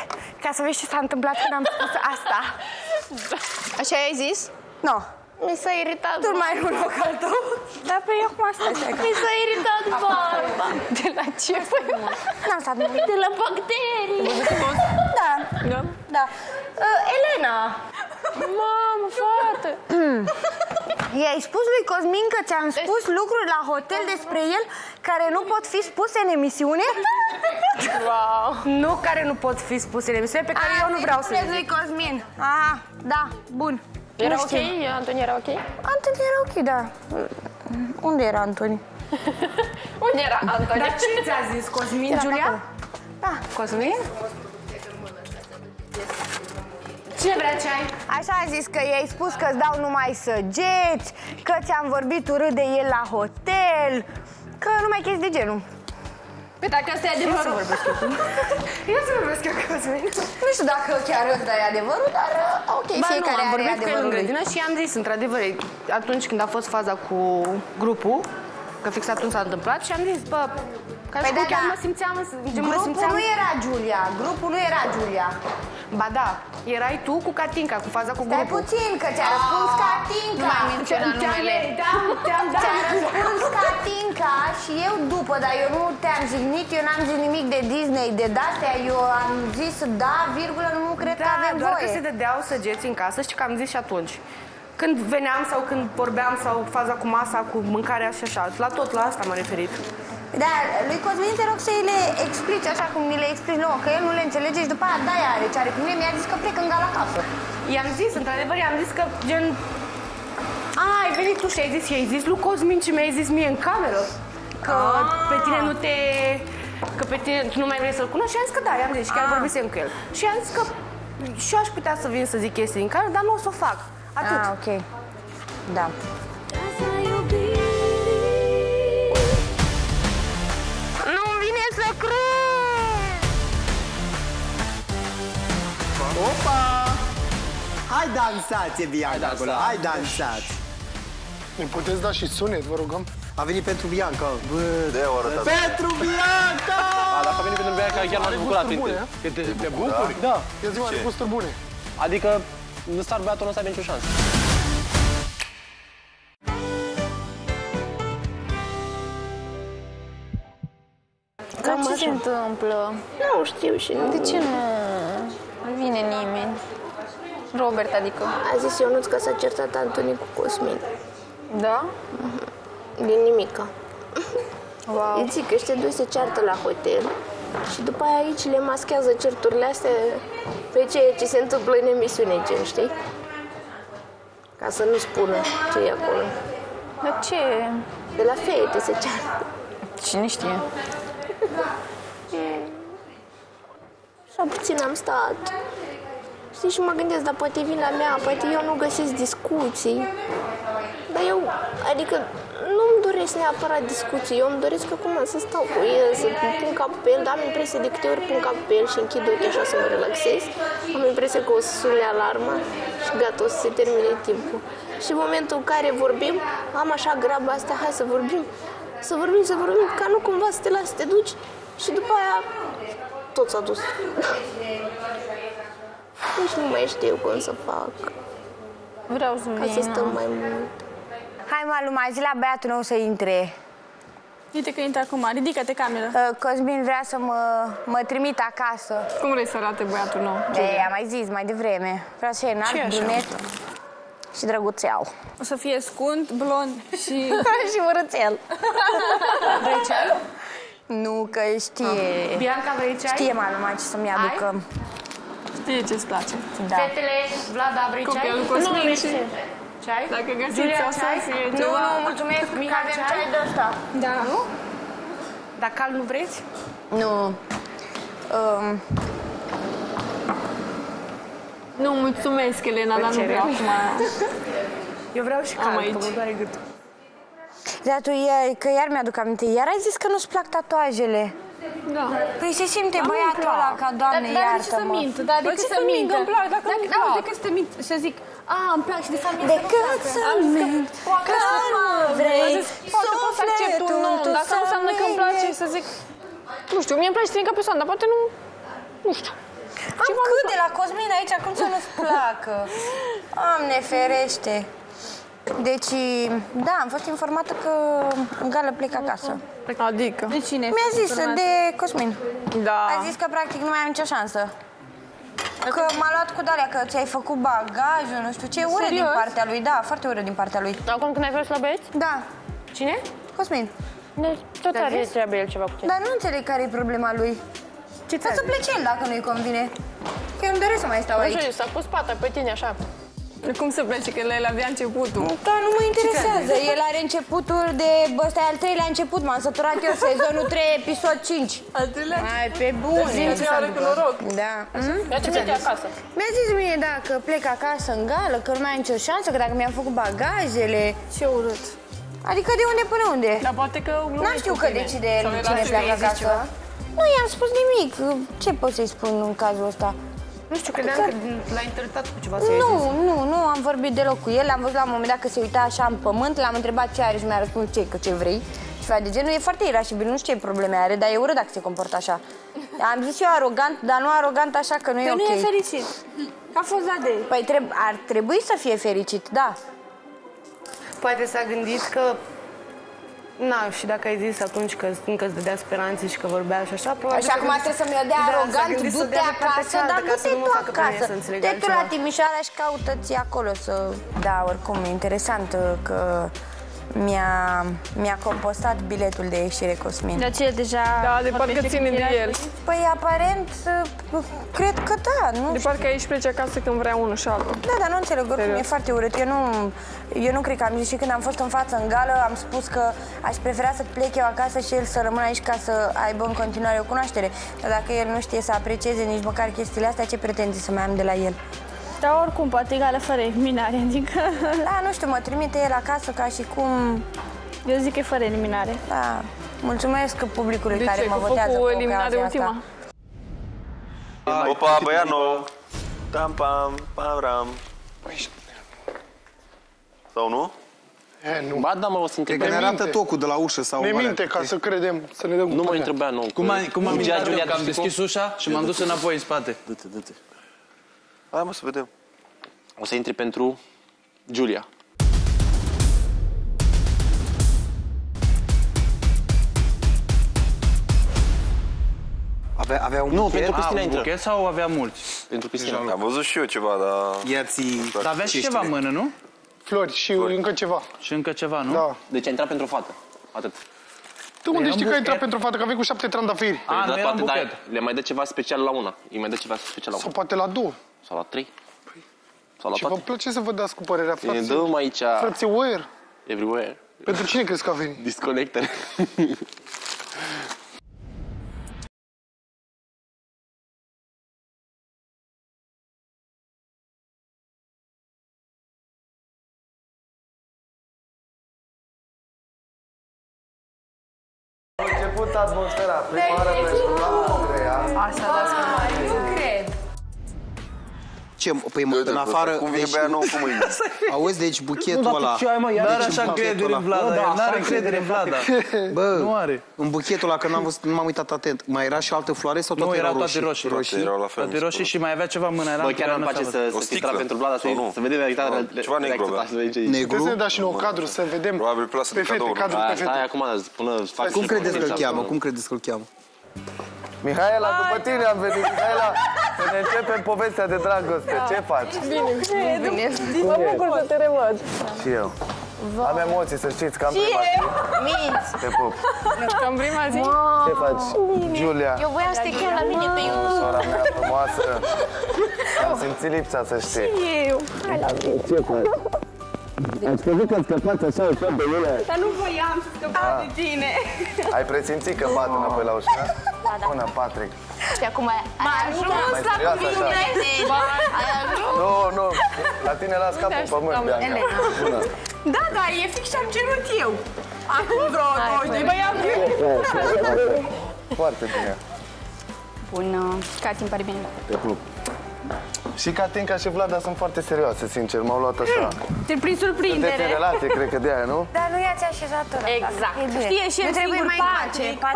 ca să vezi ce s-a întâmplat când am spus asta. Așa ai zis? Nu. Mi s-a iritat. Tu mai un local tău? Dar pe eu cum asta mi s-a iritat barba. De la ce? N-am stat nimic. De la bacterii. Da. Da. Elena. Mamă, fată. I-ai spus lui Cosmin că ți-am spus lucruri la hotel despre el care nu pot fi spuse în emisiune? Wow. Nu, care nu pot fi spuse în emisiune, pe care eu nu vreau să le zic. Lui Cosmin. Aha, da, bun. Era ok? Antoni era ok? Antoni era ok, da. Unde era Antoni? Unde era Antoni? Dar ce ți-a zis, Cosmin, Julia? Da. Cosmin? Ce vrea ce ai? Așa a zis că i-ai spus că îți dau numai săgeți, că ți-am vorbit urât de el la hotel, că nu mai chestii de genul. Păi dacă ăsta e adevărul... Eu să vorbesc eu, Cosmin. Nu știu dacă chiar ăsta e adevărul, dar ok, fiecare are adevărul lui. Ba nu, am vorbit cu el în grădină și i-am zis, într-adevăr, atunci când a fost faza cu grupul, că fix atunci s-a întâmplat și am zis, bă, ca și cum chiar mă simțeam... Grupul nu era Julia, grupul nu era Julia. Ba da, erai tu cu Catinca, cu faza cu grupul. Stai puțin, că ți-a răspuns Catinca. Nu mai menționa numele. Te-am dat. Ți-a răspuns Catinca și eu după, dar eu nu te-am jignit, eu n-am zis nimic de Disney, de Dastea, eu am zis da, virgulă, nu cred că avem voie. Doar că se dădeau săgeți în casă, știi că am zis și atunci. Când veneam sau când vorbeam sau faza cu masa, cu mâncarea și așa, la tot la asta m-am referit. Dar lui Cosmin te rog să-i le explici așa cum mi le explici nouă, că el nu le înțelege și după aia de-aia are ce are cu mine, mi-a zis că plec în gala casă. I-am zis, într-adevăr, i-am zis că gen... A, ai venit tu și ai zis, lui Cosmin ce mi-ai zis mie în cameră? Că pe tine nu te... că pe tine tu nu mai vrei să-l cunoști și i-am zis că da, i-am zis și chiar vorbisem cu el. Și i-am zis că și eu aș putea să vin să zic chestii din cameră, dar nu o să o fac. Atât. A, ok. Da. Opa! Hai dansați, Bianca, acolo! Hai dansați! Ne puteți da și sunet, vă rugăm? A venit pentru Bianca! Bă, pentru Bianca! Dacă a venit pentru Bianca, chiar m-am bucurat. Te bucuri? Da! E ziua de gusturi bune! Adică, nu s-ar băiatul, nu o să aibă nicio șansă. Cam ce se întâmplă? Nu știu și nu... De ce nu... Nu vine nimeni. Robert, adică. A zis Ionuț că s-a certat Antoni cu Cosmin. Da? Din nimica. Wow. Îi zic că ăștia doi se ceartă la hotel și după aia aici le maschează certurile astea pe ceea ce se întâmplă în emisiune, gen, știi? Ca să nu spună ce e acolo. Dar ce? De la fete se ceartă. Cine știe? Așa puțin am stat, știi, și mă gândesc, dar poate vin la mea, poate eu nu găsesc discuții. Dar eu, adică, nu-mi doresc neapărat discuții, eu îmi doresc acum să stau cu el, să pun capul pe el, dar am impresia de câte ori pun capul pe el și închid ochii așa să mă relaxez, am impresia că o să sune alarma și gata, o să se termine timpul. Și în momentul în care vorbim, am așa graba asta, hai să vorbim, ca nu cumva să te duci și după aia... tot s-a dus. Nici nu mai știu cum să fac. Vreau să ca să stăm mai mult. Hai, mă, mai zi la băiatul meu să intre. Uite că intră acum, ridică-te camera. Cosmin vrea să mă trimit acasă. Cum vrei să arate băiatul nou? Ei, am mai zis mai devreme. Vrea să fie înalt, brunet și drăguțel. O să fie scund, blond și... și urâțel. Vrei ceai? Nu, că știe. Bianca, vrei ceai? Știe, mă, numai ce să-mi aducă. Știe ce-ți place. Da. Fetele, Vlada, vrei ceai? Nu, nu știu. Ceai? Dacă găsiți o să fie ceva... Nu, mulțumesc, că avem ceai de ăsta. Da. Nu? Dar cald nu vreți? Nu. Nu, mulțumesc, Elena, dar nu vreau acum. Eu vreau și cald, că mă doare gâtul. Dar tu, că iar mi-aduc aminte, iar ai zis că nu-ți plac tatuajele. Da. Păi se simte băiatul ăla ca, Doamne, iartă-mă. Dar de ce să mint? Îmi plac, dacă nu-mi plac. De cât să mint, să zic... Ah, îmi place de familie. De cât să-mi mint, că nu vrei sufletul tău. Dacă nu înseamnă că îmi place, să zic... Nu știu, mie îmi place ca persoană, dar poate nu... Nu știu. Am cât de la Cosmin aici, cum să nu-ți placă? Doamne ferește. Deci, da, am fost informată că în gală plec acasă. Adică? De cine? Mi-a zis, de Cosmin. Da. A zis că practic nu mai am nicio șansă. Că m-a luat cu Dalia, că ți-ai făcut bagajul, nu știu ce, urât din partea lui. Da, foarte urât din partea lui. Acum când ai fost la băieți? Da. Cine? Cosmin. Tot are treabă el ceva cu tine. Dar nu înțeleg care e problema lui. O să plece el dacă nu-i convine. Că eu îmi doresc să mai stau aici. S-a pus pata pe tine așa. Cum să plece, că el avea începutul? Dar nu mă interesează, el are începutul de... Ăsta e al treilea început, m-am săturat eu, sezonul 3, episod 5. Al treilea? Ai, pe bun. Da. Ce ți-a zis? Mi-a zis mie, da, că plec acasă în gală, că nu mai am nicio șansă, că dacă mi-am făcut bagajele... Ce urât. Adică de unde până unde? Dar poate că... Nu știu că decide el cine pleacă acasă. Nu i-am spus nimic, ce pot să-i spun în cazul ăsta? Nu știu, credeam că l-ai interpretat cu ceva să-i zis. Nu, am vorbit deloc cu el. L-am văzut la un moment dat că se uita așa în pământ, l-am întrebat ce are și mi-a răspuns ce vrei. Și de genul, e foarte irascibil, nu știu ce probleme are, dar e urât dacă se comportă așa. Am zis eu arogant, dar nu arogant așa, că nu e ok. Că nu e fericit, că a fost la de... Păi ar trebui să fie fericit, da. Poate s-a gândit că... Na, și dacă ai zis atunci că încă îți dădea speranțe și că vorbea și așa, probabil... Și acum trebuie să-mi o dea arogant, du-te acasă, dar du-te tu acasă. Te tu la Timișoara și caută-ți acolo să... Da, oricum, interesant că mi-a compostat biletul de ieșire, Cosmin. De aceea deja... Da, de parcă ține de el. Păi, aparent, cred că da, nu. De parcă aici pleci acasă când vrea unul și altul. Da, dar nu înțeleg, oricum, e foarte urât. Eu nu cred că am zis, și când am fost în față, în gală, am spus că aș prefera să plec eu acasă și el să rămână aici ca să aibă în continuare o cunoaștere. Dar dacă el nu știe să aprecieze nici măcar chestiile astea, ce pretenții să mai am de la el? Dar oricum, poate egală fără eliminare, adică... Da, nu știu, mă trimite el acasă ca și cum... Eu zic că e fără eliminare. Da, mulțumesc publicului care mă votează cu ocazia asta. Opa, băiano! Tam, pam, pam, ram. Sau nu? Nu. Ba, da, mă, o să întrebăm. Că ne arată tocul de la ușă sau... Ne minte ca să credem, să ne dăm... Nu mă întreba, nu. Cum am că am deschis ușa și m-am dus înapoi în spate. Du-te, du-te. Hai, mă, să vedem. O să intri pentru Julia. Avea un buchet? Nu, pentru Cristina intră. Buchet sau avea mulți? Pentru Cristina. Am văzut și eu ceva, dar... Dar avea și ceva în mână, nu? Flori și încă ceva. Și încă ceva, nu? Da. Deci a intrat pentru o fată. Atât. Tu unde știi că ai intrat pentru fată? Că aveai cu 7 trandafiri. A, nu era un buchet. Le mai dă ceva special la una. Îi mai dă ceva special la una. Sau poate la două. Sau la 3? Sau la toate? Și vă place să vă dați cu părerea, frații? Ne dăm aici... Frații, where? Everywhere. Pentru cine crezi că a venit? Disconnector. A început atmosfera. Prima oară pentru Andreea. Asta dați cu mare. Nu cred. ce? Păi în afară... Cum vine băia nouă cu mâine. Auzi, deci buchetul ăla... N-are așa încredere în Vlada. N-are încredere în Vlada. Bă, nu are. În buchetul ăla, că nu m-am uitat atent, mai era și altă floare sau toate erau roșii? Nu, erau toate roșii. Erau la fel. Toate roșii și mai avea ceva în mână. Bă, chiar nu-mi place să se intra pentru Vlada, să vedem realitatea. Ceva negru avea. Trebuie să ne dați și nouă cadru, să vedem pe fete, cadru pe fete. Cum credeți că-l cheamă? Cum credeți că-l cheamă? Mihaela, după tine am venit, Mihaela, să ne începem povestea de dragoste. Da. Ce faci? Bine, bine. Mă bucur să te revăd. Și eu. Am emoții, să știți, că am prima zi. Minți! Te pup. Că am prima zi? Ce faci? Bine. Julia. Eu voiam să te chem la mine pe Ionuț. Sora mea frumoasă. Am simțit lipsa, să știi. Și eu. Hai la mine. Ce faci? Ați crezut că scăpați așa ușor de mine? Dar nu voiam să scăpăm de tine. Ai presimțit că bat înapoi la ușa? Bună, Patrick. Și acum ai ajuns la cuvinte. Nu, nu, la tine las capul în pământ, Bianca. Da, da, e fix ce am cerut eu. Acum vreo 20 de băiat. Foarte bine. Bun, Cati, îmi pare bine. Te club. Și Catinca și Vlada sunt foarte serioase, sincer, m-au luat așa. Te-ai prins surprindere. Sunteți în relație, cred că de aia, nu? Dar nu i-ați așezat ăla. Exact. Știe și el singur, Patrick.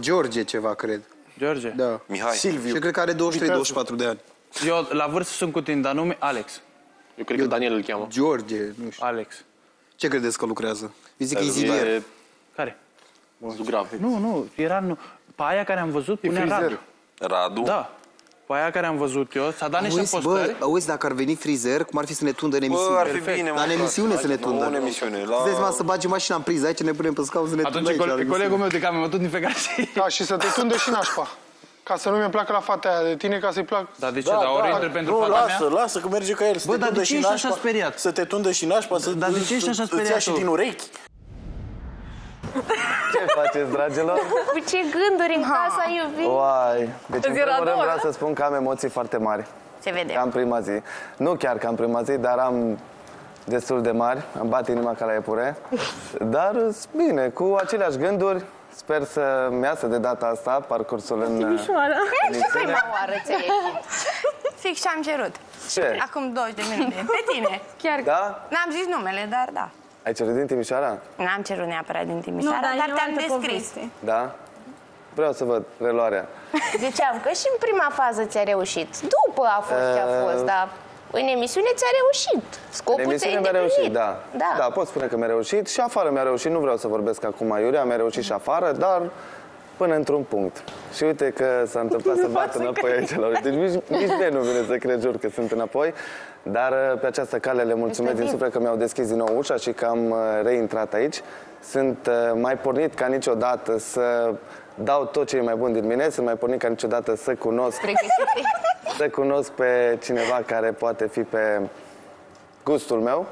George ceva, cred. George? Da. Mihai. Silviu. Și cred că are 23-24 de ani. Eu la vârstă sunt cu tine, dar nume Alex. Eu cred că Daniel îl cheamă. George, nu știu. Alex. Ce credeți că lucrează? Eu zic că e zidier. Care? Zugrav. Nu, nu, era... Pe aia care am văzut punea Radu. Radu? Da. Pe aia care am văzut eu, s-a dat niște postări. Auzi, dacă ar veni frizer, cum ar fi să ne tundă în emisiune? Bă, ar fi bine, mă. Dar în emisiune să ne tundă. Nu, în emisiune. Vedeți, mă, să bagi mașina în priză, aici ne punem pe scaun să ne tundă aici. Atunci, colegul meu de cameră mă tot nifegație. Da, și să te tunde și nașpa. Ca să nu mi-e placă la fata aia de tine, ca să-i plac... Da, de ce? Dar ori intră pentru fata mea? Lasă, lasă, că merge ca el. Bă, dar de ce ești așa speriat? Să te tundă și nașpa, să îți ia și din urechi. Ce faceți, dragilor? Cu ce gânduri în Casa Iubirii? Uai! Deci, în primul rând, vreau să spun că am emoții foarte mari. Se vede. Că am prima zi. Nu chiar că am prima zi, dar am destul de mari. Îmi bat inima ca la iepure. Dar, bine, cu aceleași gânduri, sper să-mi iasă de data asta parcursul în... Timișoara. Ce prima oară ți-ai ieșit? Fix ce-am cerut. Ce? Acum 20 de minute. Pe tine. Chiar că... Da? N-am zis numele, dar da. Ai cerut din Timișoara? N-am cerut neapărat din Timișoara, nu, dar te-am descris. Da? Vreau să văd reluarea. Ziceam că și în prima fază ți-a reușit. După a fost ce a fost, dar în emisiune ți-a reușit. Scopul ți-a îndeplinit. Da. Da. Da, pot spune că mi-a reușit și afară mi-a reușit. Nu vreau să vorbesc acum aiurea, mi-a reușit și afară, dar până într-un punct. Și uite că s-a întâmplat să bat înapoi aici la uși. Deci nici de nu vine să cred, jur că sunt înapoi. Dar pe această cale le mulțumesc din suflet că mi-au deschis din nou ușa și că am reintrat aici. Sunt mai pornit ca niciodată să dau tot ce e mai bun din mine, sunt mai pornit ca niciodată să cunosc, pe cineva care poate fi pe gustul meu.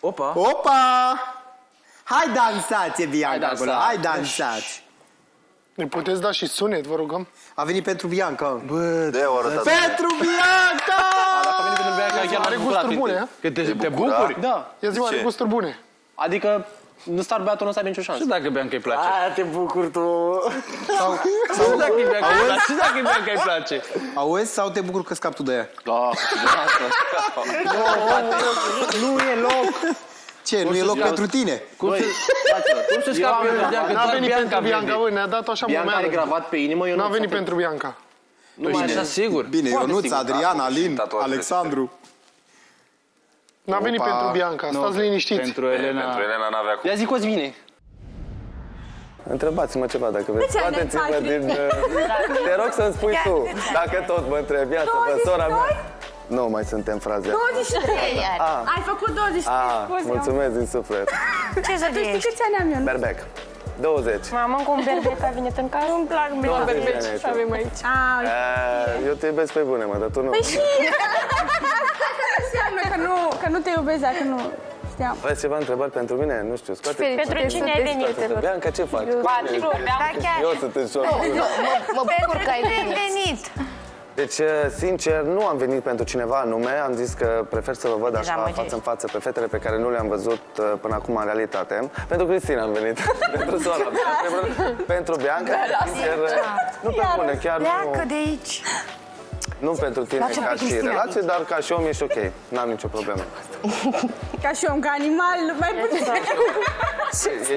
Opa! Opa! Hai dansați, Bianca, acolo! Hai dansați! Ne puteți da și sunet, vă rugăm? A venit pentru Bianca. Bă, pentru Bianca! Are gusturi bune, a? Te bucuri? Da, ia zi, are gusturi bune. Adică, nu stai băiatul, nu stai nicio șansă. Și dacă Bianca îi place. Aia te bucuri tu. Sau dacă Bianca îi place. Și dacă Bianca îi place. Auzi, sau te bucuri că scapi tu de ea? Da, nu e loc. Ce? Nu e loc pentru tine? Cum să scapi eu? N-a venit pentru Bianca, băi, ne-a dat-o așa momentul. Bianca e gravat pe inimă, eu nu... N-a venit pentru Bianca. Numai așa, sigur. Bine, Ionuț, Adrian, Alin, Alexandru. N-a venit pentru Bianca, stați liniștiți. Pentru Elena n-avea cum. Ia zic că-ți vine. Întrebați-mă ceva dacă vreți. Scoateți-mă din... Te rog să-mi spui tu, dacă tot mă întrebi. Ia să vă, sora mea. Nu mai suntem fraze. 23 iar. Ai făcut 23. Mulțumesc din suflet. Ce zări ești? Tu știi câți ani am eu? Berbec. 20. Mamă, cu un berbec a venit în care îmi plac berbeci și avem aici. Eu te iubesc pe bune, mă, dar tu nu. Păi și înseamnă că nu te iubesc dacă nu știam. Vreți ceva întrebări pentru mine? Nu știu. Pentru cine ai venit? Bianca, ce faci? Patru. Eu să te joc. Mă bucur că ai venit. Deci, sincer, nu am venit pentru cineva anume, am zis că prefer să vă văd așa, față în față, pe fetele pe care nu le-am văzut până acum în realitate. Pentru Cristina am venit, pentru soara, pentru Bianca, sincer, nu pe bune, chiar nu... Pleacă de aici! Nu pentru tine ca și relație, dar ca și om ești ok, n-am nicio problemă. Ca și om, ca animal, mai puțin.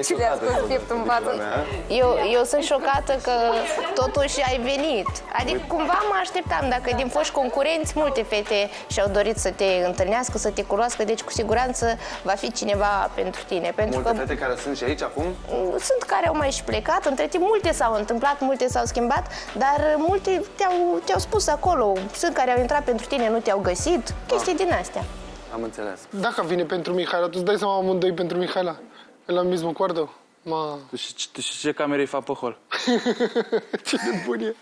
Ce le-a scos pieptul în față? Eu sunt șocată că totuși ai venit. Adică cumva mă așteptam, dacă din foști concurenți, multe fete și-au dorit să te întâlnească, să te cunoască, deci cu siguranță va fi cineva pentru tine. Multe fete care sunt și aici acum? Sunt care au mai și plecat, între timp multe s-au întâmplat, multe s-au schimbat, dar multe te-au spus acolo. Sunt care au intrat pentru tine, nu te-au găsit, chestii din astea. Am înțeles. Dacă vine pentru Mihaela, tu îți dai seama amândoi pentru Mihaela? La mismo cuarto? Ma... Și ce camere îi fac pe hol? Ce nebun e!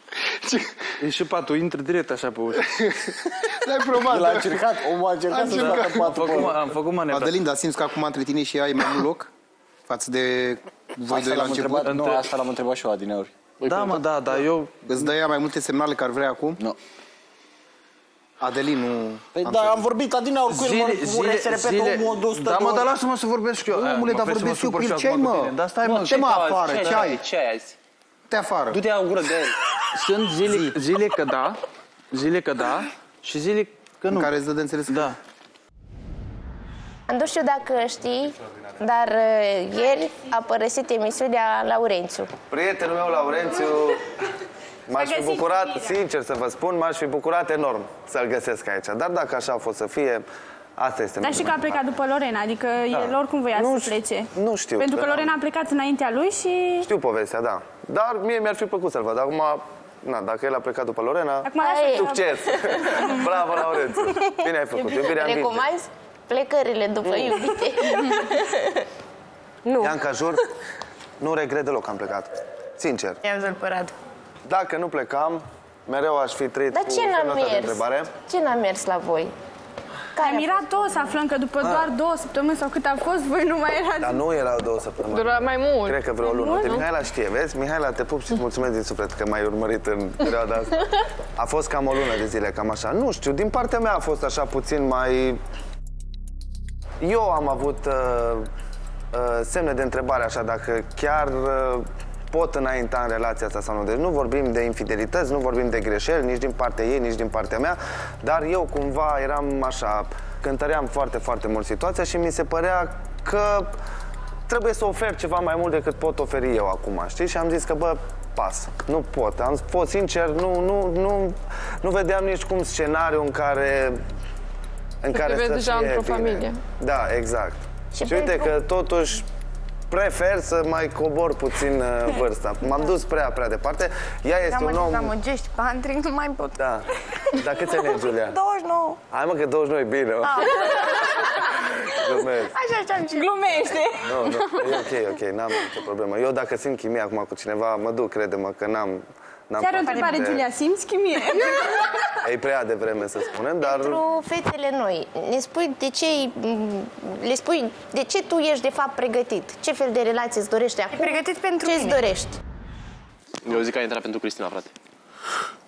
E și patul, intră direct așa pe ușă. L-ai probat! L-a încercat, omul a încercat să-l dată patul. Am făcut manevra. Adelin, dar simți că acum între tine și ea e mai mult loc? Față de voi doi la început? Nu, asta l-am întrebat și eu adineori. Da, mă, da, dar eu... Îți dă ea mai multe semnale care vrea acum? Nu. Adelin, nu... Păi da, am vorbit, Adina, oricum, se repetă omul 100 de ori. Da, mă, dar lasă-mă să vorbesc eu. Omule, dar vorbesc eu cu el, ce ai, mă? Dar stai, mă, ce mă afară, ce ai? Ce ai azi? Du-te afară. Du-te în gură de aia. Sunt zile că da, zile că da și zile că nu. În care îți dă de înțeles că da. Nu știu dacă știi, dar ieri a părăsit emisiunea Laurențiu. Prietenul meu, Laurențiu... M-aș fi bucurat, sincer să vă spun, m-aș fi bucurat enorm să-l găsesc aici. Dar dacă așa a fost să fie, asta este... Dar și că a plecat după Lorena, adică el oricum voia să plece. Nu știu. Pentru că Lorena a plecat înaintea lui și... Știu povestea, da. Dar mie mi-ar fi plăcut să-l văd. Acum, na, dacă el a plecat după Lorena, succes! Bravo, Laurenț! Bine ai făcut, iubirea în vinte. Recomanzi plecările după iubite. Nu. Bianca, jur, nu regret deloc că am plecat. Sincer. I-am zălpărat. Dacă nu plecam, mereu aș fi trăit cu semnul de întrebare. Ce n-a mers la voi? Am mirat toți să aflăm că după doar 2 săptămâni sau cât a fost, voi nu mai erați... Dar nu erau 2 săptămâni. Dura mai mult. Cred că vreo lună. Mihaela știe, vezi? Mihaela, te pup și îți mulțumesc din suflet că m-ai urmărit în perioada asta. A fost cam o lună de zile, cam așa. Nu știu, din partea mea a fost așa puțin mai... Eu am avut semne de întrebare așa, dacă chiar... pot înainta în relația asta sau nu. Deci nu vorbim de infidelități, nu vorbim de greșeli, nici din partea ei, nici din partea mea, dar eu cumva eram așa, cântăream foarte, foarte mult situația și mi se părea că trebuie să ofer ceva mai mult decât pot oferi eu acum, știi? Și am zis că, bă, pas, nu pot. Am fost sincer, nu vedeam nici cum scenariul în care să fie bine. Familie. Da, exact. Și uite că totuși prefer să mai cobor puțin vârsta. M-am dus prea departe. Ea este un om... Zamăgești, pantric, nu mai pot. Da. Dar câți ani e, Julia? 29. Hai mă, că 29 e bine. Glumești. Așa, glumește. Nu, nu, e ok, n-am nicio problemă. Eu dacă simt chimie acum cu cineva, mă duc, crede-mă, că n-am... Chiar o întrebare, Julia, simți chimie? E prea devreme să spunem, dar... Pentru fetele noi, le spui de ce tu ești de fapt pregătit? Ce fel de relație îți dorești acum? E pregătit pentru mine. Ce îți dorești? Eu zic că ai intrat pentru Cristina, frate.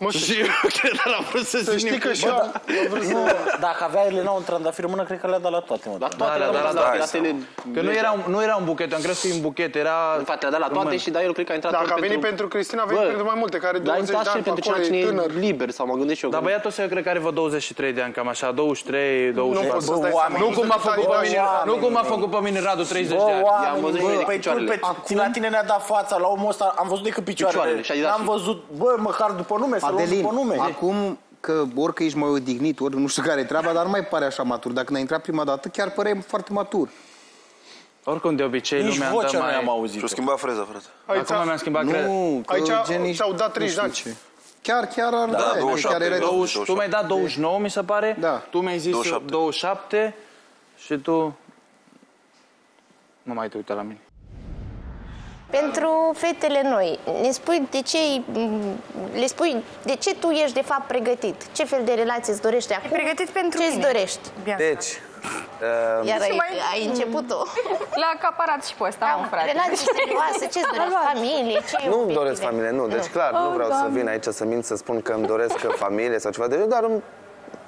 Mă, și eu cred că l-am vrut să zic nimic. Dacă avea Elena un trandafir în mână, cred că le-a dat la toate. La toate le-a dat la toate. Că nu era un buchet, am crezut că e un buchet, era... Nu, frate, le-a dat la toate și da, eu cred că a intrat... Dacă a venit pentru Cristina, a venit pentru mai multe, care 20 de ani pe acolo, e tânăr. Liber, sau mă gândesc eu. Dar băiatul ăsta, eu cred că are vreo 23 de ani, cam așa, 23, 24. Nu cum a făcut pe mine Radu, 30 de ani. Am văzut și picioarele. La tine ne-a dat fața, la omul ăsta, am văzut decât picioarele. N-am văzut, bă, măcar după nume, Adelin, să luăm după nume. Acum că orică ești mai odihnit, ori nu știu care e treaba, dar nu mai pare așa matur. Dacă n-ai intrat prima dată, chiar păreai foarte matur. Oricum, de obicei, lumea îmi dă mai... am auzit. Și-o schimba freza, frate. Acum mi-am schimbat freza. Nu, că aici s-au dat 30 ani. Chiar ar da, 27. Tu mi-ai dat 29, mi se pare. Da. Tu mi-ai zis 27 și tu... Nu mai te uita la mine. Pentru fetele noi, le spui de ce tu ești de fapt pregătit? Ce fel de relație îți dorești acum? E pregătit pentru mine. Ce îți dorești? Deci, Iar ai început-o. L-a acaparat și pe ăsta, am frate. Relații serioase, ce-ți dorești? Familie? Nu-mi doresc familie, nu. Deci clar, nu vreau să vin aici să mint, să spun că îmi doresc familie sau ceva de genul, dar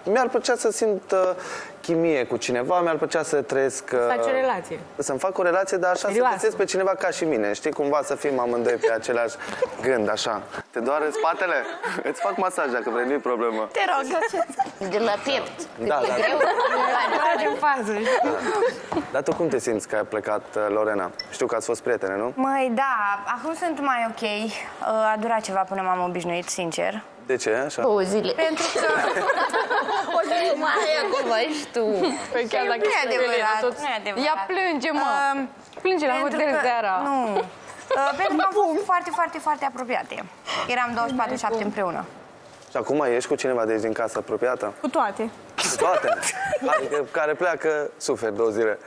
mi-ar plăcea să simt chimie cu cineva, mi-ar plăcea să trăiesc... Să faci o relație. Să-mi fac o relație, dar așa să găsesc pe cineva ca și mine. Știi, cumva să fim amândoi pe același gând, așa. Te doare în spatele? Îți fac masaj dacă vrei, nu-i problemă. Te rog, de la piept. Da, da. Dar tu cum te simți că ai plecat, Lorena? Știu că ați fost prietene, nu? Măi, da, acum sunt mai ok. A durat ceva până m-am obișnuit, sincer. De ce? Așa? O zile. Pentru că... o zile mai acum, și tu. Păi chiar dacă nu e adevărat. Nu e adevărat. Ea plânge, mă. Plânge la hotel seara. Nu. Pentru că am fost foarte, foarte, foarte apropiate. Eram 24/7 împreună. Și acum ești cu cineva de aici din casă apropiată? Cu toate. Cu toate? Adică care pleacă, suferi 2 zile.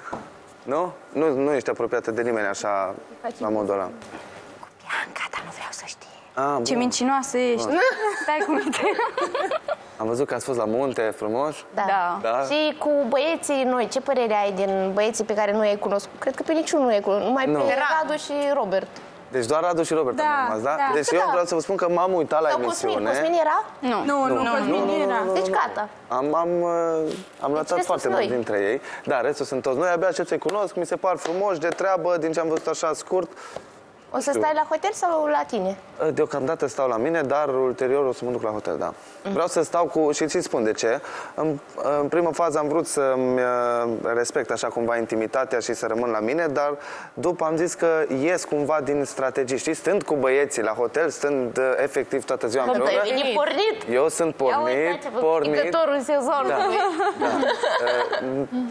Nu? Nu ești apropiată de nimeni așa, la modul ăla. Cu Bianca, dar nu vreau să știi. Ah, ce mincinoasă ești! Stai cu minte! Am văzut că ați fost la munte, frumos? Da. Da. Și cu băieții noi, ce părere ai din băieții pe care nu i-ai cunoscut? Cred că pe niciunul nu i-ai cunoscut, numai pe Radu și Robert. Deci doar Radu și Robert am rămas, da? Deci eu vreau să vă spun că m-am uitat la emisiune. Cosmin era? Nu, Cosmin era. Deci gata. Am lăsat foarte mult dintre ei. Da, restul sunt toți noi. Abia aștept să-i cunosc, mi se par frumoși, de treabă, din ce am văzut așa scurt. O să stai la hotel sau la tine? Deocamdată stau la mine, dar ulterior o să mă duc la hotel, da. Vreau să stau cu... și ți spun de ce. În prima fază am vrut să-mi respect așa cumva intimitatea și să rămân la mine, dar după am zis că ies cumva din strategii. Știi, stând cu băieții la hotel, stând efectiv toată ziua împreună... Eu sunt pornit. Câștigătorul sezonului. Da.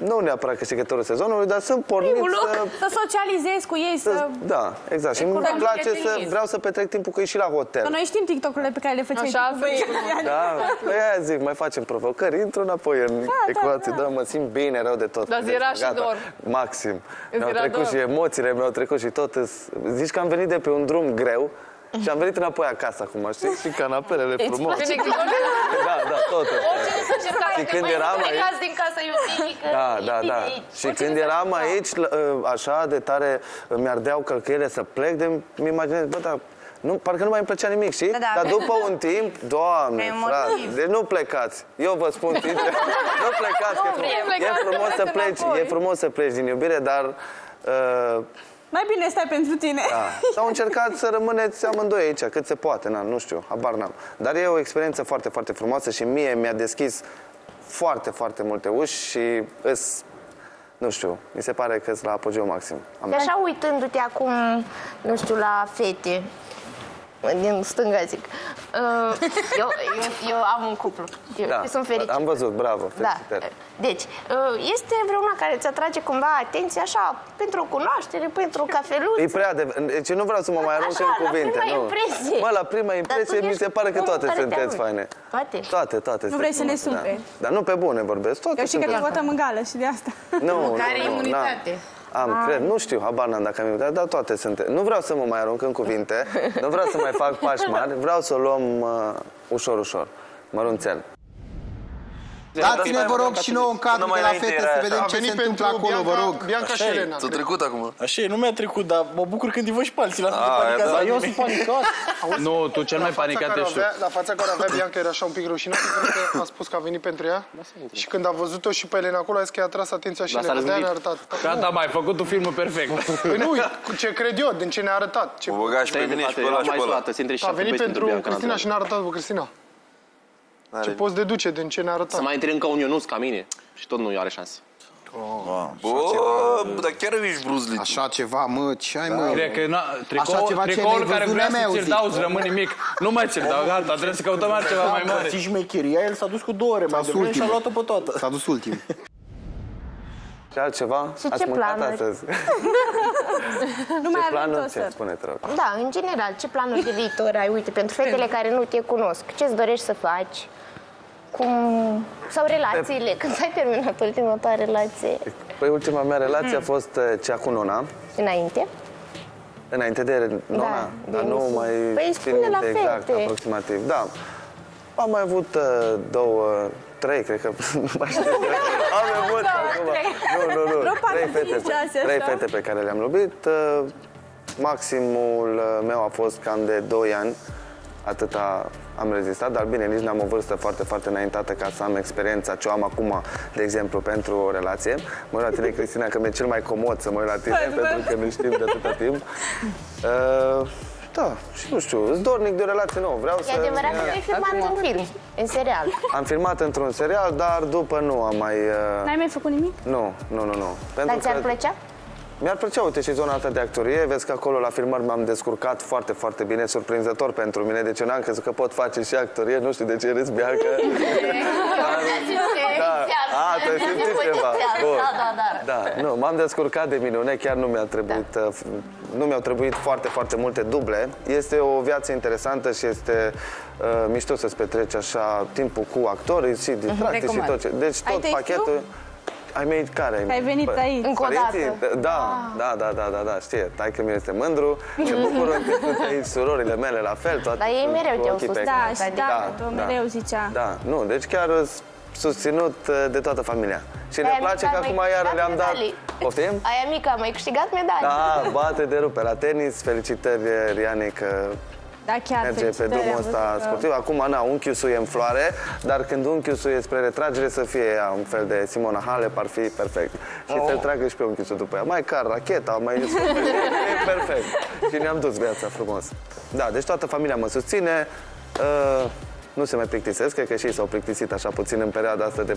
Nu neapărat câștigătorul sezonului, dar sunt pornit să socializezi cu ei, să... Da, exact. Și îmi place să vreau să petrec timpul cu ei și la hotel. Că noi știm TikTok-urile pe care le făceai. Așa, da, aia zic, mai facem provocări, intru înapoi în ecuație, da, mă simt bine, rău de tot. Dar era și dor. Maxim. Mi-au trecut și emoțiile, mi-au trecut și tot. Zici că am venit de pe un drum greu și am venit înapoi acasă acum, știi? Și canapelele frumos. Da, tot. Și când eram aici... Da. Și când eram aici, așa de tare mi-ardeau călcâiele să plec, de mi imaginez, bă, dar... Parcă nu mai îmi plăcea nimic, știi? Dar după un timp, doamne, frate, deci nu plecați. Eu vă spun, nu plecați, e frumos să pleci din iubire, dar... Mai bine stai pentru tine. Da. Sau încercați să rămâneți amândoi aici, cât se poate, nu știu, habar n-am. Dar e o experiență foarte, foarte frumoasă și mie mi-a deschis foarte, foarte multe uși și îs... Nu știu, mi se pare că-s la apogeu maxim. Și așa uitându-te acum, nu știu, la fete, din stânga zic, eu am un cuplu, eu sunt fericită. Am văzut, bravo, felicitări. Deci, este vreuna care îți atrage cumva atenția așa, pentru o cunoaștere, pentru o cafeluță. E prea de... Deci nu vreau să mă mai arunc în cuvinte, nu. Mă, la prima impresie mi se pare că toate sunteți faine. Toate? Toate. Nu vrei să ne superi. Dar nu pe bune vorbesc, toate. Eu știu că te votăm în gală și de asta. Nu, care imunitate. Cred, nu știu, habar n-am dacă am uitat, dar toate sunt. Nu vreau să mă mai arunc în cuvinte, nu vreau să mai fac pași mari, vreau să o luăm ușor, ușor, mărunțel. Dați-ne, vă rog, și nouă un cadru de la fete să vedem ce se întâmplă acolo, vă rog. Bianca și Elena. S-a trecut acum. Așa e, nu mi-a trecut, dar mă bucur când îi văd și pe alții, la fel de panicat. Dar eu sunt panicat. Nu, tu cel mai panicat ești tu. La fața care avea Bianca era așa un pic rușinată, pentru că a spus că a venit pentru ea. Și când a văzut-o și pe Elena acolo, a zis că i-a atras atenția și de-aia ne-a arătat. Gata, mai ai făcut un filmul perfect. Nu, ce cred eu, din ce ne-a arătat. O băga și pe mine și pe ăla. A venit pentru Cristina și ne-a arătat pe Cristina. Ce poți deduce din ce ne-a arătat? Să mai întâi încă un Ionuț ca mine și tot nu are șanse. Bă, dar chiar ești bruzlit. Așa ceva, mă, ce ai, mă? Tricoul care vrea să ți-l dau, îți rămâne mic. Nu mai ți-l dau, gata, trebuie să căutăm altceva mai mare. Ți șmecheria, el s-a dus cu 2 ore mai devreme și a luat-o pe toată. S-a dus ultim. Și altceva? Și ce planuri? Nu mai avem tot să... Da, în general, ce planuri de viitor ai? Uite, pentru fetele care nu te cunosc, ce-ți dorești să faci? Cum... Sau relațiile, când ai terminat ultima ta relație? Păi ultima mea relație a fost cea cu Nona. Înainte? Înainte de Nona, dar nu mai... Păi spune la fete. Exact, aproximativ, da. Am mai avut 2... 3, cred că... Am avut acum. Nu. 3 fete pe care le-am iubit. Maximul meu a fost cam de 2 ani. Atâta am rezistat, dar bine, nici n-am o vârstă foarte, foarte înaintată ca să am experiența ce o am acum, de exemplu, pentru o relație. Mă uit la tine, Cristina, că mi-e cel mai comod să mă uit la tine, pentru că ne știm de atâta timp. Da, și nu știu, îți dornic de o relație nouă, vreau să... E adevărat că ai filmat într-un film, în serial. Am filmat într-un serial, dar după nu am mai... N-ai mai făcut nimic? Nu. Dar ți-ar plăcea? Mi-ar plăcea, uite, și zona asta de actorie, vezi că acolo la filmări m-am descurcat foarte, foarte bine, surprinzător pentru mine, deci eu n-am crezut că pot face și actorie, nu știu de ce râzi, Bianca. Da, nu, m-am descurcat de minune, chiar nu mi-a trebuit, nu mi-au trebuit foarte, foarte multe duble. Este o viață interesantă și este mișto să-ți petreci așa timpul cu actorii și distracții și tot ce... Deci tot pachetul... Ai mei care? Ai venit aici. Încă o dată. Da, știe. Taică mi este mândru. Mă bucură că sunt aici, surorile mele la fel. Dar ei mereu te-au spus. Da, mereu zicea. Da, nu, deci chiar susținut de toată familia. Și ne place că acum iară le-am dat... Poftim? Aia mică a mai câștigat medalii. Da, bate de rupe la tenis. Felicitări, Riane, că... Da, chiar merge pe drumul ăsta sportiv. Acum, na, unchiusul e în floare, dar când unchiusul e spre retragere, să fie ea un fel de Simona Halep, ar fi perfect. Și să-l tragă și pe unchiusul după ea. Mai car, racheta, mai... E perfect. Și ne-am dus viața frumos. Da, deci toată familia mă susține. Nu se mai plictisesc, cred că și ei s-au plictisit așa puțin în perioada asta de 4-5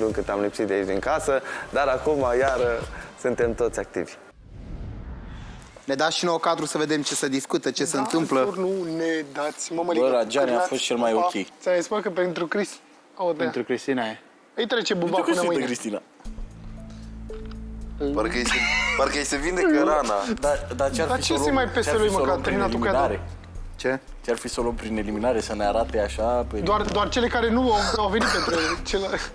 luni cât am lipsit de aici din casă, dar acum, iară, suntem toți activi. Ne dați și nouă cadru să vedem ce se discută, ce se întâmplă. Nu ne dați, mămăligă. Bă, Rageane a fost cel mai ok. Ți-am spus că pentru Cris... Pentru Cristina e. Îi trece buba până mâine. Cristina. Parcă îi se vindecă rana. Dar ce se mai peste lui, mă, că a terminat cu cadru? Ce? Ce-ar fi să o luăm prin eliminare, să ne arate așa... Doar cele care nu au venit pentru celălalt.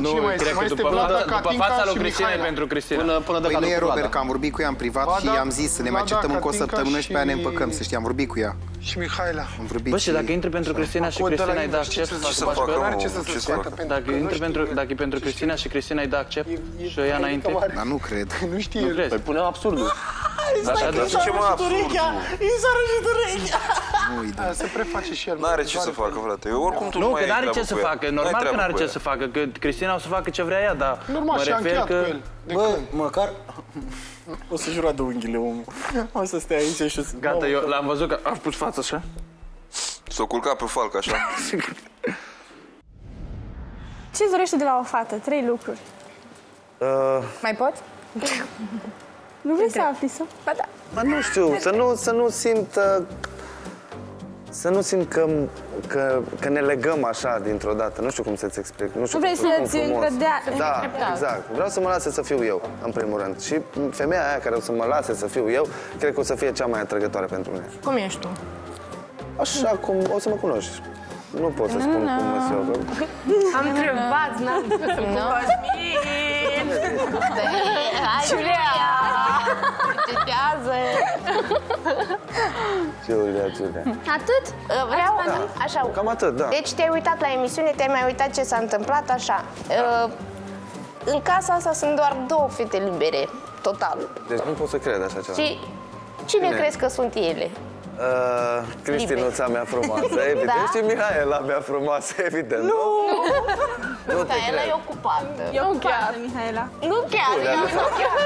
Nu, cred că după fața lui Cristina pentru Cristina. Păi nu e Robert, că am vorbit cu ea în privat și i-am zis să ne mai certăm încă o săptămână și pe aia ne împăcăm, să știi, am vorbit cu ea. Și Mihaela. Bă, și dacă intri pentru Cristina și Cristina îi dă accept, să faci pe ăla? Dacă e pentru Cristina și Cristina îi dă accept și o ia înainte? Dar nu cred. Nu știe. Păi punem absurdul. I s-a rășit urechea. Nu, se preface și el. N-are ce să facă, frate. Oricum tu nu mai ai treabă cu el. Nu, că n-are ce să facă. Normal că n-are ce să facă. Că Cristina o să facă ce vrea ea, dar... Normal, și-a încheiat cu el. Bă, măcar... O să jura de unghiile, omul. O să stea aici și o să... Gata, eu l-am văzut că a pus fața așa. S-o culca pe falcă așa. Ce-ți dorește de la o fată? 3 lucruri. Mai poți? Nu vrei să afli, să? Ba da. Ba nu știu, să nu simt că ne legăm așa dintr-o dată. Nu știu cum să-ți explic. Nu vrei să le ții încredea. Da, exact. Vreau să mă lase să fiu eu, în primul rând. Și femeia aia care o să mă lase să fiu eu, cred că o să fie cea mai atrăgătoare pentru mine. Cum ești tu? Așa cum o să mă cunoști. Nu pot să spun cum mă simt. Am întrebat, n-am putut să-mi Julia. Atât? Vreau? Așa. Cam atât, da. Deci te-ai uitat la emisiune, te-ai mai uitat ce s-a întâmplat, așa. În casa asta sunt doar 2 fete libere, total. Deci nu pot să cred așa ceva. Și cine crezi că sunt ele? Cristinuța mea frumoasă, evident, și Mihaela mea frumoasă, evident. Nu! Mihaela e ocupată. E ocupată, Mihaela. Nu chiar, nu chiar.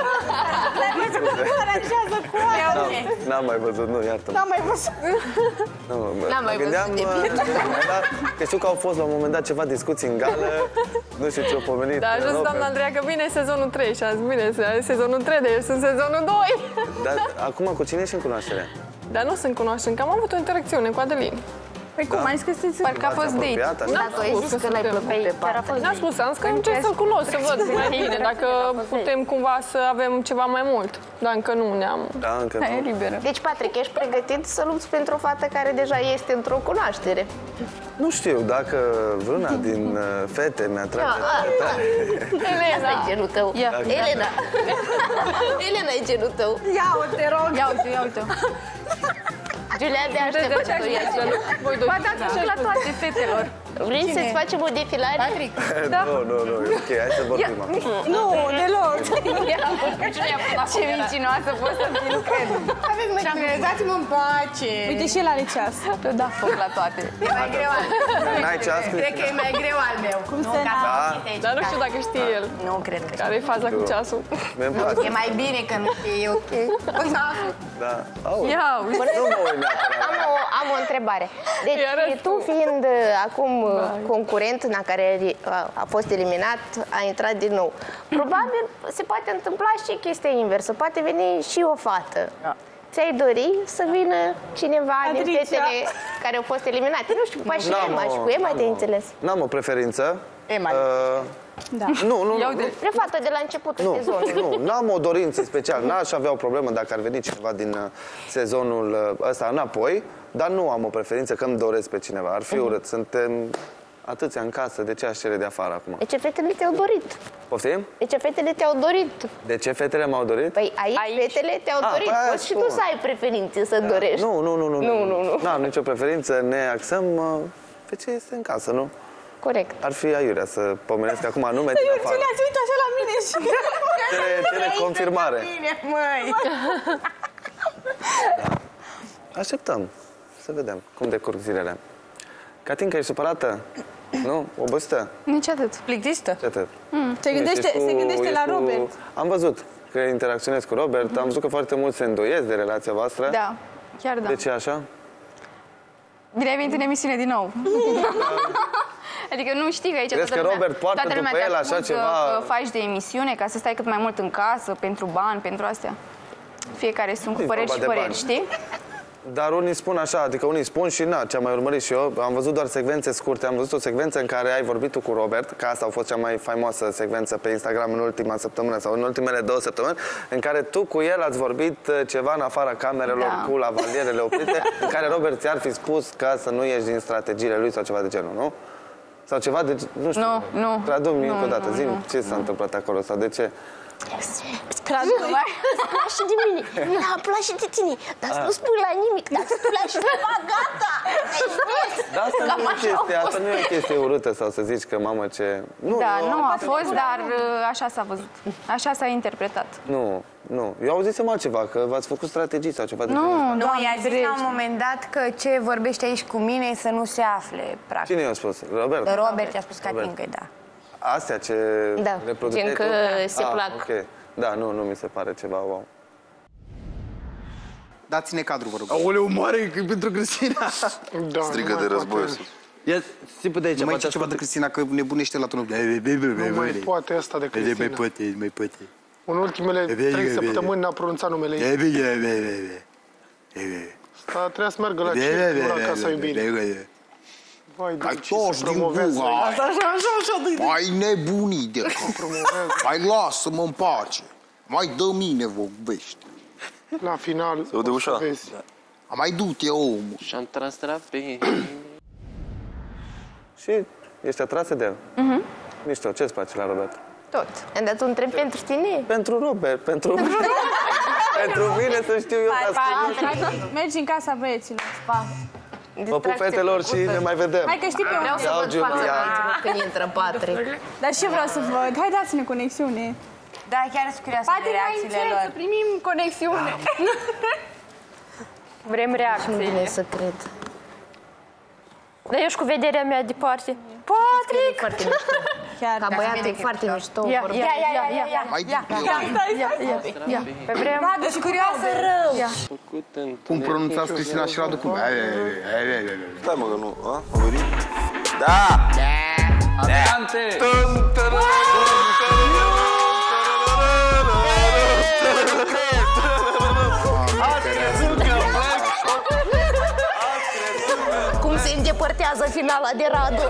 L-ai văzut că nu aranjează cu oameni. N-am mai văzut, nu, iartă-mă. N-am mai văzut. N-am mai văzut, evident. Că știu că au fost la un moment dat ceva discuții în gală, nu știu ce-o pomenit. Da, a ajuns doamna Andreea că bine e sezonul 3 și a zis, bine, sezonul 3, de eu sunt sezonul 2. Dar acum cu cine ești în cunoaștere? Dar nu sunt cunoaștem, că am avut o interacțiune cu Adelin. Păi cum, ai zis că sunteți... Parcă a fost date. Da, tu ai zis că l-ai plăcut. N-am spus, am zis că încerc să-l cunosc, să văd mai bine, dacă putem cumva să avem ceva mai mult. Dar încă nu ne-am... Da, încă nu. E liberă. Deci, Patrick, ești pregătit să lupți pentru o fată care deja este într-o cunoaștere? Nu știu, dacă vreuna din fete mi-atrage... Elena! Asta e genul tău. Elena! Elena e genul tău. Ia-o, te rog! Ia-o. Julia, abia aștept. Voi doi. Ba dați-o la toate fetelor. Vrei să-ți facem o defilare? Patrick? Nu, ok, hai să vorbim acum. Nu, deloc. Ce mincinoasă poți să fii, nu cred. Dați-mă în pace. Uite și el are ceas. Eu da foc la toate. E mai greu al meu. Cred că e mai greu al meu. Cum să n-am? Dar nu știu dacă știe el. Nu, cred că știu. Care-i faza cu ceasul? E mai bine că nu știe, e ok. O să aflu. Da. Ia, uite. Am o întrebare. Deci, tu fiind acum concurent la care a fost eliminat, a intrat din nou. Probabil se poate întâmpla și chestia inversă. Poate veni și o fată. Ți-ai dori să vină cineva din fetele care au fost eliminate? Nu știu, poate și Ema. Și cu Ema te-ai înțeles. N-am o preferință. Ema. Da. Nu. E fata de la începutul sezonului. Nu, n-am o dorință specială. N-aș avea o problemă dacă ar veni cineva din sezonul ăsta înapoi. Dar nu am o preferință că îmi doresc pe cineva. Ar fi urât. Suntem atâția în casă. De ce aș cere de afară acum? De ce fetele te-au dorit? Poftim? De ce fetele te-au dorit? De ce fetele m-au dorit? Păi aici fetele te-au dorit. Poți și tu să ai preferințe, să dorești. Nu. N-am nicio preferință. Ne axăm pe ce este în casă, nu? Corect. Ar fi aiurea să pomenesc acum nume din afară. Iurea, uite așa la mine și... Teleconfirmare. Așteptăm. Să vedem cum decurg zilele. Catinca, ești supărată? Nu? Obosită? Nici atât. Plictisită? Nici atât. Se gândește la Robert. Am văzut că interacționez cu Robert. Am văzut că foarte mult se îndoiesc de relația voastră. Da, chiar da. De ce așa? Bine ai venit în emisiune din nou. Adică nu știi că aici toată lumea te ascultă că faci de emisiune ca să stai cât mai mult în casă, pentru bani, pentru astea. Fiecare sunt cu păreri și păreri, știi? Dar unii spun așa, adică unii spun și na, ce am mai urmărit și eu, am văzut doar secvențe scurte, am văzut o secvență în care ai vorbit tu cu Robert, că asta a fost cea mai faimoasă secvență pe Instagram în ultima săptămână sau în ultimele 2 săptămâni, în care tu cu el ați vorbit ceva în afara camerelor, cu lavalierele oprite, în care Robert ți-ar fi spus ca să nu ieși din strategiile lui sau ceva de genul, nu? Sau ceva de nu știu. Nu. Tradu-mi încă o dată, zi-mi ce s-a întâmplat acolo sau de ce. S-a plat și de mine, s-a plat și de tine, dar să nu spui la nimic, dar să plat și de mine, gata! Dar asta nu e o chestie urâtă sau să zici că mamă ce... Da, nu a fost, dar așa s-a văzut, așa s-a interpretat. Nu, eu auzisem altceva, că v-ați făcut strategii sau ceva de genul ăsta. Nu, i-a zis la un moment dat că ce vorbește aici cu mine e să nu se afle, practic. Cine i-a spus? Robert? Robert i-a spus Catinca, da. Astea ce reproduceai tu? Da, că se plac. Da, nu mi se pare ceva, wow. Dați-ne cadru, vă rog. Aoleu, mare pentru Cristina! Strigă de război. Ia, simplu de aici. Nu mai e ceva de Cristina, că nebunește la tunul. Nu mai poate asta de Cristina. Mai poate. În ultimele 3 săptămâni n-a pronunțat numele ei. Trebuia să meargă la Casa Iubirii. Cătoși din gura aia. Mai nebunii de cap. Mai lasă-mă în pace. Mai dă mine vorbește. La final o să vezi. Mai du-te, omul. Și-am tras trapii. Și ești atrasă de el? Mișto, ce-ți place la Robert? Tot. Dar tu întrebi pentru tine? Pentru Robert, pentru mine. Pentru mine să știu eu ca spune. Mergi în Casa Băieților. Pa! Vă pup, fetelor, și ne mai vedem. Hai că știi că eu vreau să văd fața când intră Patrick. Dar și vreau să văd. Hai, dați-ne conexiune. Da, chiar sunt curioasă de reacțiile lor. Să primim conexiune. Vrem reacții. Nu vine să cred. Dar eu și cu vederea mea departe. Patrick! Ca băiatul e foarte mișto. Ia. Pe vrem. Radu, și curioasă rău. Cum pronunțați Cristina și Radu? Stai mă că nu, a? Da! Adiante! Cum se îndepărtează finala de Radu?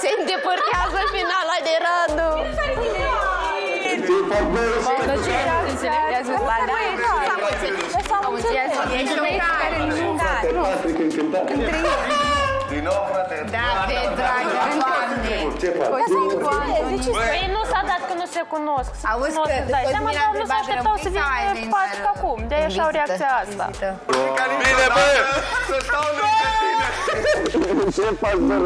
Se îndepărtează finala de Radu! Dar ce era să înțelegează? S-au înțeles! S-au înțeles! Între ei! Din nou, frate? Da, pe dragă, ce faci? Păi nu s-a dat că nu se cunosc. Auzi că nu se așteptau să vină în Patrick acum. De-aia și-au reacția asta. Bine, bă! Să stau lângă tine! Ce faci, bă,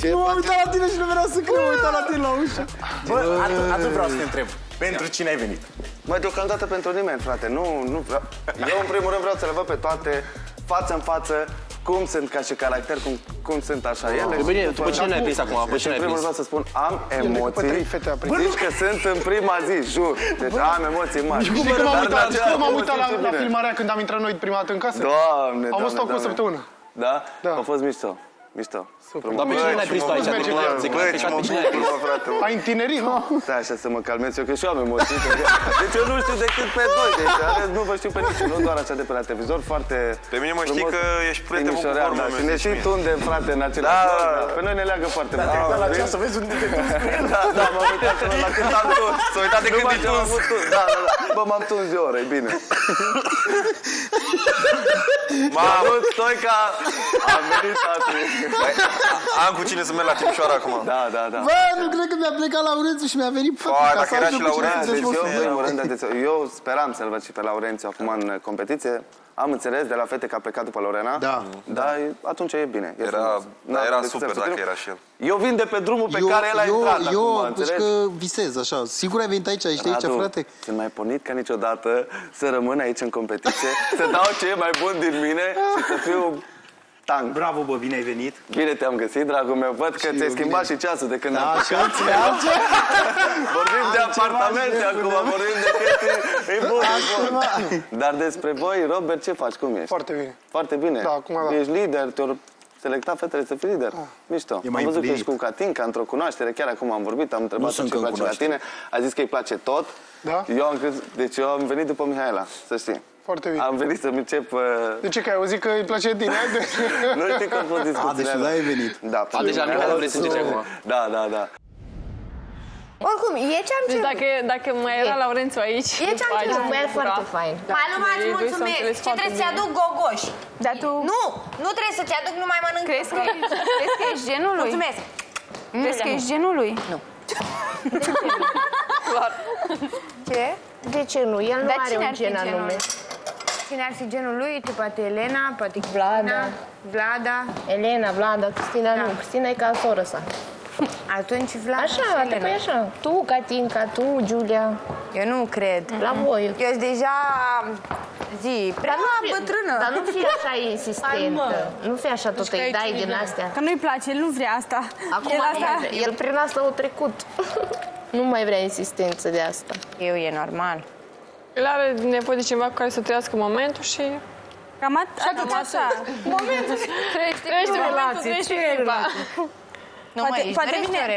ce mă uitat la tine și nu vreau să cred, mă uitat la tine la ușă. Bă, atunci vreau să te întreb. Pentru cine ai venit? Măi, deocamdată pentru nimeni, frate. Nu vreau. Eu, în primul rând, vreau să le văd pe toate, față în față, cum sunt ca și caracter, cum sunt așa ele. Bine, după ce ne-ai prins acum? În primul rând vreau să spun, am emoții. Zici că sunt în prima zi, jur. Deci am emoții mari. Știi că m-am uitat la filmarea când am intrat noi prima dată în casă? Doamne, am văzut acum o săptămână. Da? A fost mișto. Mișto. Dar pe cine n-ai prins aici? Băi, ce mă bucur, frate. Ai întinerit, nu? Stai așa să mă calmez eu, că și eu am emoții. Deci eu nu știu decât pe doi. Deci nu vă știu pe nici, nu doar așa de pe la televizor, foarte... Pe mine mă știi că ești prietenul cu formă. Și ne știi tu unde, frate, în același loc. Pe noi ne leagă foarte mult. Da, să vezi unde te tuns cu el. Da, m-am uitat până la când am tuns. S-a uitat de când e tuns. Bă, m-am tuns de oră, e bine. M-am avut stoica, am venit atunci. Am cu cine să merg la Timișoara acum. Da. Bă, nu cred că mi-a plecat Laurențiu și mi-a venit Patrick. Dacă era și Laurențiu. Eu speram să-l văd și pe Laurențiu acum în competiție. Am înțeles de la fete că a plecat după Lorena. Da. Dar atunci e bine. Era super dacă era și el. Eu vin de pe drumul pe care el a intrat. Eu că visez așa. Sigur ai venit aici, ești aici, frate? Sunt mai pornit ca niciodată să rămân aici în competiție, să dau ce e mai bun din mine și să fiu... Tang. Bravo, bă, bine ai venit. Bine te-am găsit, dragul meu. Văd că ți-ai schimbat și ceasul de când am plecat. Vorbim de apartamente acum, vorbim de chestii. E bun. Dar despre voi, Robert, ce faci? Cum ești? Foarte bine. Foarte bine. Da, acum da. Ești lider, te-au selectat fetele să fii lider. Mișto. Am văzut că ești cu Catinca într-o cunoaștere. Chiar acum am vorbit, am întrebat ce îi place la tine. A zis că îi place tot. Deci eu am venit după Mihaela, să știi. Foarte bine. Am venit să-mi încep... De ce? Că ai auzit că îi place de tine? Nu știi că am fost discuția. A, deci ai venit. Da, deja nu vrei să încep acum. Da. Oricum, e ce-am cerut. Dacă mai era Laurențiu aici... E ce-am cerut. Băi, foarte fain. Paloma, îți mulțumesc. Ce trebuie să-ți aduc gogoși? Dar tu... Nu trebuie să-ți aduc, nu mai mănânc. Crezi că ești genul lui? Mulțumesc. Crezi că ești genul lui? Nu. Ce? De ce nu? El nu are un gen anume. Cine ar fi genul lui? Poate Elena, poate Cristina, Vlada. Elena, Vlada, Cristina nu. Cristina e ca soră sa. Atunci Vlada și Elena. Așa, tu, Catinca, tu, Julia. Eu nu cred. La voi. Eu sunt deja zi, prea bătrână. Dar nu fi așa insistentă. Nu fi așa tot, îi dai din astea. Că nu-i place, el nu vrea asta. Acum el prin asta a trecut. Nu mai vrea insistență de asta. Eu e normal. El are nevoie de ceva cu care să trăiască momentul și... Cam atâta. Momentul. Trăiește momentul, trăiește clipa.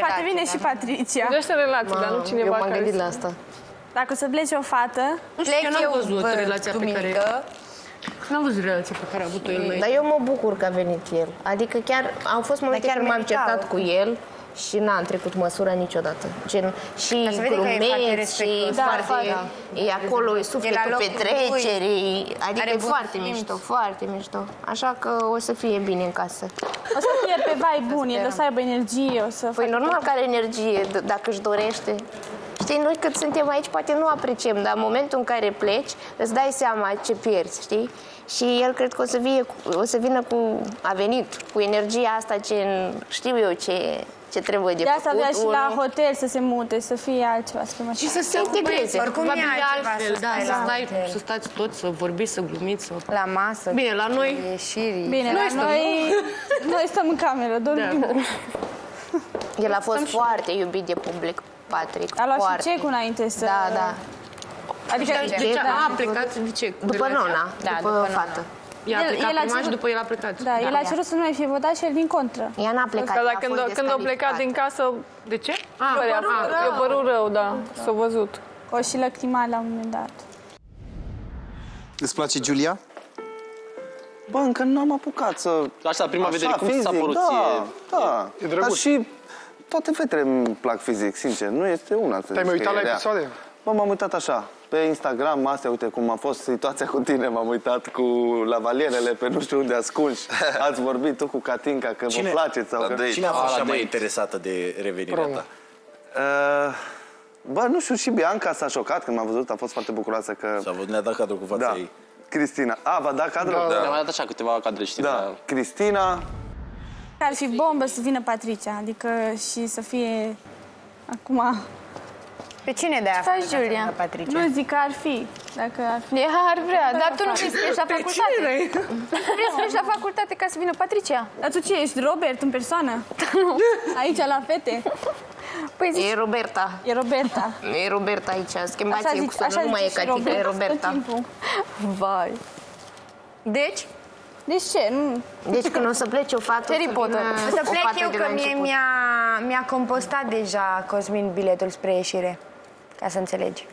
Poate vine și Patricia. Trăiește relații, dar nu cineva care... Eu m-am gândit la asta. Dacă o să plece o fată... Eu n-am văzut relația pe care... N-am văzut relația pe care a avut-o el. Dar eu mă bucur că a venit el. Adică chiar au fost momente când m-am certat cu el. Și n-am trecut măsura niciodată. Și glumeți, și foarte... E acolo, e sufletul petrecerii. Adică e foarte mișto, foarte mișto. Așa că o să fie bine în casă. O să fie pe vai bun, el o să aibă energie. Păi normal că are energie, dacă își dorește. Știi, noi cât suntem aici, poate nu apreciem, dar în momentul în care pleci, îți dai seama ce pierzi, știi? Și el cred că a venit cu energia asta, știu eu ce trebuie de făcut. De asta vrea și la hotel să se mute, să fie altceva. Și să se integreze. Oricum e altfel, să stați toți, să vorbiți, să glumiți. La masă. Bine, la noi. Bine, la noi stăm în cameră, dormim. El a fost foarte iubit de public, Patrick. A luat și cecul înainte să... Da. Adică a plecat după Nona, după fată. Ea a plecat prima și după el a plecat. Da, el a cerut să nu mai fie votat și el din contră. Ea n-a plecat. Când a plecat din casă... De ce? I-a părut rău, da. S-a văzut. O și lăcrima la un moment dat. Îți place Julia? Bă, încă n-am apucat să... Așa, la prima vedere, cum s-a părut ție? Da, dar și toate fetele îmi plac fizic, sincer. Nu este una, să zic că e rea. Te-ai mai uitat la episoade? Bă, m-am uitat așa. pe Instagram, astea, uite cum a fost situația cu tine, m-am uitat cu lavalierele pe nu știu unde ascunși. Ați vorbit tu cu Catinca că vă placeți sau că... Cine a fost cea mai interesată de revenirea ta? Bă, nu știu, și Bianca s-a șocat când m-a văzut, a fost foarte bucuroasă că... S-a văzut, ne-a dat cadru cu fața ei. Cristina. A, v-a dat cadru? Da, ne-a dat așa câteva cadre, știi? Da, Cristina... Ar fi bombă să vină Patricia, adică și să fie acum... Pe cine de-aia a făcut? Nu zic că ar fi, dacă ar fi. Ea ar vrea, dar tu nu vrei să ești la facultate. Vrei să ești la facultate ca să vină Patricia. Dar tu ce ești, Robert în persoană? Nu. Aici la fete? Păi zici, e Roberta. E Roberta. E Roberta aici, schimbați-i cu soțul, nu mai e Catinca, e Roberta. Vai. Deci? Deci ce? Nu. Deci când o să pleci o fată... Harry Potter. O să plec eu, că mie mi-a compostat deja Cosmin biletul spre ieșire. Ca să înțelegi.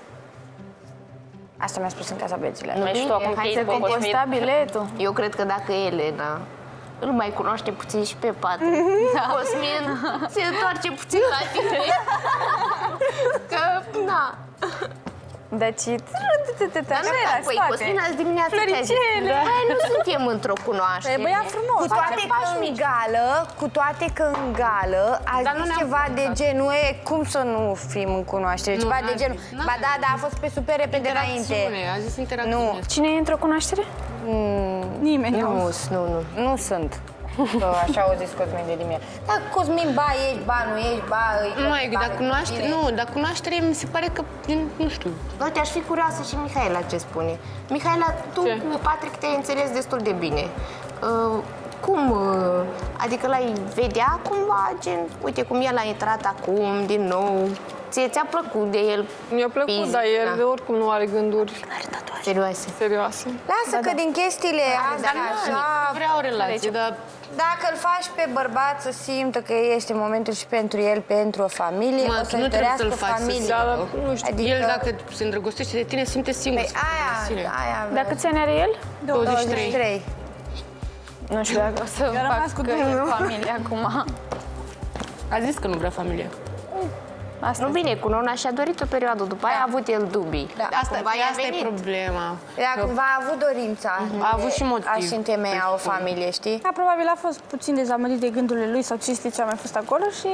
Asta mi-a spus în Casa Băieților. Nu știu acum că e compostat biletul. Eu cred că dacă Elena... Îl mai cunoaște puțin și pe Patrick. Cosmin se întoarce puțin la tine. Că, na... Deci... Păi, Cosmin, azi dimineața ce-a zis? Nu suntem într-o cunoaștere. Cu toate că în gală, a zis ceva de genul, cum să nu fim în cunoaștere? Ceva de genul, ba da, dar a fost pe super repede înainte. A zis interacțiune. Cine e într-o cunoaștere? Nimeni. Nu sunt. Că așa au zis Cosmin de dimineață. Dar Cosmin, ba ești, ba nu ești, ba... Mai, dar cunoaștere, mi se pare că, nu știu. Uite, aș fi curioasă și Mihaela ce spune. Mihaela, tu cu Patrick te-ai înțeles destul de bine. Cum, adică l-ai vedea cumva, gen, uite cum el a intrat acum, din nou. Ți-a plăcut de el? Mi-a plăcut, fizic, dar el oricum nu are gânduri serioase. Lasă că din chestiile astea așa... Vrea o relație, dar... Dacă îl faci pe bărbat să simtă că este momentul și pentru el, pentru o familie, o să-l întărească familia. El dacă se îndrăgostește de tine, simte singur. Dacă ți ani are el? 23. Nu știu dacă o să fac că e familie acum. A zis că nu vrea familie. Nu bine, cu Nona și-a dorit o perioadă, după aia a avut el dubii. Asta e problema. Cumva a avut dorința. A avut și motiv. Aș întemeia o familie, știi? Probabil a fost puțin dezamăgit de gândurile lui sau ce știe ce a mai fost acolo și...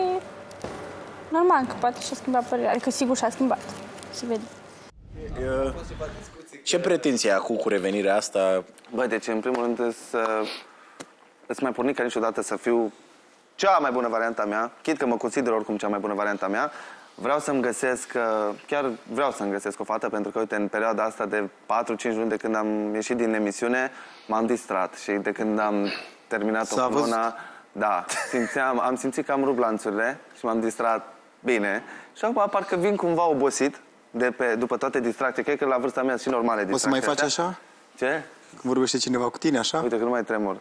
Normal, că poate și-a schimbat părerea. Adică sigur și-a schimbat. Se vede. Ce pretinzi ai acum cu revenirea asta? Băi, deci în primul rând îți mai porni ca niciodată să fiu... cea mai bună varianta mea, chit că mă consider oricum cea mai bună varianta mea, vreau să-mi găsesc, chiar vreau să-mi găsesc o fată, pentru că, uite, în perioada asta de 4-5 luni de când am ieșit din emisiune, m-am distrat și de când am terminat-o cu Nona, da, am simțit că am rupt lanțurile și m-am distrat bine și acum parcă vin cumva obosit după toate distracții, cred că la vârsta mea sunt și normale distracții. O să mai faci așa? Ce? Când vorbește cineva cu tine, așa? Uite că nu mai tremur.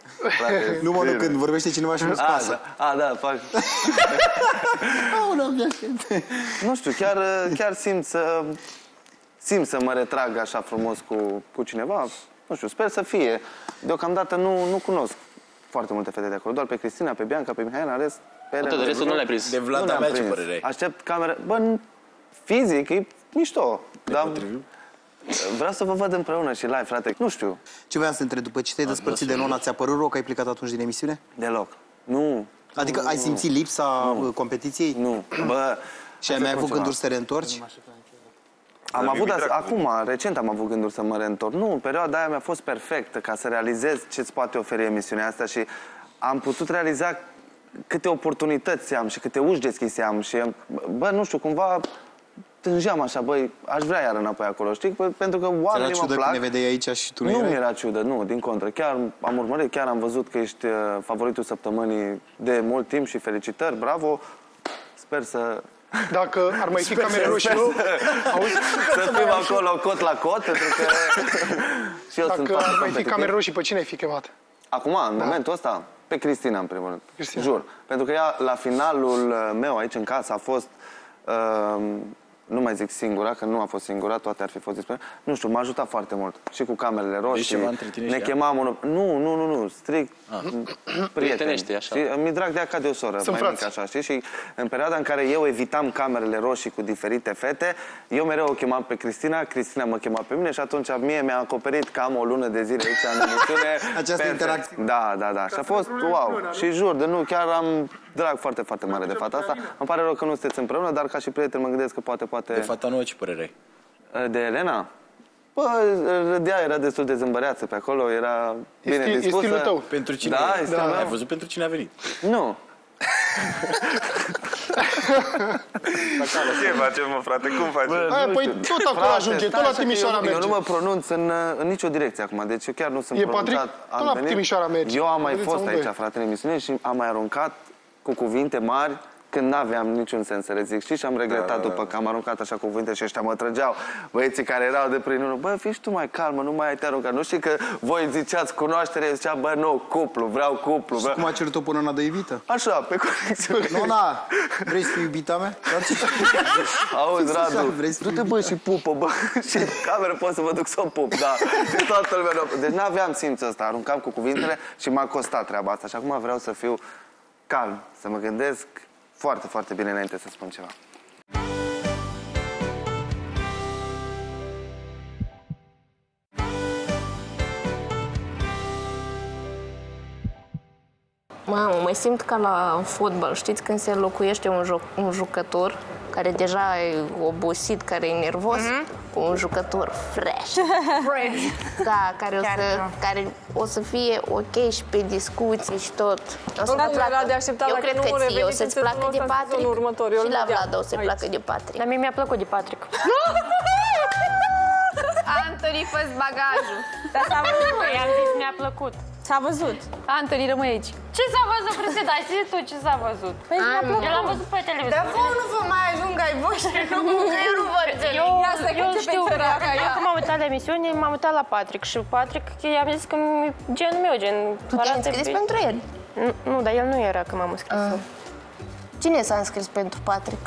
Nu, mă, când vorbește cineva și nu-ți pasă. A, da, fac. Nu știu, chiar simt să mă retrag așa frumos cu cineva. Nu știu, sper să fie. Deocamdată nu cunosc foarte multe fete de acolo. Doar pe Cristina, pe Bianca, pe Mihaela, în rest... De restul nu le-ai prins. De Vlada mea ce părere ai? Aștept camera... Bă, fizic e mișto, dar... Vreau să vă văd împreună și live, frate. Nu știu. Ce voiam să te întreb? După ce te-ai despărțit de Nona, ți-a părut rău că ai plecat atunci din emisiune? Deloc. Nu. Adică ai simțit lipsa competiției? Nu. Bă... Și ai mai avut gânduri să te reîntorci? Am avut, acum, recent am avut gânduri să mă reîntorc. Nu, în perioada aia mi-a fost perfectă ca să realizez ce-ți poate oferi emisiunea asta și am putut realiza câte oportunități am și câte uși deschise am și, bă, nu știu, cumva... Tângeam așa, băi, aș vrea iar înapoi acolo, știi? Pentru că oamenii mă plac. Era ciudă când ne vedeai aici și tu nu erai? Nu mi-era ciudă, nu, din contră. Chiar am urmărit, chiar am văzut că ești favoritul săptămânii de mult timp și felicitări, bravo. Sper să... Dacă ar mai fi camere roșii, nu? Să fim acolo cot la cot, pentru că... Dacă ar mai fi camere roșii, pe cine ai fi chemat? Acum, în momentul ăsta, pe Cristina, în primul rând. Jur. Pentru că ea, la finalul meu aici în casă, a fost... Nu mai zic singura, că nu a fost singura, toate ar fi fost despre. Nu știu, m-a ajutat foarte mult. Și cu camerele roșii. Deci ne chemam unul. Nu, strict prietenește așa. Mi-e drag de ea ca de o soră, sunt mai mică, așa, știi? Și în perioada în care eu evitam camerele roșii cu diferite fete, eu mereu o chemam pe Cristina, Cristina mă chema pe mine și atunci mie mi-a acoperit cam o lună de zile aici în emisiune. Această interacție. Da. Și a fost wow. Și jur, de nu, chiar am drag foarte, foarte mare de fata asta. Îmi pare rău că nu sunteți împreună, dar ca și prieten mă gândesc că poate... De fata nouă ce părere ai? De Elena? Bă, râdea, era destul de zâmbăreață pe acolo, era bine dispusă. E stilul tău. Pentru cine? Da. Ai văzut pentru cine a venit? Nu. Ce facem, mă, frate? Cum facem? Păi tot acolo ajunge, tot la Timișoara merge. Eu nu mă pronunț în nicio direcție acum, deci eu chiar nu sunt pronunțat. E Patrick, tot la Timișoara merge. Eu am mai fost aici, frate, în emisiune și am mai aruncat cu cuvinte mari când n-aveam niciun sens să rezic, știi? Și am regretat după că am aruncat așa cuvinte și ăștia mă trăgeau. Băieții care erau de prin unul, bă, fii și tu mai calmă, nu mai ai te aruncat. Nu știi că voi ziceați cunoaștere, eu zicea, bă, nu, cuplu, vreau cuplu. Și cum a cerut-o pe Nona de iubită? Așa, pe conexiune. Nona, vrei să fii iubita mea? Auzi, Radu, du-te, bă, și pupă, bă, și în cameră pot să vă duc să o pup, da. De toată lumea. Deci n-aveam simțul ăsta, aruncam cu cuvintele și m-a costat treaba asta. Și acum vreau să fiu calm, să mă gândesc foarte, foarte bine înainte să spun ceva. Mamă, mă simt ca la fotbal. Știți când se locuiește un jucător care deja e obosit, care e nervos, cu un jucător fresh. Da, care o să fie ok și pe discuții și tot. Eu cred că ție o să-ți placă de Patrick și la Vlada o să-i placă de Patrick. Dar mie mi-a plăcut de Patrick. Antoni, fă-ți bagajul. Dar s-a văzut, i-am zis, mi-a plăcut. S-a văzut. Antoni, rămâi aici. Ce s-a văzut, Cristina? Ai zis tu ce s-a văzut? Păi mi-a plăcut. Eu l-am văzut pe televizor. Dar voi nu vă mai ajung ai voi și eu nu vă înțeleg. Eu știu, că m-am uitat la emisiune, m-am uitat la Patrick și Patrick, i-am zis că e genul meu, gen... Tu te-ai înscris pentru el? Nu, dar el nu era că m-am înscris. Cine s-a înscris pentru Patrick?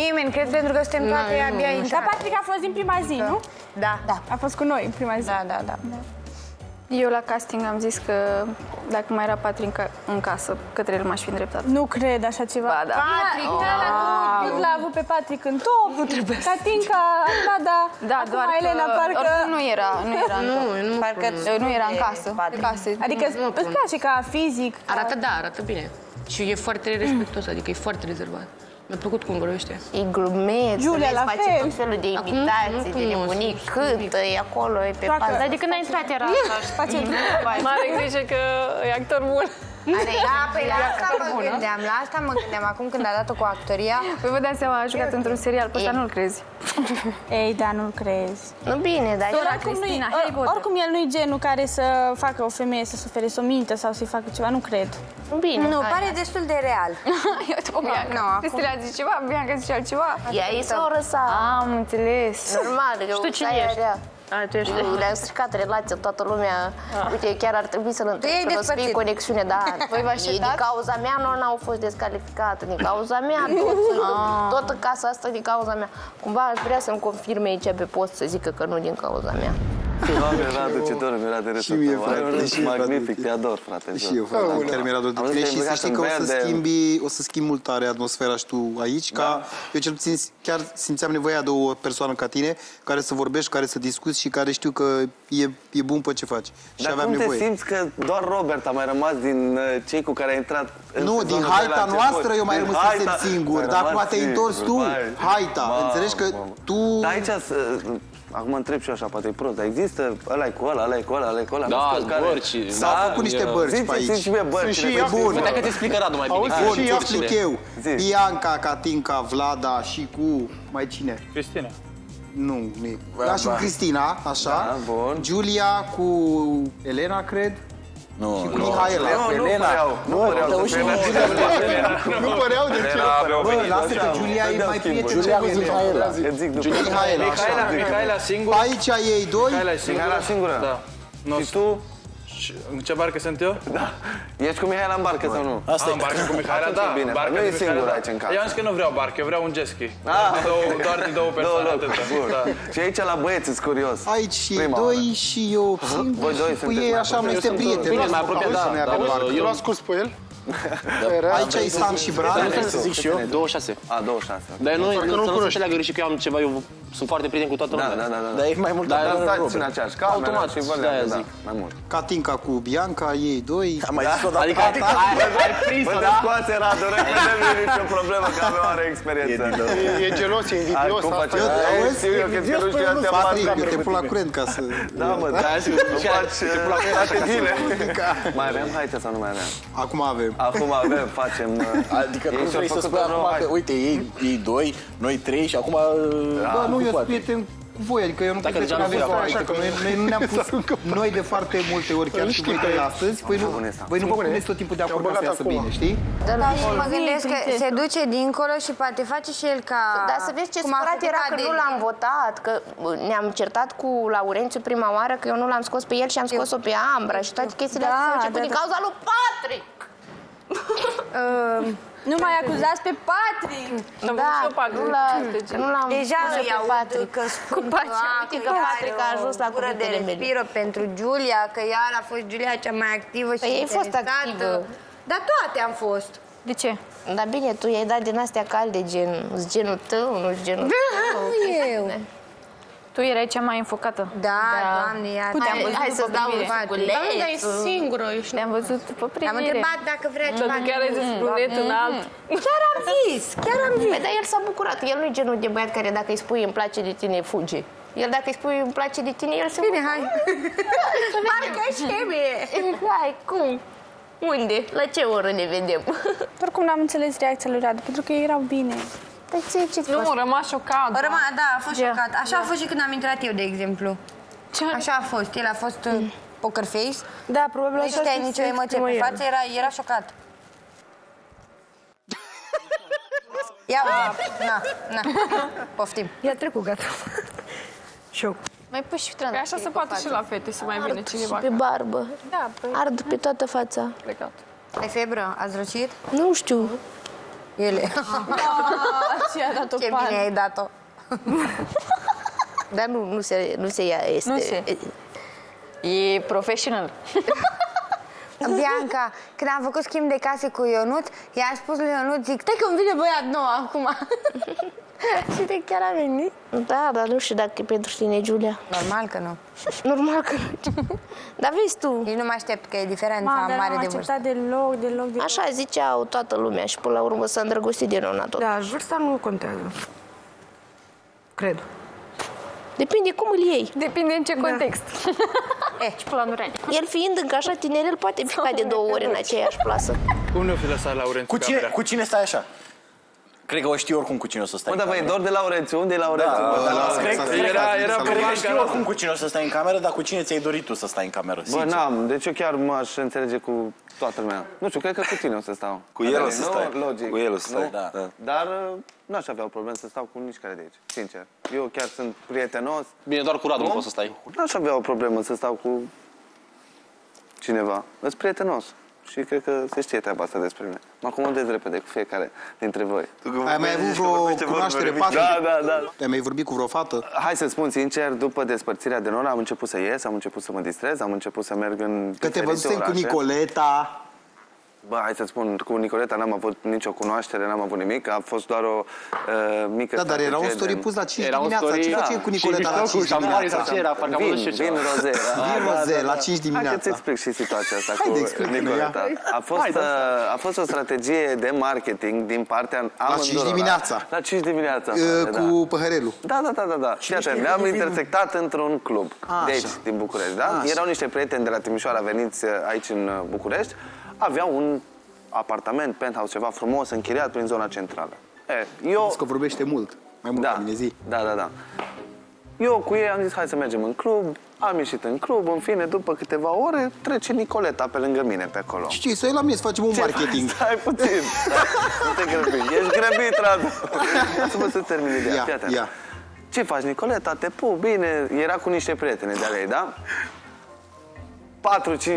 Nimeni, cred, pentru că suntem toate abia intrat. Dar Patrick a fost din prima zi, nu? Da. A fost cu noi în prima zi. Da. Eu la casting am zis că dacă mai era Patrick în casă, către el m-aș fi îndreptat. Nu cred așa ceva. Ba, da. Patrick, nu l-a avut pe Patrick în top. Nu trebuie să Catinca, da, doar Elena, parcă... Oricum nu era în casă. Adică îți place ca fizic... Arată bine. Și e foarte respectuos, adică e foarte rezervat. Mi-a plăcut cum vorbește. E glumeț, Julia, la face tot felul de imitații, de nebunii, cântă, e acolo, e pe față. Dar de când a intrat era asta, își face glumeț. Mare grijă că e actor bun. Păi la asta mă gândeam, acum când a dat-o cu actoria. Păi vă dați seama, a jucat într-un serial, pe ăsta nu-l crezi. Ei, da, nu-l crezi. Nu bine, dar era Cristina. Oricum el nu-i genul care să facă o femeie să sufere, să o mintă sau să-i facă ceva, nu cred. Bine. Nu, pare destul de real. Cristina zice ceva, Bianca zice altceva. Ea e soră sa. Am înțeles. Normal, că știu cine ești. Le-am stricat relația, toată lumea. Uite, chiar ar trebui să-l întrebi, să-l spui conexiune, dar din cauza mea nu au fost descalificată, din cauza mea, toată casa asta din cauza mea. Cumva aș vrea să-mi confirme aici pe post să zică că nu din cauza mea. Doamne, Radu, ce dor mi-era de râsul tău, magnific, te ador, frate. Și eu, frate, chiar mi-era dor de tine și să știi că o să schimbi mult tare atmosfera și tu aici, ca eu cel puțin chiar simțeam nevoia de o persoană ca tine, care să vorbești, care să discuți și care știu că e bun pe ce faci. Dar cum te simți că doar Robert a mai rămas din cei cu care ai intrat? Nu, din haita noastră eu mai rămâsesem singur, dar acum te-ai întors tu, haita, înțelegi că tu... Dar aici... Acum întreb și eu așa, poate e prost, dar există ăla-i cu ăla, ăla-i cu ăla, ăla-i cu ăla... Da, bărci... S-au făcut niște bărci pe aici. Sunt și mie bărcile, pe bun. Păi dacă te explică Radu mai bine. Bun, te explic eu. Bianca, Catinca, Vlada și cu... mai cine? Cristina. Nu, și cu Cristina, așa. Julia, cu Elena, cred. Și cu Mihaela. Nu păreau de ce. Bă, lasă că Julia e mai prietenă. Julia cu Mihaela. Mihaela singură. Aici ei doi. Mihaela singură. Și tu? În ce barcă sunt eu? Da. Ești cu Mihaela în barcă sau nu? Asta în barcă cu Mihaela, da. Bine, barcă nu e singur aici în casă. Eu am zis că nu vreau barcă, eu vreau un jet ski. Doar de două persoane, atât. Și aici la băieți, sunt curios. Aici și doi și eu singur și ei așa mai este prieteni. Bine, mai apropiat, da. Eu l-am scurs pe el. Aici ai Sam și Brad. Nu trebuie să zic și eu. 26. A, 26. Dar nu să se leagă greșit că eu am ceva, eu sunt foarte prieten cu toată lumea. Da. Dar e mai mult în aceeași cameră. Automat, de-aia zic. Mai mult. Catinca cu Bianca, ei doi. Am mai zis o dată. Adică ai prins-o, da? Bă, scoate Radu, repede, nu e nicio problemă, că avem oare experiență. E gelos, e invidios. Știu eu că te duci de astea patru. Patrick, te pun la curent ca să... Da, mă, te pun la curent toate zile. Mai avem aici sau nu mai avem? Acum avem. Acum avem, facem... Adică nu vrei să spui acum că, uite, ei doi, noi trei și acum... Bă, nu, eu sunt prieten cu voi, adică eu nu cred că aveți așa, că noi ne-am pus noi de foarte multe ori, chiar și voi de astăzi, voi nu vă puneți tot timpul de acord să iasă bine, știi? Da, și mă gândesc că se duce dincolo și poate face și el ca... Dar să vezi ce supărat era că nu l-am votat, că ne-am certat cu Laurențiu prima oară, că eu nu l-am scos pe el și am scos-o pe Ambra și toate chestiile astea s-au început din cauza lui Patrick! Nu mai acuzați pe Patrick! Da, nu l-am acuzat pe Patrick. Cu pacea, uite că Patrick a ajuns la gură de respiră pentru Julia, că iar a fost Julia cea mai activă și interesată. Dar toate am fost. De ce? Dar bine, tu i-ai dat din astea calde, genul tău, nu genul tău. Eu! Tu erai cea mai înfocată. Da, Doamne, iar... Hai să-ți dau un faguleț. Da, dar e singură, eu știu. Te-am văzut după primire. Am întrebat dacă vrea ceva. Dar chiar ai zis brunet în alt. Chiar am zis. Dar el s-a bucurat. El nu e genul de băiat care dacă îi spui îmi place de tine, fuge. El dacă îi spui îmi place de tine, el se bucură. Bine, hai. Parcă ești chemie. Hai, cum? Unde? La ce oră ne vedem? Oricum n-am înțeles reacția lui Radu, pentru că ei erau bine. Nu, rămas șocat. Da, a fost șocat. Așa a fost și când am intrat eu, de exemplu. Așa a fost. El a fost poker face. Da, probabil așa a fost. Nu nicio emoție pe față, era șocat. Ia, na. Poftim. I-a trecut, gata. Șoc. Mai pui și trană. Așa se poate și la fete, să mai vine cineva. Ard pe barbă. Ard pe toată fața. Plecat. Ai febră? Ați răcit? Nu știu. Ele. Ce bine ai dat-o. Dar nu se ia, este... E profesional. Bianca, când am făcut schimb de case cu Ionuț, i-a spus lui Ionuț, zic, te că îmi vine băiat nou acum. Și te chiar a venit? Da, dar nu știu dacă e pentru tine, Julia. Normal că nu. Normal că nu. Dar vezi tu... Ei nu mă aștept că e diferența mare de vârstă. Dar deloc, deloc. Așa ziceau toată lumea și până la urmă s-a îndrăgostit de Nona tot. Da, vârsta nu contează. Cred. Depinde cum îl iei. Depinde în ce context. Ce planuri ai. El fiind încă așa tinerel, poate pica de două ori în aceeași plasă. Cum ne-o fi lăsat Laurențiu? Cu cine stai așa? Cred că o știu oricum cu cine o să stai în cameră. Mă, dar băi, doar de Laurențiu? Unde e Laurențiu? Cred că știu oricum cu cine o să stai în cameră, dar cu cine ți-ai dorit tu să stai în cameră? Bă, n-am. Deci eu chiar m-aș înțelege cu toată lumea. Nu știu, cred că cu tine o să stau. Cu el o să stai. Logic. Cu el o să stai, da. Dar n-aș avea o problemă să stau cu nicicare de aici, sincer. Eu chiar sunt prietenos. Bine, doar cu Radu nu poți să stai. N-aș avea o problemă să stau cu cineva. Îți prietenos. Și cred că se știe treaba asta despre mine. Mă acomodez repede cu fiecare dintre voi. Ai mai avut vreo cunoaștere fată? Da. Ai mai vorbit cu vreo fată? Hai să spun sincer, după despărțirea de Nona am început să ies, am început să mă distrez, am început să merg în diferite orașe. Că te văzusem cu Nicoleta. Bă, hai să spun, cu Nicoleta n-am avut nicio cunoaștere, n-am avut nimic, a fost doar o mică... Da, dar era un story pus la 5 dimineața, ce făceai cu Nicoleta la 5 dimineața? Vin roze. Vin roze, la 5 dimineața. Hai că-ți explic și situația asta cu Nicoleta. A fost o strategie de marketing din partea amândurora. La 5 dimineața. La 5 dimineața. Cu păhărelul. Da. Ne-am intersectat într-un club de aici, din București, da? Erau niște prieteni de la Timișoara veniți aici în București. Aveau un apartament, penthouse, ceva frumos, închiriat prin zona centrală. Eu... Că vorbește mult, mai mult ca mine zi. Da. Eu cu ei am zis, hai să mergem în club, am ieșit în club, în fine, după câteva ore, trece Nicoleta pe lângă mine, pe acolo. Știi, să-i la mine, să facem un marketing. Stai puțin, nu te grăbi, ești grăbit, Radu. Lasă-mă să termin ideea, fii atent. Ce faci, Nicoleta, te pup, bine, era cu niște prietene de-ale ei, da?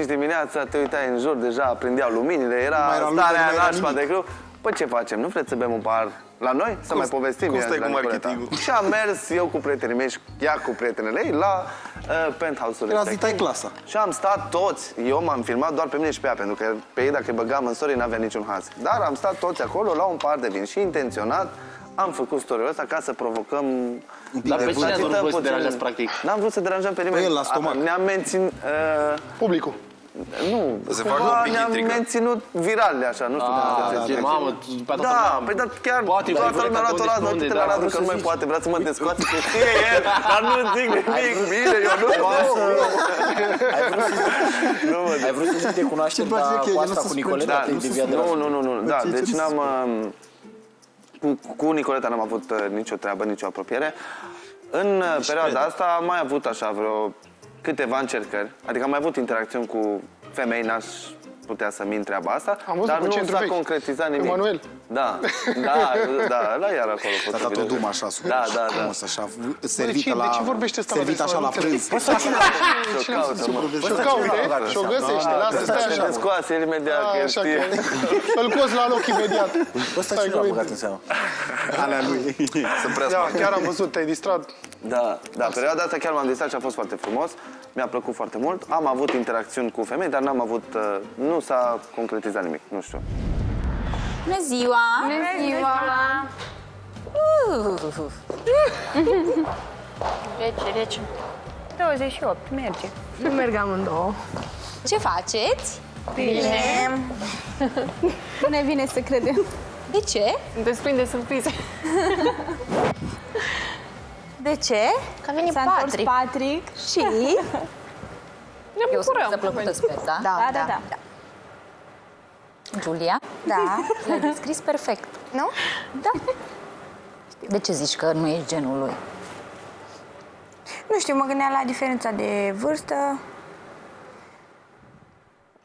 4-5 dimineața te uitai în jur, deja prindeau luminile, era starea nașpa de greu. Păi ce facem? Nu vreți să bem un par la noi? Să mai povestim. Și am mers eu cu prietenii mei și ea cu prietenele ei la penthouse-ul clasa. Și am stat toți, eu m-am filmat doar pe mine și pe ea, pentru că pe ei dacă îi băgam în story n-avea niciun haz. Dar am stat toți acolo la un par de vin și intenționat am făcut story-ul ăsta ca să provocăm... Dar pe cine ați vrut să deranjați, practic? N-am vrut să deranjăm pe nimeni. Ne-am menținut... Publicul. Nu, cumva ne-am menținut virale, așa, nu știu cum. Mamă, pe da, păi dar chiar toată lumea a luat o rază, uite la Radu că nu mai poate, vrea să mă descoate, că știe el, dar nu zic nimic, bine, eu nu pot. Ai vrut să te cunoaștem, dar cu asta, cu Nicoleta, te-ai deviat de la... Nu, da, deci n-am... Cu Nicoleta n-am avut nicio treabă, nicio apropiere. În perioada asta am mai avut așa vreo câteva încercări. Adică am mai avut interacțiuni cu femei, n-aș putea să mint treaba asta. Dar nu s-a concretizat nimic. Emanuel? Da, la iar acolo. S-a dat o dumă așa, așa, servită la... De ce vorbește asta? Servită așa la prânz. Să caute și o găsește, lasă, stai așa. Îl scoase el imediat, că el știe. Îl cozi la loc imediat. Ăsta ce l-a băgat în seama? Alea lui. Chiar am văzut, te-ai distrat. Da, perioada asta chiar m-am distrat și a fost foarte frumos. Mi-a plăcut foarte mult. Am avut interacțiuni cu femei, dar n-am avut... Nu s-a concretizat nimic, nu știu. Bună ziua! Bună ziua! Rece. 28, merge. Nu merg amândouă. Ce faceți? Bine! Nu ne vine să credem. De ce? Sunt plin de surprize. De ce? Că a venit Patrick și... Ne bucurăm. E o plăcută, sper, da? Da. Julia? Da. L-ai descris perfect. Nu? Da. De ce zici că nu ești genul lui? Nu știu, mă gândeam la diferența de vârstă.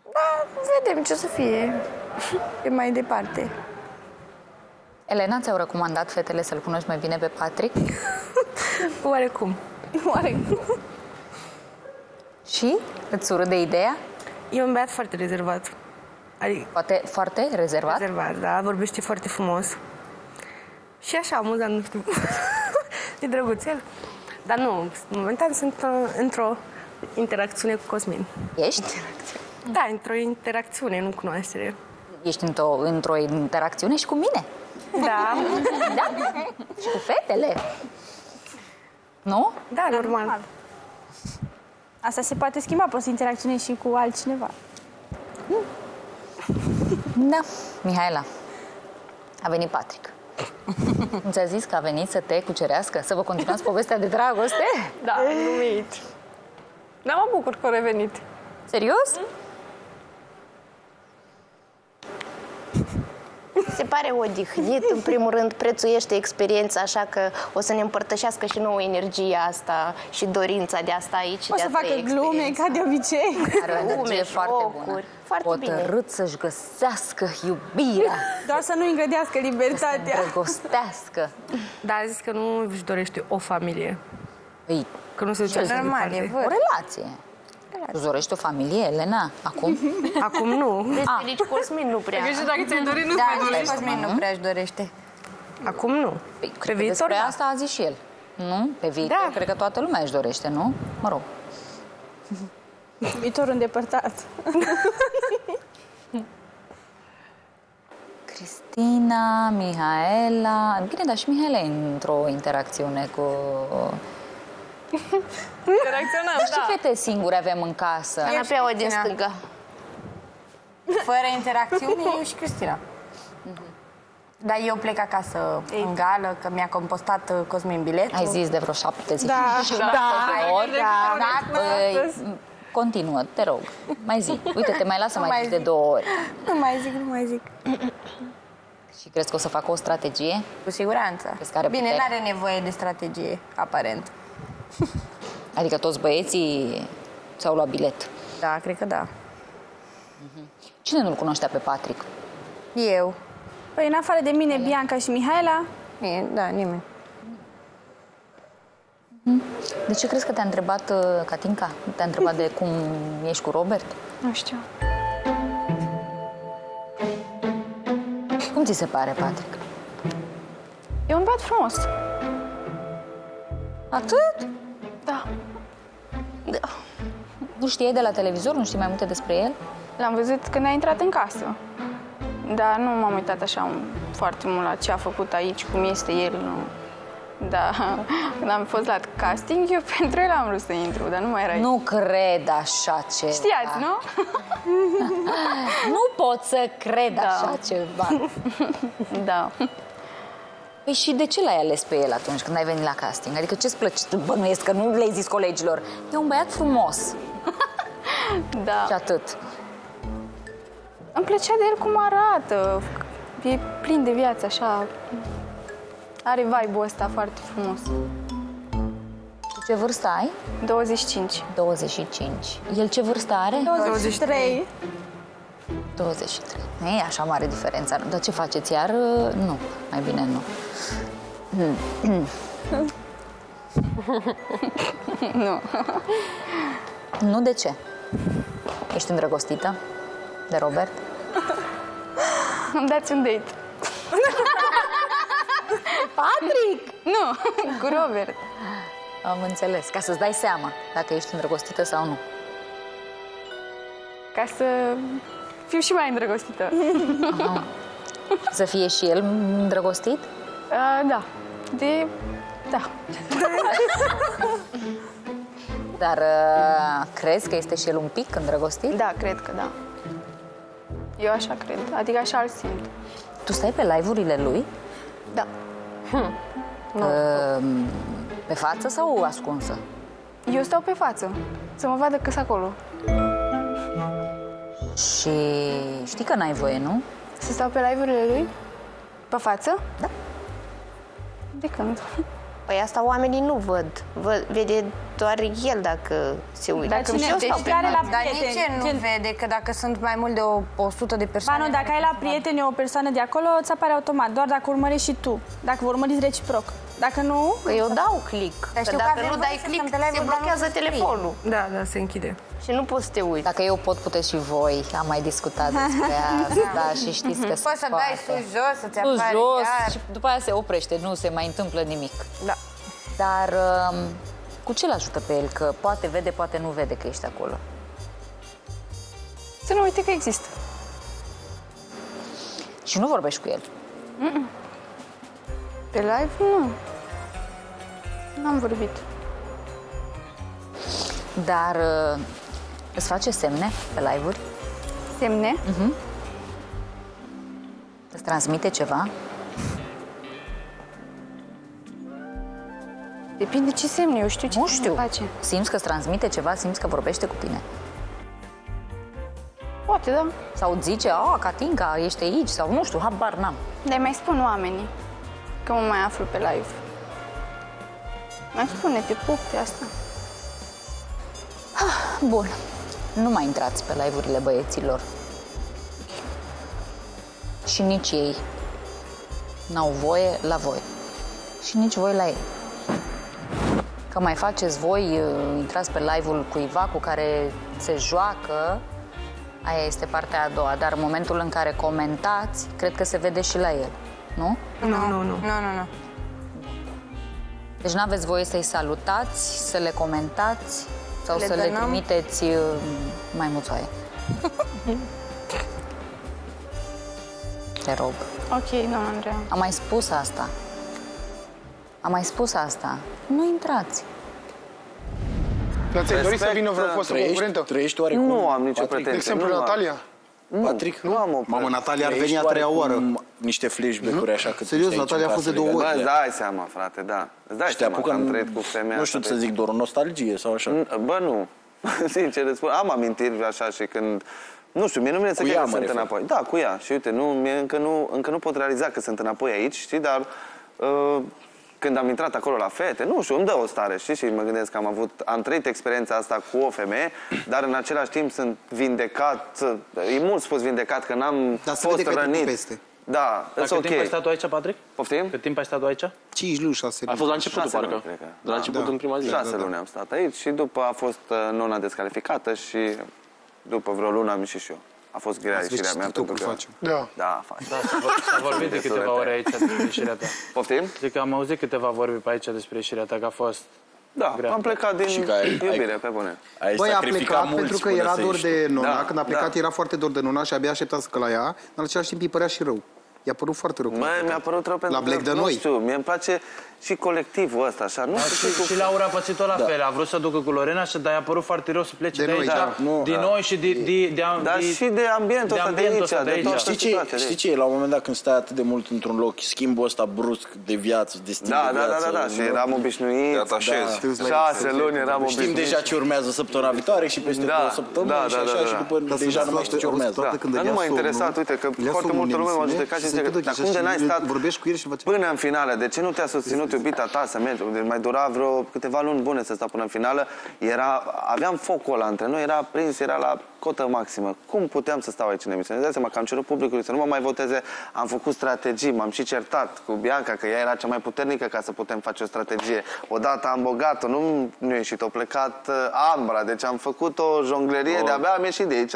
Dar vedem ce o să fie. E mai departe. Elena, ți-au recomandat fetele să-l cunoști mai bine pe Patrick? Oarecum. Și? Îți urâde ideea? E un băiat foarte rezervat. Adică foarte rezervat? Rezervat, da. Vorbește foarte frumos. Și așa, amuzant, nu știu. E drăguțel. Dar nu, momentan sunt într-o interacțiune cu Cosmin. Ești? Da, într-o interacțiune, nu cunoaștere. Ești într-o interacțiune și cu mine. Da. Și cu fetele. Nu? Da, normal. Asta se poate schimba, poți să interacționezi și cu altcineva. Da. Mihaela, a venit Patrick. Nu ți-a zis că a venit să te cucerească? Să vă continuați povestea de dragoste? Da, numit. Da, mă bucur că a revenit. Serios? Se pare odihnit, în primul rând prețuiește experiența, așa că o să ne împărtășească și nouă energia asta și dorința de asta aici. O să facă glume, ca de obicei. Are o energie foarte bună. Hotărât să-și găsească iubirea. Doar să nu îngrădească libertatea. Să îndrăgostească. Dar a zis că nu își dorește o familie. Că nu se duce așa departe. O relație. Tu dorești o familie, Elena? Acum? Acum nu. Deci nici Cosmin nu prea. Deci dacă ți-ai dorit, nu-ți mai dorești. Cosmin nu prea își dorește. Acum nu. Pe viitor, da. Asta a zis și el. Nu? Pe viitor, cred că toată lumea își dorește, nu? Mă rog. Viitorul îndepărtat. Cristina, Mihaela... Bine, dar și Mihaela e într-o interacțiune cu... Interacționăm, da. Ce fete singure avem în casă? Eu și Cristina. Fără interacțiune, eu și Cristina. Dar eu plec acasă în gală, că mi-a compostat Cosmin biletul. Ai zis de vreo 70. Da. Continuă, te rog. Mai zi. Uite, te mai lasă mai de 2 ori. Nu mai zic. Și crezi că o să facă o strategie? Cu siguranță. Bine, n-are nevoie de strategie, aparent. Adică toți băieții ți-au luat bilet. Da, cred că da. Cine nu-l cunoștea pe Patrick? Eu. Păi în afară de mine, Bianca și Mihaela? Da, nimeni. De ce crezi că te-a întrebat Catinca? Te-a întrebat de cum ești cu Robert? Nu știu. Cum ți se pare, Patrick? E un băiat frumos. Atât? Da. Nu știai de la televizor? Nu știi mai multe despre el? L-am văzut când a intrat în casă. Dar nu m-am uitat așa foarte mult la ce a făcut aici, cum este el. Da, când am fost la casting, eu pentru el am vrut să intru, dar nu mai era. Nu cred așa ceva. Știați, nu? Nu pot să cred așa ceva. Da. Păi și de ce l-ai ales pe el atunci când ai venit la casting? Adică ce-ți place? Bănuiesc că nu le-ai zis colegilor. E un băiat frumos. Da. Și atât. Îmi plăcea de el cum arată. E plin de viață, așa. Are vibe-ul ăsta foarte frumos. Ce vârstă ai? 25. 25. El ce vârstă are? 23. 23. Nu e așa mare diferența. Dar ce faceți iar? Nu. Mai bine nu. Nu. Nu, de ce? Ești îndrăgostită de Robert? Îmi dați un date. Patrick! Nu, cu Robert. Am înțeles. Ca să-ți dai seama dacă ești îndrăgostită sau nu. Ca să fiu și mai îndrăgostită. Aha. Să fie și el îndrăgostit? Da. Da. Dar crezi că este și el un pic îndrăgostit? Da, cred că da. Eu așa cred. Adică așa îl simt. Tu stai pe live-urile lui? Da. Pe față sau ascunsă? Eu stau pe față, să mă vadă că-s acolo. Și știi că n-ai voie, nu? Să stau pe live-urile lui? Pe față? Da. De când? Păi asta oamenii nu văd. Vede doar el dacă se uită. Dacă cine eu stau pe față. Dar de ce nu vede? Că dacă sunt mai mult de 100 de persoane... Ba nu, dacă ai la prieteni o persoană de acolo, îți apare automat. Doar dacă urmărești și tu. Dacă vă urmăriți reciproc. Dacă nu... Eu dau click. Că dacă nu dai click, se blochează telefonul. Da, da, se închide. Și nu poți să te uiți. Dacă eu pot, puteți și voi. Am mai discutat despre asta, da, și știți că se poate. Poți să dai sus, jos, să-ți apare jos și după aia se oprește, nu se mai întâmplă nimic. Da. Dar cu ce l-ajută pe el? Că poate vede, poate nu vede că ești acolo. Să nu uite că există. Și nu vorbești cu el? Pe live? Nu. N-am vorbit. Dar îți face semne pe live-uri? Semne? Îți transmite ceva? Depinde ce semne, eu știu ce face. Simți că îți transmite ceva? Simți că vorbește cu tine? Poate, da. Sau zice, a, Catinca, ești aici, sau nu știu, habar n-am. Dar mai spun oamenii că mă mai aflu pe live. Mai spune, te pup pe asta. Bun. Nu mai intrați pe live-urile băieților. Și nici ei n-au voie la voi. Și nici voi la ei. Că mai faceți voi, intrați pe live-ul cuiva cu care se joacă, aia este partea a doua. Dar în momentul în care comentați, cred că se vede și la el. Nu? Nu. Deci n-aveți voie să-i salutați, să le comentați sau să le trimiteți mai mulțoaie. Te rog. Ok, doamna Andreea. Am mai spus asta. Nu intrați. Dar ți-ai dorit să vină vreo fostă concurentă? Trăiești oarecum? Nu am nicio pretenție. De exemplu, Natalia? Patrick, nu am o... Mamă, Natalia ar veni a treia oară. Niște flashback-uri așa că... Serios, Natalia a fost de 2 ori. Da, îți dai seama, frate, da. Îți dai seama că am trăit cu femeia. Nu știu să zic, doar o nostalgie sau așa. Bă, nu. Sincer, îți spun, am amintiri așa și când... Nu știu, mie nu vine să cred că sunt înapoi. Da, cu ea. Și uite, încă nu pot realiza că sunt înapoi aici, știi, dar... Când am intrat acolo la fete, nu știu, îmi dă o stare, știi? Și mă gândesc că am trăit experiența asta cu o femeie, dar în același timp sunt vindecat, e mult spus vindecat, că n-am fost rănit. Dar se vede că te peste. Da, it's ok. Cât timp ai stat aici, Patrick? Poftim? Cât timp ai stat aici? 5 luni, 6 luni. A fost la începutul, parcă. De la început, în prima zi. 6 luni am stat aici și după a fost Nona descalificată și după vreo lună am ieșit și eu. A fost grea ieșirea mea pentru că... Da, da, s-a vorbit de câteva ore aici despre ieșirea ta. Poftim? Zic că am auzit câteva vorbi pe aici despre ieșirea ta, că a fost... Da, am plecat din iubire, pe bune. Băi, a plecat pentru că era dor de Nona. Când a plecat era foarte dor de Nona și abia așteptam să călăia. Dar în același timp îi părea și rău. I-a părut foarte rău. Măi, mi-a părut rău pentru că, nu știu, mie îmi place și colectivul ăsta, așa. Și Laura a pățit-o la fel. A vrut să ducă cu Lorena, dar i-a părut foarte rău să plece de aici. Din noi și de... Dar și de ambientul ăsta de aici. Știi ce e? La un moment dat când stai atât de mult într-un loc, schimbul ăsta brusc de viață, de stil de viață. Da, și eram obișnuit. 6 luni eram obișnuit. Știm deja ce urmează săptămâna viitoare și peste 2 săptămâni și așa și după deja nu mai știu ce urmează. Dar nu m-a interesat, uite, că foarte multă lume m-a judecat și zice că dar cum de n-ai stat până în finală? De ce nu te-a susținut iubita ta să mergi? Mai dura vreo câteva luni bune să stai până în finală. Aveam focul ăla între noi, era prins, era la cotă maximă. Cum puteam să stau aici în emisiune? Îți dai seama că am cerut publicului să nu mă mai voteze. Am făcut strategii, m-am și certat cu Bianca, că ea era cea mai puternică ca să putem face o strategie. Odată am bogat-o, nu a ieșit, a plecat Ambra. Deci am făcut o jonglerie, de-abia am ieșit de aici.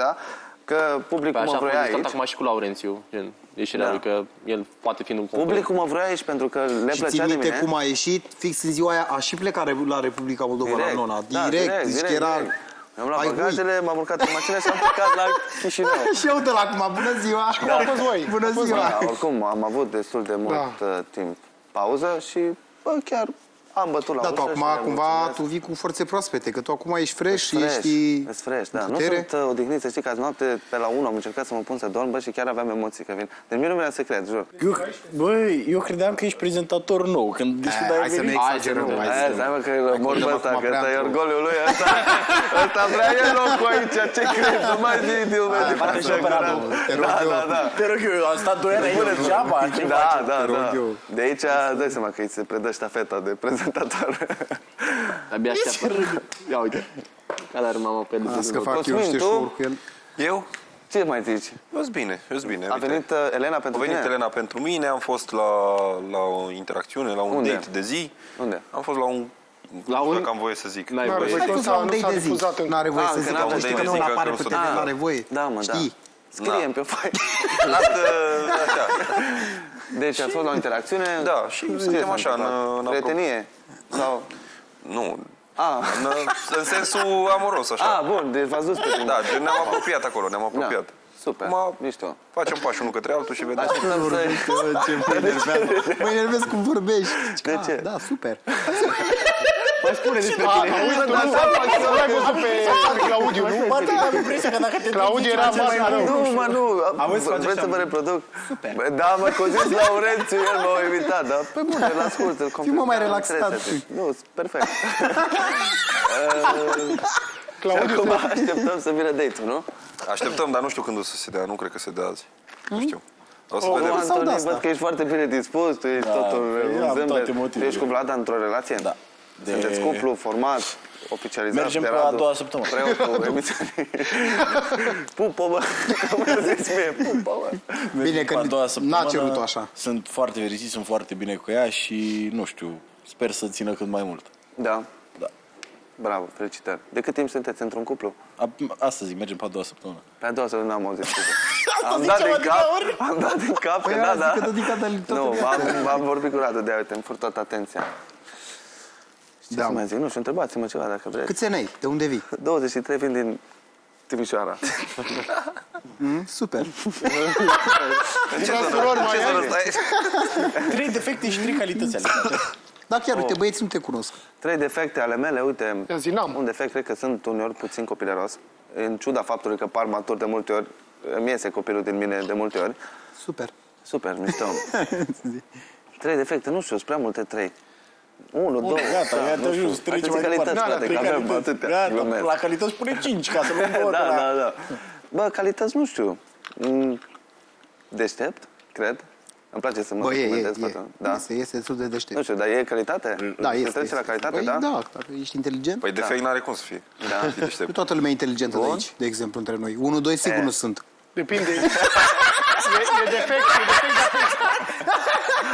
Că publicul mă vrea aici. Acum și cu Laurențiu, gen, ieșirea lui, că el poate fi un conflict. Publicul mă vrea aici pentru că le plăcea de mine. Și cum a ieșit, fix în ziua aia, a și plecat la Republica Moldova, la Nona. Direct, era... Mi-am luat bagajele, m-am urcat în mașină și am plecat la Chișinău. Și eu de la acum, bună ziua! Cum a fost voi? Bună ziua! Oricum, am avut destul de mult timp pauză și, bă, chiar... Am bătut la ușă. Da, tu acum cumva tu vii cu forțe proaspete, că tu acum ești fresh și ești... Ești fresh, da. Nu sunt odihnit, să știi că azi noapte pe la 1 am încercat să mă pun să dorm, bă, și chiar aveam emoții că vin. Deci mie nu mi-era să cred, jur. Băi, eu credeam că ești prezentator nou, când discutai... Hai să ne exagerăm, hai să ne exagerăm. Hai să ne exagerăm, că mor bă ăsta, că ăsta e orgoliul lui, ăsta vrea el locul aici, ce crezi? Nu mai zi din lumea de față. Te rog eu, am stat 2 ani aici, geaba, ce faci? Da, da, da. Prezentator. Abia așteaptă. Ia uite. Care are mama pe el. Asta că fac eu, știi, cu el. Eu? Ce mai zici? Eu-s bine, eu-s bine. A venit Elena pentru mine? A venit Elena pentru mine, am fost la o interacțiune, la un date de zi. Unde? Am fost la un... Nu știu dacă am voie să zic. N-are voie să zic. N-are voie să zic. Știi că nu apare pe tine, n-are voie. Da, mă, da. Știi? Scrie-mi pe o foaie. Deci ați fost la o interacțiune? Da, și suntem așa, în prietenie? Sau? Nu, în sensul amoros, așa. A, bun, deci v-ați dus pe tine. Da, ne-am apropiat acolo, ne-am apropiat. Super, mișto. Facem pași unul către altul și vedem. Mă enervez cum vorbești. De ce? Da, super. Mai spune despre tine. Claudiu, nu? Claudiu era mare rău. Nu, mă, nu. Vreți să mă reproduc? Super. Da, mă, că o zis Laurențiu, el m-a invitat, dar pe bune, îl ascult, îl complet. Fii mă mai relaxat. Nu, perfect. Și acum așteptăm să vină date-ul, nu? Așteptăm, dar nu știu când o să se dea, nu cred că se dea azi. Nu știu. O să vedem. Antoni, văd că ești foarte bine dispus, tu ești totul un zâmbet. Tu ești cu Vlada într-o relație? Da. Sunteți cuplu, format, oficializat. Mergem pe a doua săptămână. Preotul, emisiunii. Pupă, bă! Cum îmi zici mie? Pupă, bă! Bine că n-a cerut-o așa. Sunt foarte fericit, sunt foarte bine cu ea și, nu știu, sper să țină cât mai mult. Da? Da. Bravo, felicitări. De cât timp sunteți într-un cuplu? Asta zic, mergem pe a doua săptămână. Pe a doua săptămână n-am auzit. Am dat din cap, că da. Nu, am vorbit cu Radu, de-aia, uite, îmi fur toată atenția. Ce să mai zic? Nu știu, întrebați-mă ceva dacă vreți. Câți ani ai? De unde vii? 23, vin din Timișoara. Super. Ce surori mai ai? 3 defecte și 3 calități ale tale. Da, chiar, uite, băieți, nu te cunosc. 3 defecte ale mele, uite, un defect, cred că sunt uneori puțin copileros, în ciuda faptului că par matur de multe ori, îmi iese copilul din mine de multe ori. Super. Super, mișto. 3 defecte, nu știu, sunt prea multe 3. 1, 2, gata, ajuns, trecem mai departe. La calități spune 5, ca să luăm două. Da. Bă, calități nu știu. Deștept, cred. Îmi place să mă documentez. Este destul de deștept. Nu știu, dar e calitate? Da, este. Trece la calitate, da? Da, ești inteligent. Păi defect n-are cum să fie. Nu toată lumea e inteligentă de aici, de exemplu, între noi. 1, 2, sigur nu sunt. Depinde.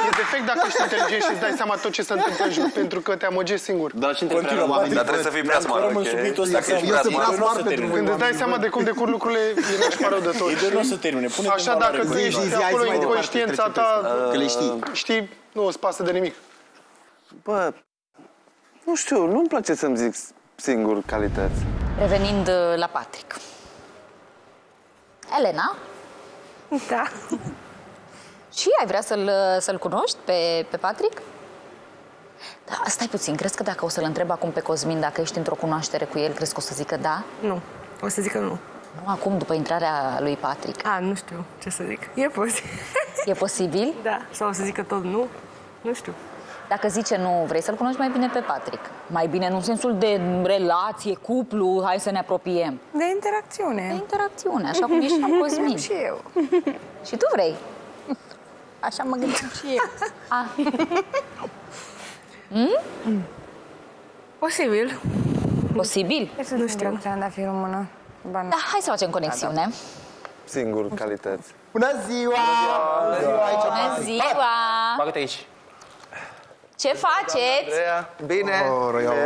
E defect dacă ești inteligent și îți dai seama tot ce se întâmplă în jur, pentru că te amogezi singur. Dar trebuie să fii prea smart, ok? Dacă ești prea smart, când îți dai seama de cum decur lucrurile, e nașpa rău de tot. Așa, dacă tu ești acolo în conștiința ta, știi, nu îți pasă de nimic. Bă, nu știu, nu-mi place să-mi zic singur calități. Revenind la Patrick. Elena? Da. Și ai vrea să-l cunoști pe Patrick? Da, stai puțin, crezi că dacă o să-l întreb acum pe Cosmin dacă ești într-o cunoaștere cu el, crezi că o să zică da? Nu, o să zică nu. Nu acum, după intrarea lui Patrick. A, nu știu ce să zic. E posibil. E posibil? Da, sau o să zică tot nu, nu știu. Dacă zice nu, vrei să-l cunoști mai bine pe Patrick? Mai bine nu în sensul de relație, cuplu, hai să ne apropiem. De interacțiune. De interacțiune, așa cum ești cu Cosmin. Și eu. Și tu vrei? Așa mă gândeam și eu. Posibil. Posibil? Nu știu. Dar hai să facem conexiune. Singur, calități. Bună ziua! Bună ziua! Bagă-te aici. Ce faceți? Bine!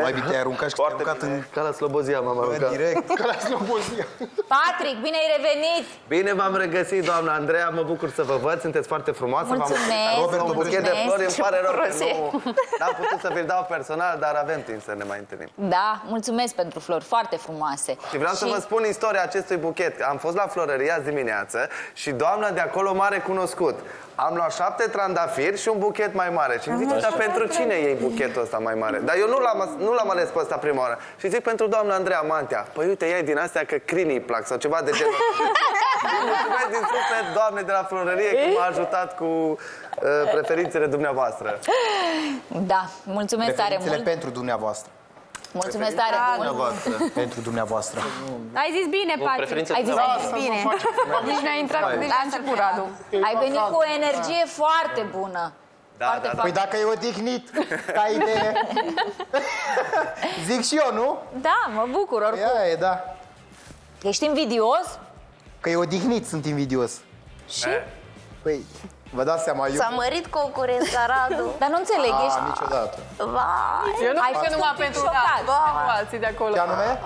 Mai bine te-ai aruncat și te-ai aruncat în Cala Slobozia, m-am aruncat. Direct, Cala Slobozia. Patrick, bine ai revenit! Bine v-am regăsit, doamna Andreea, mă bucur să vă văd, sunteți foarte frumoasă. Mulțumesc! Robert, un buchet de flori, îmi pare rău că nu... N-am putut să vi-l dau personal, dar avem timp să ne mai întâlnim. Da, mulțumesc pentru flori, foarte frumoase. Și vreau să vă spun istoria acestui buchet. Am fost la florăria azi dimineață și doamna de acolo m-a recunoscut. Am luat 7 trandafiri și un buchet mai mare. Și îmi zice, dar pentru cine iei buchetul ăsta mai mare? Dar eu nu l-am ales pe ăsta prima oară. Și zic, pentru doamna Andreea Mantea. Păi uite, iei din astea că crinii plac sau ceva de genul. Mulțumesc din suflet, doamne de la florărie, că m-a ajutat cu preferințele dumneavoastră. Da, mulțumesc tare mult. Preferințele pentru dumneavoastră. Mulțumesc tare mult. Pentru dumneavoastră. Ai zis bine, Patrick. Ai zis bine. Nici n-ai intrat, nici n-ai început, Radu. Ai venit cu o energie foarte bună. Da. Păi dacă e odihnit, ca idee. Zic și eu, nu? Da, mă bucur oricum. E, da. Ești invidios? Că e odihnit, sunt invidios. Și? Păi... Vă dați seama, eu... S-a mărit concurența, Radu. Dar nu înțeleg, ești... niciodată. Ai fost un pic șocat. Ce anume?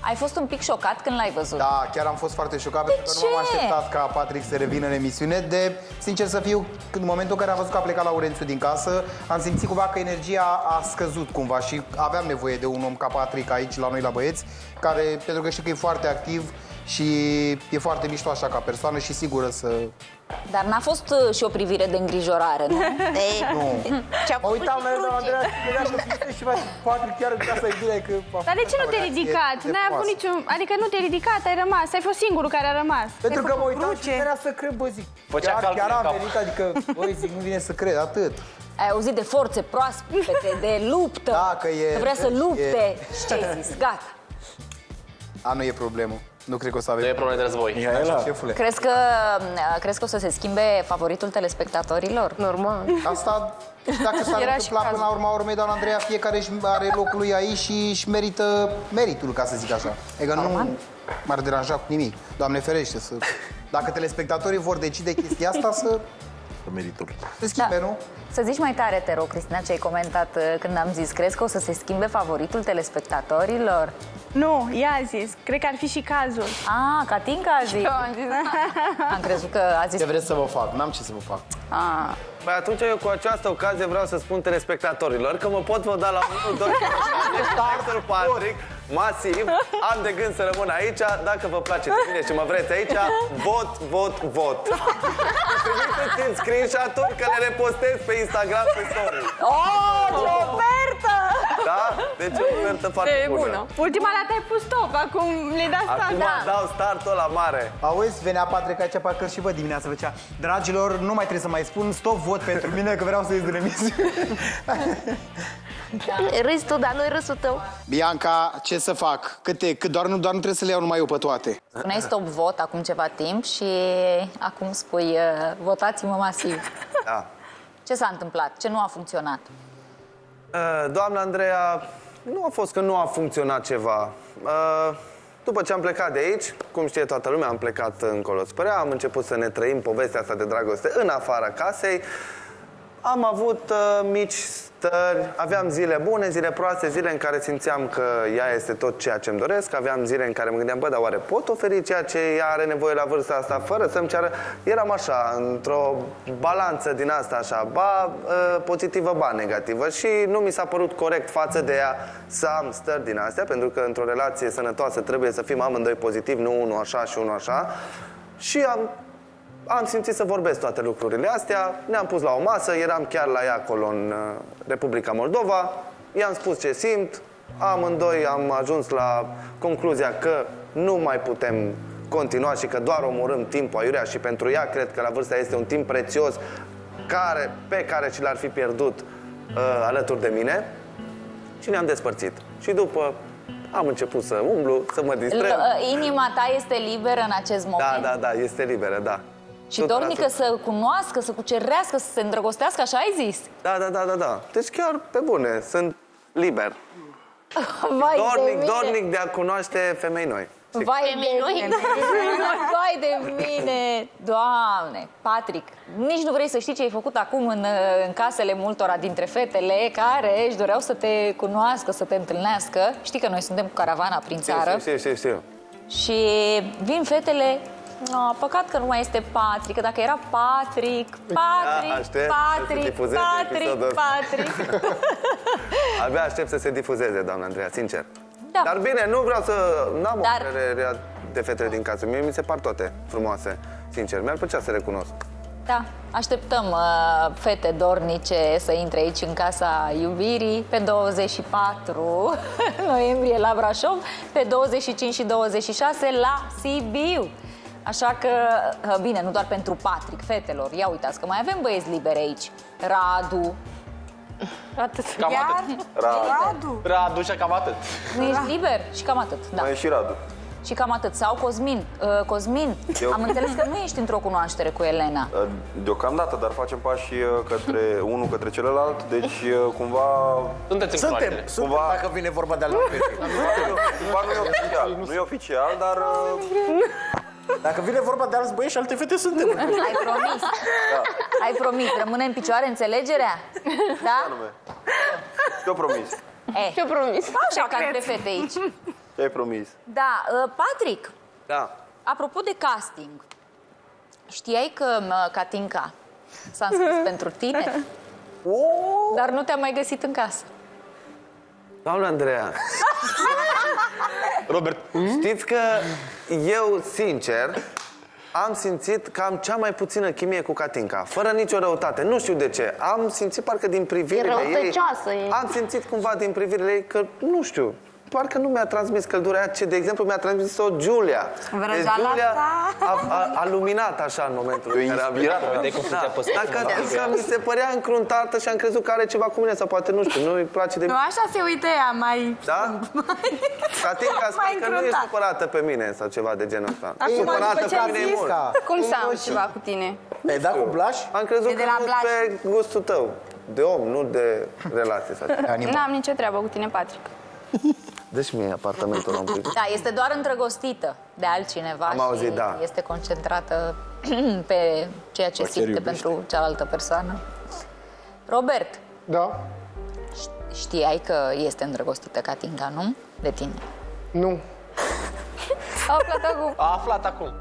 Ai fost un pic șocat când l-ai văzut. Da, chiar am fost foarte șocat, pentru că nu m-am așteptat ca Patrick să revină în emisiune. De, sincer să fiu, în momentul în care am văzut că a plecat Laurențiu din casă, am simțit cumva că energia a scăzut cumva și aveam nevoie de un om ca Patrick aici, la noi, la Băieți, care, pentru că știu că e foarte activ, și e foarte mișto așa ca persoană și sigură să... Dar n-a fost și o privire de îngrijorare, nu? Nu. Mă uitam la Andreea și Patrick chiar în Casa Iubirii că... Dar de ce nu te-ai ridicat? N-ai avut niciun... Adică nu te-ai ridicat, ai rămas. Ai fost singurul care a rămas. Pentru că mă uitam și venea să cred, bă, zic. Chiar am venit, adică, băi, zic, nu vine să cred, atât. Ai auzit de forțe proaspete, de luptă. Da, că e... Vrea să lupte. Și ce ai zis? Gata. A, nu e problemă. Nu cred că o să avem. Nu e probleme de război. Crezi că o să se schimbe favoritul telespectatorilor? Normal. Asta, dacă s-ar întâmpla până la urma urmei, doamna Andreea, fiecare își are locul lui aici și își merită meritul, ca să zic așa. Adică nu m-ar deranja cu nimic. Doamne ferește să... Dacă telespectatorii vor decide chestia asta, să... Meritul. Se schimbe, nu? Să zici mai tare, te rog, Cristina, ce ai comentat când am zis. Crezi că o să se schimbe favoritul telespectatorilor? Nu, ea a zis. Cred că ar fi și cazul. Ah, Catinca a zis. Am crezut că a zis... Ce vreți să vă fac? N-am ce să vă fac. Păi atunci eu cu această ocazie vreau să spun telespectatorilor că mă pot vota la 1, 2, 3, 4, Patrick, masiv. Am de gând să rămân aici. Dacă vă place de mine și mă vreți aici, vot. Trimiteți-mi screenshot-uri că le repostez pe Instagram pe story. Oh, ce ofertă! Da? Deci o ofertă foarte bună. Ultima dată ai pus stop, acum le-ai dat start. Acum dau startul la mare. Auzi, venea Patrick aici parcă și vă dimineața făcea. Dragilor, nu mai trebuie să mai spun stop, vot pentru mine, că vreau să ies din emisiune. Râzi tu, dar nu-i râsul tău. Bianca, ce să fac? Cât doar nu trebuie să le iau numai eu pe toate. Spuneai stop vot acum ceva timp și acum spui votați-mă masiv. Da. Ce s-a întâmplat? Ce nu a funcționat? Doamna Andreea, nu a fost că nu a funcționat ceva. După ce am plecat de aici, cum știe toată lumea, am plecat încolo spre ea, am început să ne trăim povestea asta de dragoste în afara casei. Am avut mici stări, aveam zile bune, zile proaste, zile în care simțeam că ea este tot ceea ce îmi doresc, aveam zile în care mă gândeam, bă, dar oare pot oferi ceea ce ea are nevoie la vârsta asta, fără să-mi ceară? Eram așa, într-o balanță din asta, așa, ba pozitivă, ba negativă și nu mi s-a părut corect față de ea să am stări din astea, pentru că într-o relație sănătoasă trebuie să fim amândoi pozitivi, nu unul așa și unul așa. Și am simțit să vorbesc toate lucrurile astea, ne-am pus la o masă, eram chiar la ea acolo în Republica Moldova, i-am spus ce simt, amândoi am ajuns la concluzia că nu mai putem continua și că doar omorâm timpul aiurea și pentru ea cred că la vârsta este un timp prețios pe care și l-ar fi pierdut alături de mine și ne-am despărțit. Și după am început să umblu, să mă distrez. Inima ta este liberă în acest moment? Da, da, da, este liberă, da. Și dornică să cunoască, să cucerească, să se îndrăgostească, așa ai zis? Da, da, da, da, da. Deci chiar pe bune, sunt liber. Vai dornic, de dornic de a cunoaște femei noi. Vai de mine! Vai de mine! Doamne! Patrick, nici nu vrei să știi ce ai făcut acum în casele multora dintre fetele care își doreau să te cunoască, să te întâlnească. Știi că noi suntem cu caravana prin țară. Știu. Și vin fetele... Oh, păcat că nu mai este Patrick, că dacă era Patrick. Abia aștept să se difuzeze, doamna Andreea, sincer. Da. Dar bine, nu vreau să... N-am o părere de fetele din casă. Mie mi se par toate frumoase, sincer. Mi-ar plăcea să recunosc. Da, așteptăm fete dornice să intre aici în Casa Iubirii pe 24 noiembrie la Brașov, pe 25 și 26 la Sibiu. Așa că, bine, nu doar pentru Patrick, fetelor, ia uitați că mai avem băieți liberi aici. Radu. Radu și cam atât. Nu ești liber? Și cam atât, da. Mai e și Radu. Și cam atât. Sau Cosmin. Cosmin, am înțeles că nu ești într-o cunoaștere cu Elena. Deocamdată, dar facem pași către unul, către celălalt, deci cumva... Sunteți în cunoaștere. Suntem, dacă vine vorba de-al nu e oficial, dar... Dacă vine vorba de alți băieți și alte fete, suntem. Ai promis. Da. Ai promis. Rămâne în picioare înțelegerea? Da? Ce-o promis. Ce-o promis. Așa ca între fete aici. Ce-ai promis. Da. Patrick. Da. Apropo de casting. Știai că Catinca s-a înscris pentru tine? Dar nu te-a mai găsit în casă. Doamna Andreea. Robert, știți că eu, sincer, am simțit că am cea mai puțină chimie cu Catinca, fără nicio răutate. Nu știu de ce. Am simțit parcă din privirile ei... Am simțit cumva din privirile ei că, nu știu, parcă nu mi-a transmis căldura aia, ci, de exemplu, mi-a transmis-o Julia. Deci Julia a luminat așa în momentul în care am virat. Dacă mi se părea încruntată și am crezut că are ceva cu mine sau poate, nu știu, nu-i place de mine. Nu, așa se uită ea, mai... Da? Catinca spune că nu e supărată pe mine sau ceva de genul ăsta. E supărată pe mine mult. Cum s-a ceva cu tine? Ai dat cu Blaș? Am crezut că nu pe gustul tău. De om, nu de relație. N-am nicio treabă cu tine, Patrick. Deci mie apartamentul l-am pus. Da, este doar îndrăgostită de altcineva. Am auzit, și da. Este concentrată pe ceea ce simte pentru cealaltă persoană. Robert. Da. Știai că este îndrăgostită Catinca, nu? De tine. Nu. A aflat acum. A aflat acum.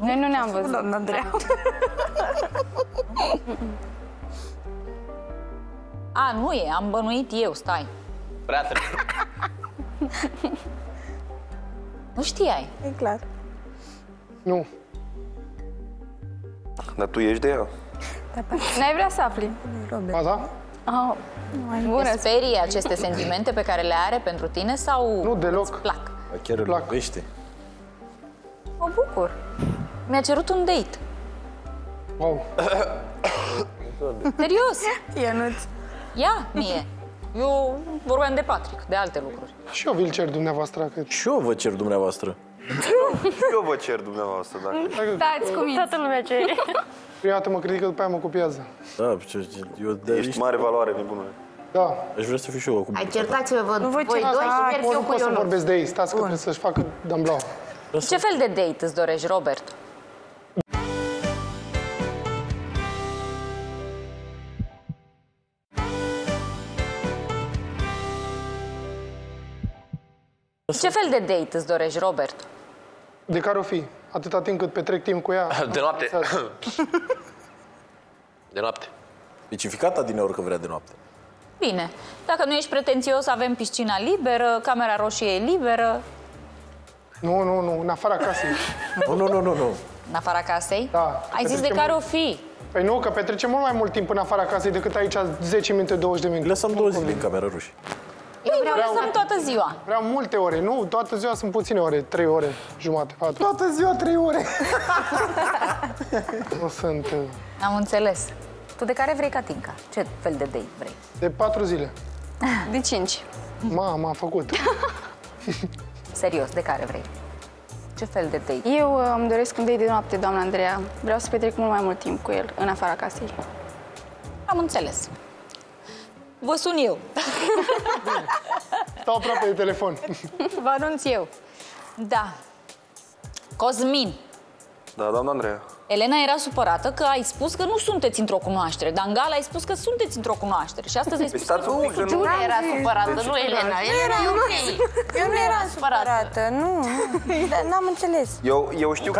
Noi nu ne-am văzut, doamna Andreea. A, nu e, am bănuit eu, stai. Fratele. Nu știai. E clar. Nu. Dar tu ești de ea. N-ai vrea să afli. A, da? Oh. Te sperie aceste sentimente pe care le are pentru tine sau nu deloc. Îți plac? Chiar îl iubește. Mă bucur. Mi-a cerut un date. Wow. Serios? Ionuț. Ia mie. Eu vorbeam de Patrick, de alte lucruri. Și eu vi-l cer dumneavoastră. Și eu vă cer dumneavoastră. Eu vă cer dumneavoastră, dacă... Stați cu mine. Toată lumea cere. Prima dată mă critică, după aia mă copiază. Da, eu de... Ești mare valoare, nebunule. Da. Aș vrea să fiu și eu acum. Ai certați-vă voi doi și merg eu cu Ionuț. Nu pot să vorbesc de ei, stați că trebuie să-și facă damblau. Ce fel de date îți dorești, Robert? Ce fel de date îți dorești, Robert? De care o fi? Atâta timp cât petrec timp cu ea. De noapte. De noapte. Specificat adineori că vrea de noapte. Bine. Dacă nu ești pretențios, avem piscina liberă, camera roșie e liberă. Nu, nu, nu. În afara casei. Nu. În afara casei? Da. Ai zis de care o fi? Păi nu, că petrecem mult mai mult timp în afara casei decât aici 10 minute, 20 de minute. Lăsăm 2 zile în camera roșie. Eu vreau toată ziua. Vreau multe ore, nu? Toată ziua sunt puține ore, 3 ore jumate, 4. Toată ziua 3 ore. Nu sunt... Am înțeles. Tu de care vrei Catinca? Ce fel de date vrei? De 4 zile. De 5. Mama, am făcut. Serios, de care vrei? Ce fel de date? Eu îmi doresc un date de noapte, doamna Andreea. Vreau să petrec mult mai mult timp cu el, în afara casei. Am înțeles. Vă sun eu. Bine. Stau aproape de telefon. Vă anunț eu. Da. Cosmin. Da, doamna Andreea. Elena era supărată că ai spus că nu sunteți într-o cunoaștere. Dar în gala ai spus că sunteți într-o cunoaștere. Și astăzi ai spus că nu. Julia era supărată, nu Elena. Eu nu eram supărată, nu. Dar n-am înțeles. Eu știu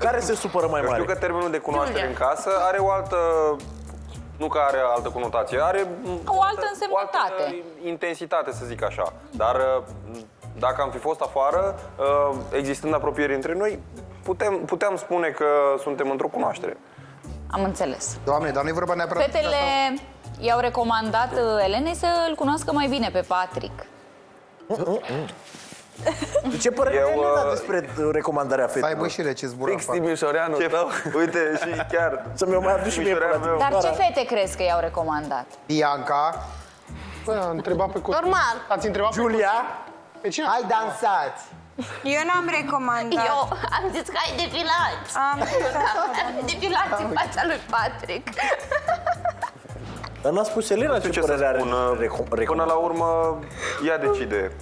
care se supără mai mare. Eu știu că termenul de cunoaștere în casă are o altă... Nu că are altă conotație, are o altă însemnătate. O altă intensitate, să zic așa. Dar dacă am fi fost afară, existând apropiere între noi, puteam spune că suntem într-o cunoaștere. Am înțeles. Doamne, dar nu-i vorba neapărat. Fetele i-au recomandat Elenei să-l cunoască mai bine pe Patrick. Ce părere ai dat despre recomandarea fetelor? Hai bă și ce zbura. Fix Timișoreanu tău. Uite, și chiar... Să-mi mai aduc și mie. Dar ce fete crezi că i-au recomandat? Bianca. Bă, întrebat pe Cosmin. Normal. Ați întrebat pe Julia. Pe cine? Hai dansați. Eu n-am recomandat. Eu am zis că ai defilat. Am defilat în fața lui Patrick. Dar n-a spus Elena ce părere are. Până la urmă, ea decide.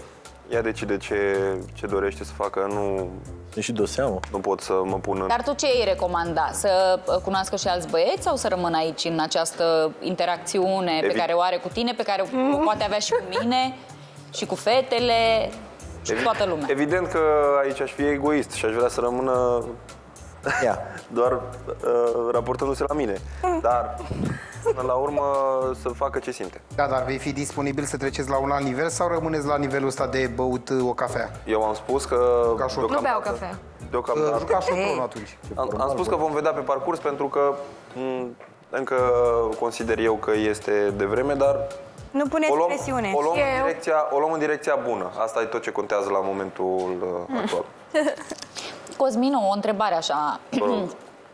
Ea decide ce dorește să facă, nu... E și de seamă. Nu pot să mă pun în... Dar tu ce îi recomanda? Să cunoască și alți băieți sau să rămână aici în această interacțiune pe care o are cu tine, pe care o poate avea și cu mine, și cu fetele, și cu toată lumea? Evident că aici aș fi egoist și aș vrea să rămână doar raportându-se la mine. Dar... Până la urmă să facă ce simte. Da, dar vei fi disponibil să treceți la un alt nivel sau rămâneți la nivelul ăsta de băut o cafea? Eu am spus că... Nu beau cafea. Deocamdată. Am spus că vom vedea pe parcurs pentru că încă consider eu că este devreme, dar... Nu puneți presiune. O luăm în direcția bună. Asta e tot ce contează la momentul actual. Cosmin, o întrebare așa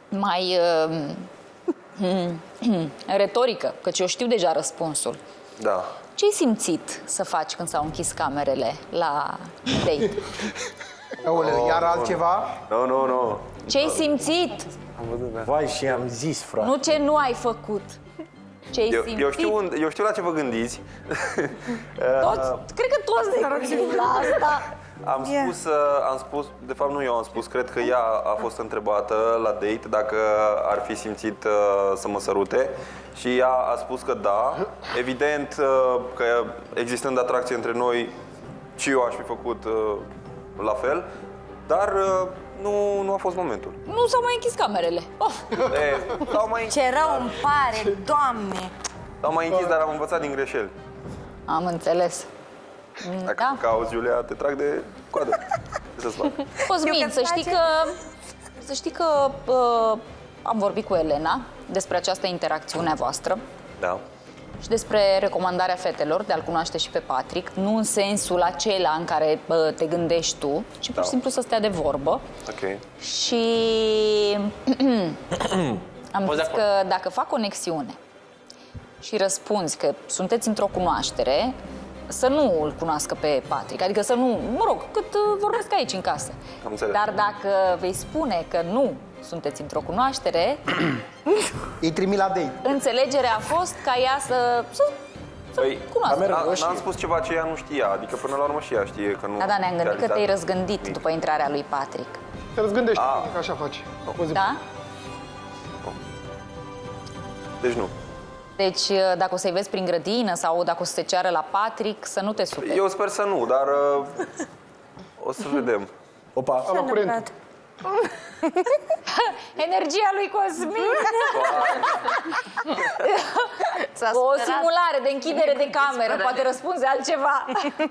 mai... retorică, căci eu știu deja răspunsul. Da. Ce-ai simțit să faci când s-au închis camerele la date? Iar altceva? Nu. Ce-ai simțit? Vai, și am zis, frate. Nu ce nu ai făcut. Ce-ai simțit? Eu știu la ce vă gândiți. Cred că toți ne gândim la asta. Am spus, de fapt nu eu am spus, cred că ea a fost întrebată la date dacă ar fi simțit să mă sărute și ea a spus că da. Evident că existând atracție între noi, și eu aș fi făcut la fel, dar nu a fost momentul. Nu s-au mai închis camerele. Ce rău îmi pare, Doamne! S-au mai închis, dar am învățat din greșeli. Am înțeles. Dacă cauți, Julia, te trag de coadă. Cosmin, să știi că am vorbit cu Elena despre această interacțiune a voastră. Da. Și despre recomandarea fetelor de a-l cunoaște și pe Patrick. Nu în sensul acela în care te gândești tu, ci pur și simplu să stea de vorbă. Ok. Și am zis că dacă fac conexiune și răspunzi că sunteți într-o cunoaștere, să nu îl cunoască pe Patrick, adică să nu, mă rog, cât vorbesc aici în casă. Dar dacă vei spune că nu sunteți într-o cunoaștere, îi trimi la date. Înțelegerea a fost ca ea să Păi, n-am spus ceva ce ea nu știa, adică până la urmă și ea știe că nu... Da, da, ne-am gândit că te-ai răzgândit după intrarea lui Patrick. Te răzgândești, că așa faci. Da? Deci nu. Deci, dacă o să-i vezi prin grădină sau dacă o să te ceară la Patrick, să nu te superi. Eu sper să nu, dar o să vedem. Opa! Am la curent. Energia lui Cosmin. O simulare de închidere de cameră. Poate răspunde altceva.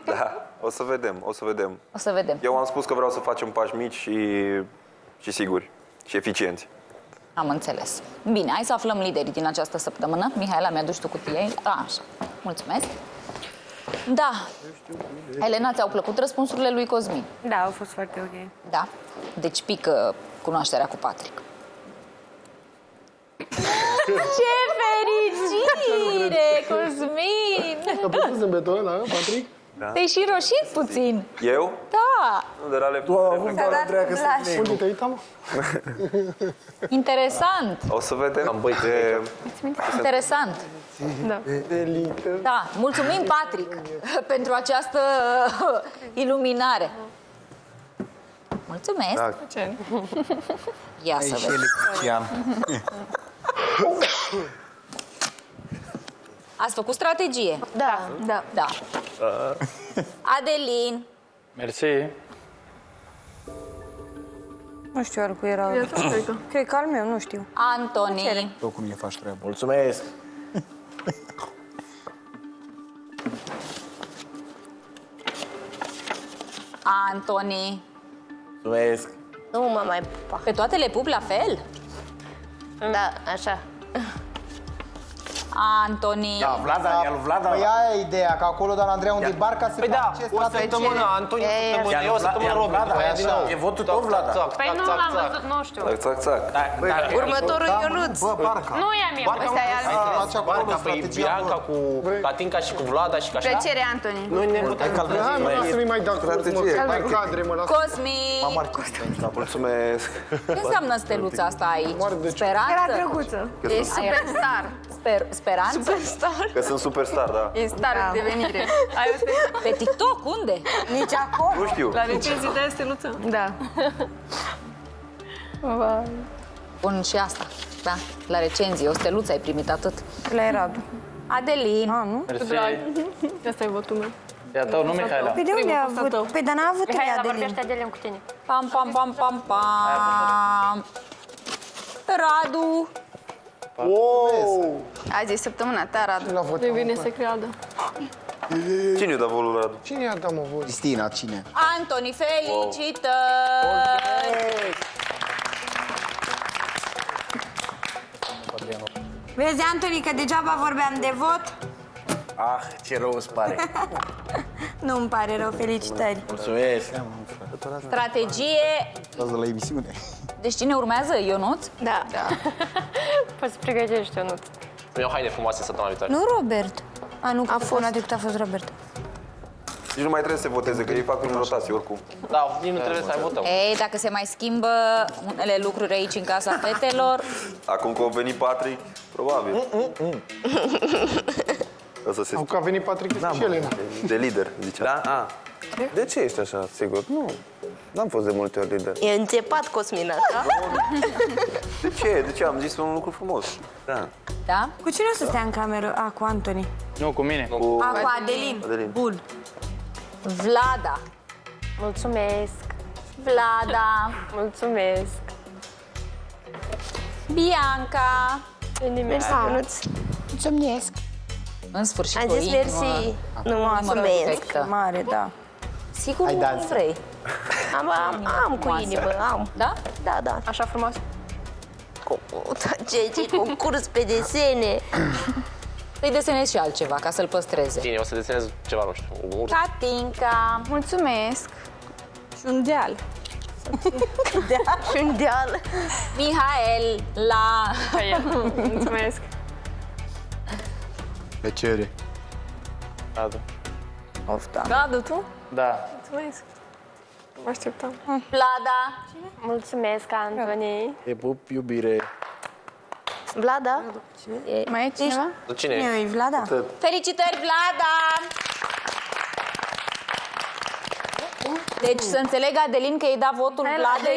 Da, o să vedem, o să vedem. O să vedem. Eu am spus că vreau să facem pași mici și siguri și eficienți. Am înțeles. Bine, hai să aflăm liderii din această săptămână. Mihaela, mi-a dus tu cutie. Așa, mulțumesc. Da. Elena, ți-au plăcut răspunsurile lui Cosmin? Da, au fost foarte ok. Da. Deci pică cunoașterea cu Patrick. Ce fericire, Cosmin! Te-a plăcut zâmbetul ăla, Patrick? Da. Te-ai și roșit puțin. Eu? Da. Nu, dar ale... Unde te-ai uitat, mă? Interesant. O să vedem. Interesant. Da. Da, mulțumim, Patrick, pentru această iluminare. Mulțumesc. Da. Ia să vedem. Ați făcut strategie? Da. Da. Da. Adelin. Mersi. Nu știu al cui era. Cred că al meu, nu știu. Antoni. Tu cum e faci treaba? Mulțumesc. Antoni. Mulțumesc. Nu mă mai pupa. Pe toate le pup la fel? Da, așa. Antoni. Da, Vlada, ia-l Vlada. Păi aia e ideea, că acolo, doamna Andreea, unde-i barca se face o săptămână, Antoni, o săptămână Robert. E votul tău, Vlada. Păi nu l-am văzut, nu știu. Următorul Ionuț. Nu e a mie. Barca, păi Bianca cu Catinca și cu Vlada și ca așa. Plăcere, Antoni. Nu ne putem calmezi. Nu vreau să-mi mai dau cadre, mă las. Cosmin. Mulțumesc. Ce înseamnă steluța asta aici? Speranță? Era drăguță. E superstar. Speranță? Superstar. Că sunt superstar, da. E star de devenire. Pe TikTok? Unde? Nici acolo. Nu știu. La necesitate este luță. Da. Bun, și asta. Da, la recenzii. O steluță ai primit atât. La Radu. Adelin. Ah, nu? Asta e votul meu. E a tău, nu Mihaela. Păi de unde a avut? Păi dar n-a avut trei Adelin. Mihaela, vorbește Adelin cu tine. Pam, pam, pam, pam, pam. Radu. Wow! Azi e săptămâna ta, Radu. Nu-i bine să creadă. Cine i-a dat volul, Radu? Cine i-a dat volul? Cristina, cine? Antoni, felicitări! Vezi, Antoni, că degeaba vorbeam de vot? Ah, ce rău îți pare. Nu îmi pare rău, felicitări. Mulțumesc. Strategie. Asta la emisiune. Deci cine urmează? Ionuț? Da. Poți să pregătești, Ionuț. Eu haine frumoase săptămâna viitoare. Nu, Robert. A, nu, că una de cât a fost Robert. Nici nu mai trebuie să se voteze, că ei fac în rotație oricum. Da, nici nu trebuie să mai votăm. Ei, dacă se mai schimbă unele lucruri aici în casa fetelor... Acum că au venit Patrick, probabil. Acum că a venit Patrick și Elena. De lider, zicea. Da? A. De ce ești așa, sigur? Nu. N-am fost de multe ori lider. E înțepat, Cosmin, așa? De ce? De ce? Am zis un lucru frumos. Da. Da? Cu cine o să stea în cameră? A, cu Antoni. Nu, cu mine. Cu Adelin. Bun. Vlada. Mulțumesc. Vlada. Mulțumesc. Bianca. Mersi, Ionuț. Mulțumesc. În sfârșit, am zis mersi. Nu mă mulțumesc. Mare, da. Sigur nu vrei. Am cu inimă, am. Da? Da, da. Așa frumos? Ce concurs pe desene. Îi desenez și altceva, ca să-l păstreze. Bine, o să desenez ceva, nu știu. Catinca. Mulțumesc. Și un deal. Și un deal. Mihaela. Mulțumesc. Pe cere. Radu. Radu, tu? Da. Mulțumesc. Mă așteptam. Vlada. Mulțumesc, Antoni. Te pup, iubire. Vlada? E... Mai e cineva? Cine e? E Vlada. Felicitări, Vlada! Deci să înțeleg, Adelin, că i-ai dat votul lui Vlada.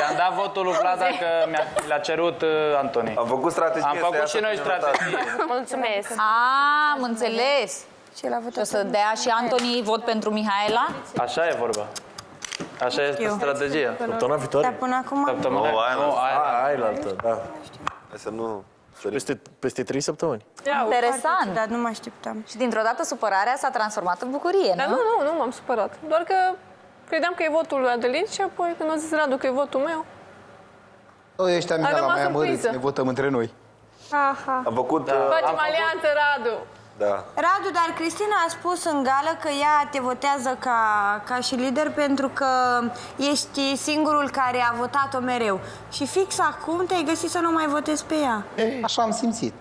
I-am dat votul lui Vlada că mi-l-a cerut Antoni. Am făcut strategie. Am făcut și noi strategie. Mulțumesc. Am înțeles. O să dea și Antoni vot pentru Mihaela? Așa e vorba. Așa este strategia. Săptămâna viitoare? Dar până acum... Săptămâna viitoare. Da. Hai să nu... Peste 3 săptămâni. Interesant. Dar nu mă așteptam. Și dintr-o dată supărarea s-a transformat în bucurie, nu? Dar nu m-am supărat. Doar că credeam că e votul lui Adelin și apoi când a zis Radu că e votul meu... Ăștia mi-a mai amărâți, ne votăm între noi. Aha. Am făcut... Facem alianță, Radu. Da. Radu, dar Cristina a spus în gală că ea te votează ca și lider pentru că ești singurul care a votat-o mereu. Și fix acum te-ai găsit să nu mai votezi pe ea. Ei, așa am simțit.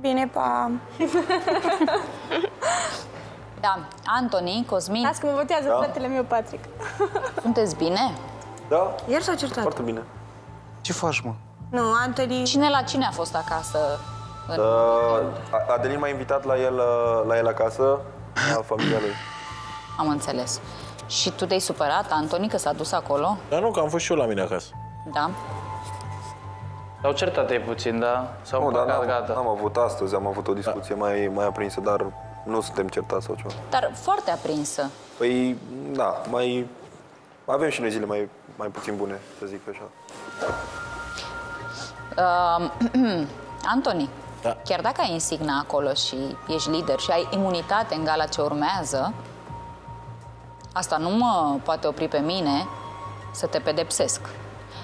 Bine, pa! Da, Antoni, Cosmin... Las că mă votează fratele meu, Patrick. Sunteți bine? Da. Iar s-a certat. Foarte bine. Ce faci, mă? Nu, Antoni... Cine la cine a fost acasă? Adelin m-a invitat la el acasă, la familia lui. Am înțeles. Și tu te-ai supărat, Antoni, că s-a dus acolo? Da, nu, că am fost și eu la mine acasă. Da. S-au certat ei puțin, da? Nu, dar n-am avut astăzi, am avut o discuție mai aprinsă, dar nu suntem certați sau ceva. Dar foarte aprinsă. Păi, da, mai... Avem și noi zile mai puțin bune, să zic așa. Antoni. Da. Chiar dacă ai insigna acolo și ești lider și ai imunitate în gala ce urmează, asta nu mă poate opri pe mine să te pedepsesc.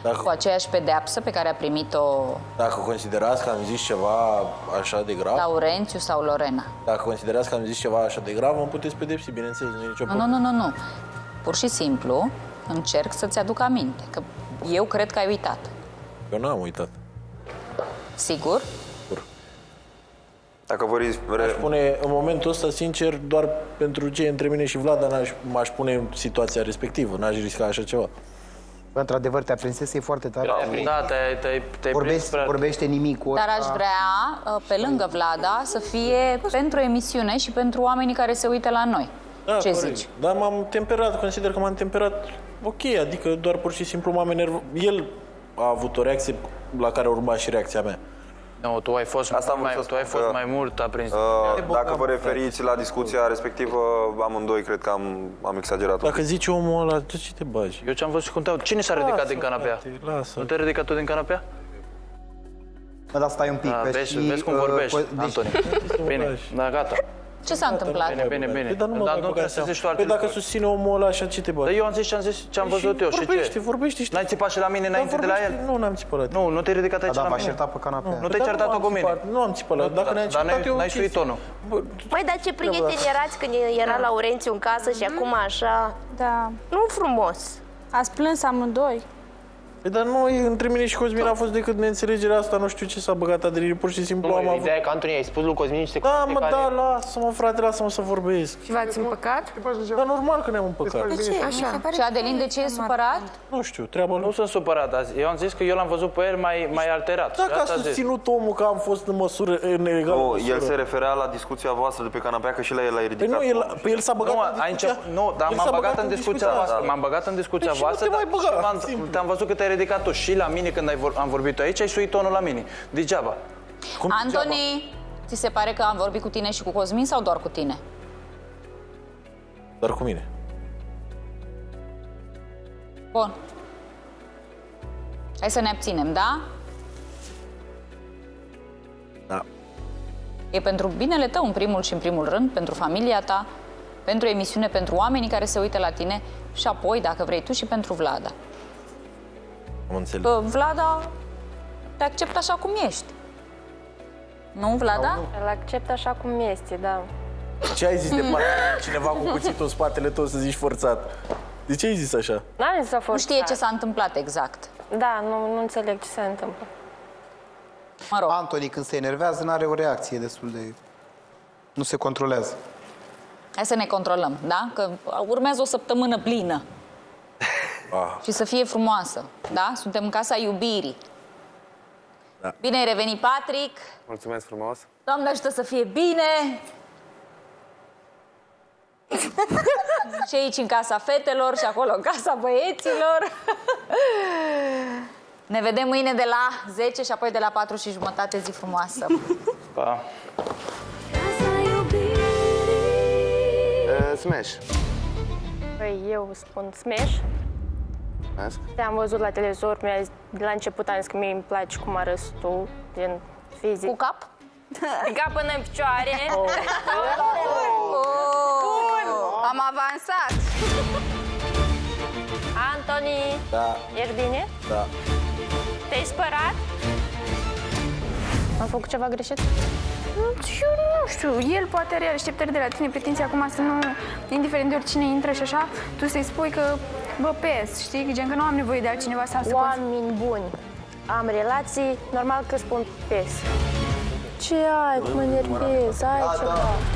Dacă... Cu aceeași pedeapsă pe care a primit-o... Dacă considerați că am zis ceva așa de grav... Laurențiu sau Lorena. Dacă considerați că am zis ceva așa de grav, mă puteți pedepsi, bineînțeles, nu e nicio problemă. Nu. Pur și simplu încerc să-ți aduc aminte, că eu cred că ai uitat. Eu n-am uitat. Sigur? Dacă vreți... Aș pune, în momentul ăsta, sincer, doar pentru ce e între mine și Vlada, m-aș pune în situația respectivă, n-aș risca așa ceva. Într-adevăr, te-a prinsesă, e foarte tare. Da, vorbește nimic. Dar aș vrea, pe lângă Vlada, să fie pentru emisiune și pentru oamenii care se uită la noi. Da, ce zici? Dar m-am temperat, consider că m-am temperat ok, adică doar pur și simplu m-am enervat. El a avut o reacție la care urma și reacția mea. Nu, tu ai fost mai mult aprins. Dacă vă referiți la discuția respectivă, amândoi cred că am exagerat. Dacă zici omul ăla, tu ce te bagi? Eu ce-am văzut cum te-au... Cine s-a ridicat din canapea? Nu te-ai ridicat tu din canapea? Mă, dar stai un pic. Vezi cum vorbești, Antoni. Bine, da, gata. Ce s-a întâmplat? Bine. Dar nu trebuie să zici tu altceva. Păi dacă susține omul ăla așa, ce te bagi? Eu am zis ce-am văzut eu. Vorbește. N-ai țipat și la mine înainte de la el? Nu, n-am țipat. Nu te-ai ridicat aici la mine. Dar m-a certat pe canapea. Nu te-ai certat-o cu mine. Nu am țipat. Dacă ne-ai certat, eu... N-ai suit tonul. Măi, dar ce prieteni erați când era Laurențiu în casă și acum așa... Da. Nu frumos. Ați plâns amândoi. Dar nu, între mine și Cosmin a fost decât neînțelegerea asta, nu știu ce s-a băgat Adelin, pur și simplu am avut... Ideea e că, Antoni, ai spus lui Cosmin niște cuvinte care... Da, lasă-mă, frate, lasă-mă să vorbesc. Și v-ați împăcat? Dar normal că ne-am împăcat. De ce? Așa. Și Adelin, de ce e supărat? Nu știu, treaba lui. Nu sunt supărat azi. Eu am zis că eu l-am văzut pe el mai alterat. Dacă a susținut omul că am fost în măsură, în egală măsură. El se referea la discuția voastră de pe canapea, că și la el a ridicat. Pe el s-a băgat în discuția. Nu, dar m-am băgat în discuția voastră. M-am băgat în discuția voastră, dar te-am văzut că te-ai ridicat tu și la mine când am vorbit aici, ai suit tonul la mine. Degeaba. Antoni, ți se pare că am vorbit cu tine și cu Cosmin sau doar cu tine? Doar cu mine. Bun. Hai să ne abținem, da? Da. E pentru binele tău, în primul și în primul rând, pentru familia ta, pentru emisiune, pentru oamenii care se uită la tine și apoi, dacă vrei tu, și pentru Vlada. Vlada te acceptă așa cum ești. Nu, Vlada? Îl accept așa cum este, da. Ce ai zis de partea cineva cu cuțitul în spatele tău să zici forțat? De ce ai zis așa? N-am zis forțat. Nu știe ce s-a întâmplat exact. Da, nu înțeleg ce se întâmplă. Mă rog. Antoni, când se enervează, n-are o reacție destul de... Nu se controlează. Hai să ne controlăm, da? Că urmează o săptămână plină. și să fie frumoasă. Da? Suntem în Casa Iubirii. Da. Bine ai revenit, Patrick. Mulțumesc frumos. Doamne ajută să fie bine. Și aici în Casa Fetelor și acolo în Casa Băieților. Ne vedem mâine de la 10 și apoi de la 4:30. Zi frumoasă. Pa. Smash. Păi eu spun smash. Te-am văzut la televizor, de la început am zis că mie îmi place cum arăți tu, din fizic. Cu cap? Cap până în picioare. Am avansat. Antoni, da. Ești bine? Da. Te-ai spărat? Am făcut ceva greșit? Și eu nu știu, el poate are așteptări de la tine, pretenții acum să nu, indiferent de oricine intră și așa, tu să-i spui că, bă, pes, știi, gen că nu am nevoie de altcineva sau să... Oameni buni, am relații, normal că spun pes. Ce ai, mă nervez, ai ceva.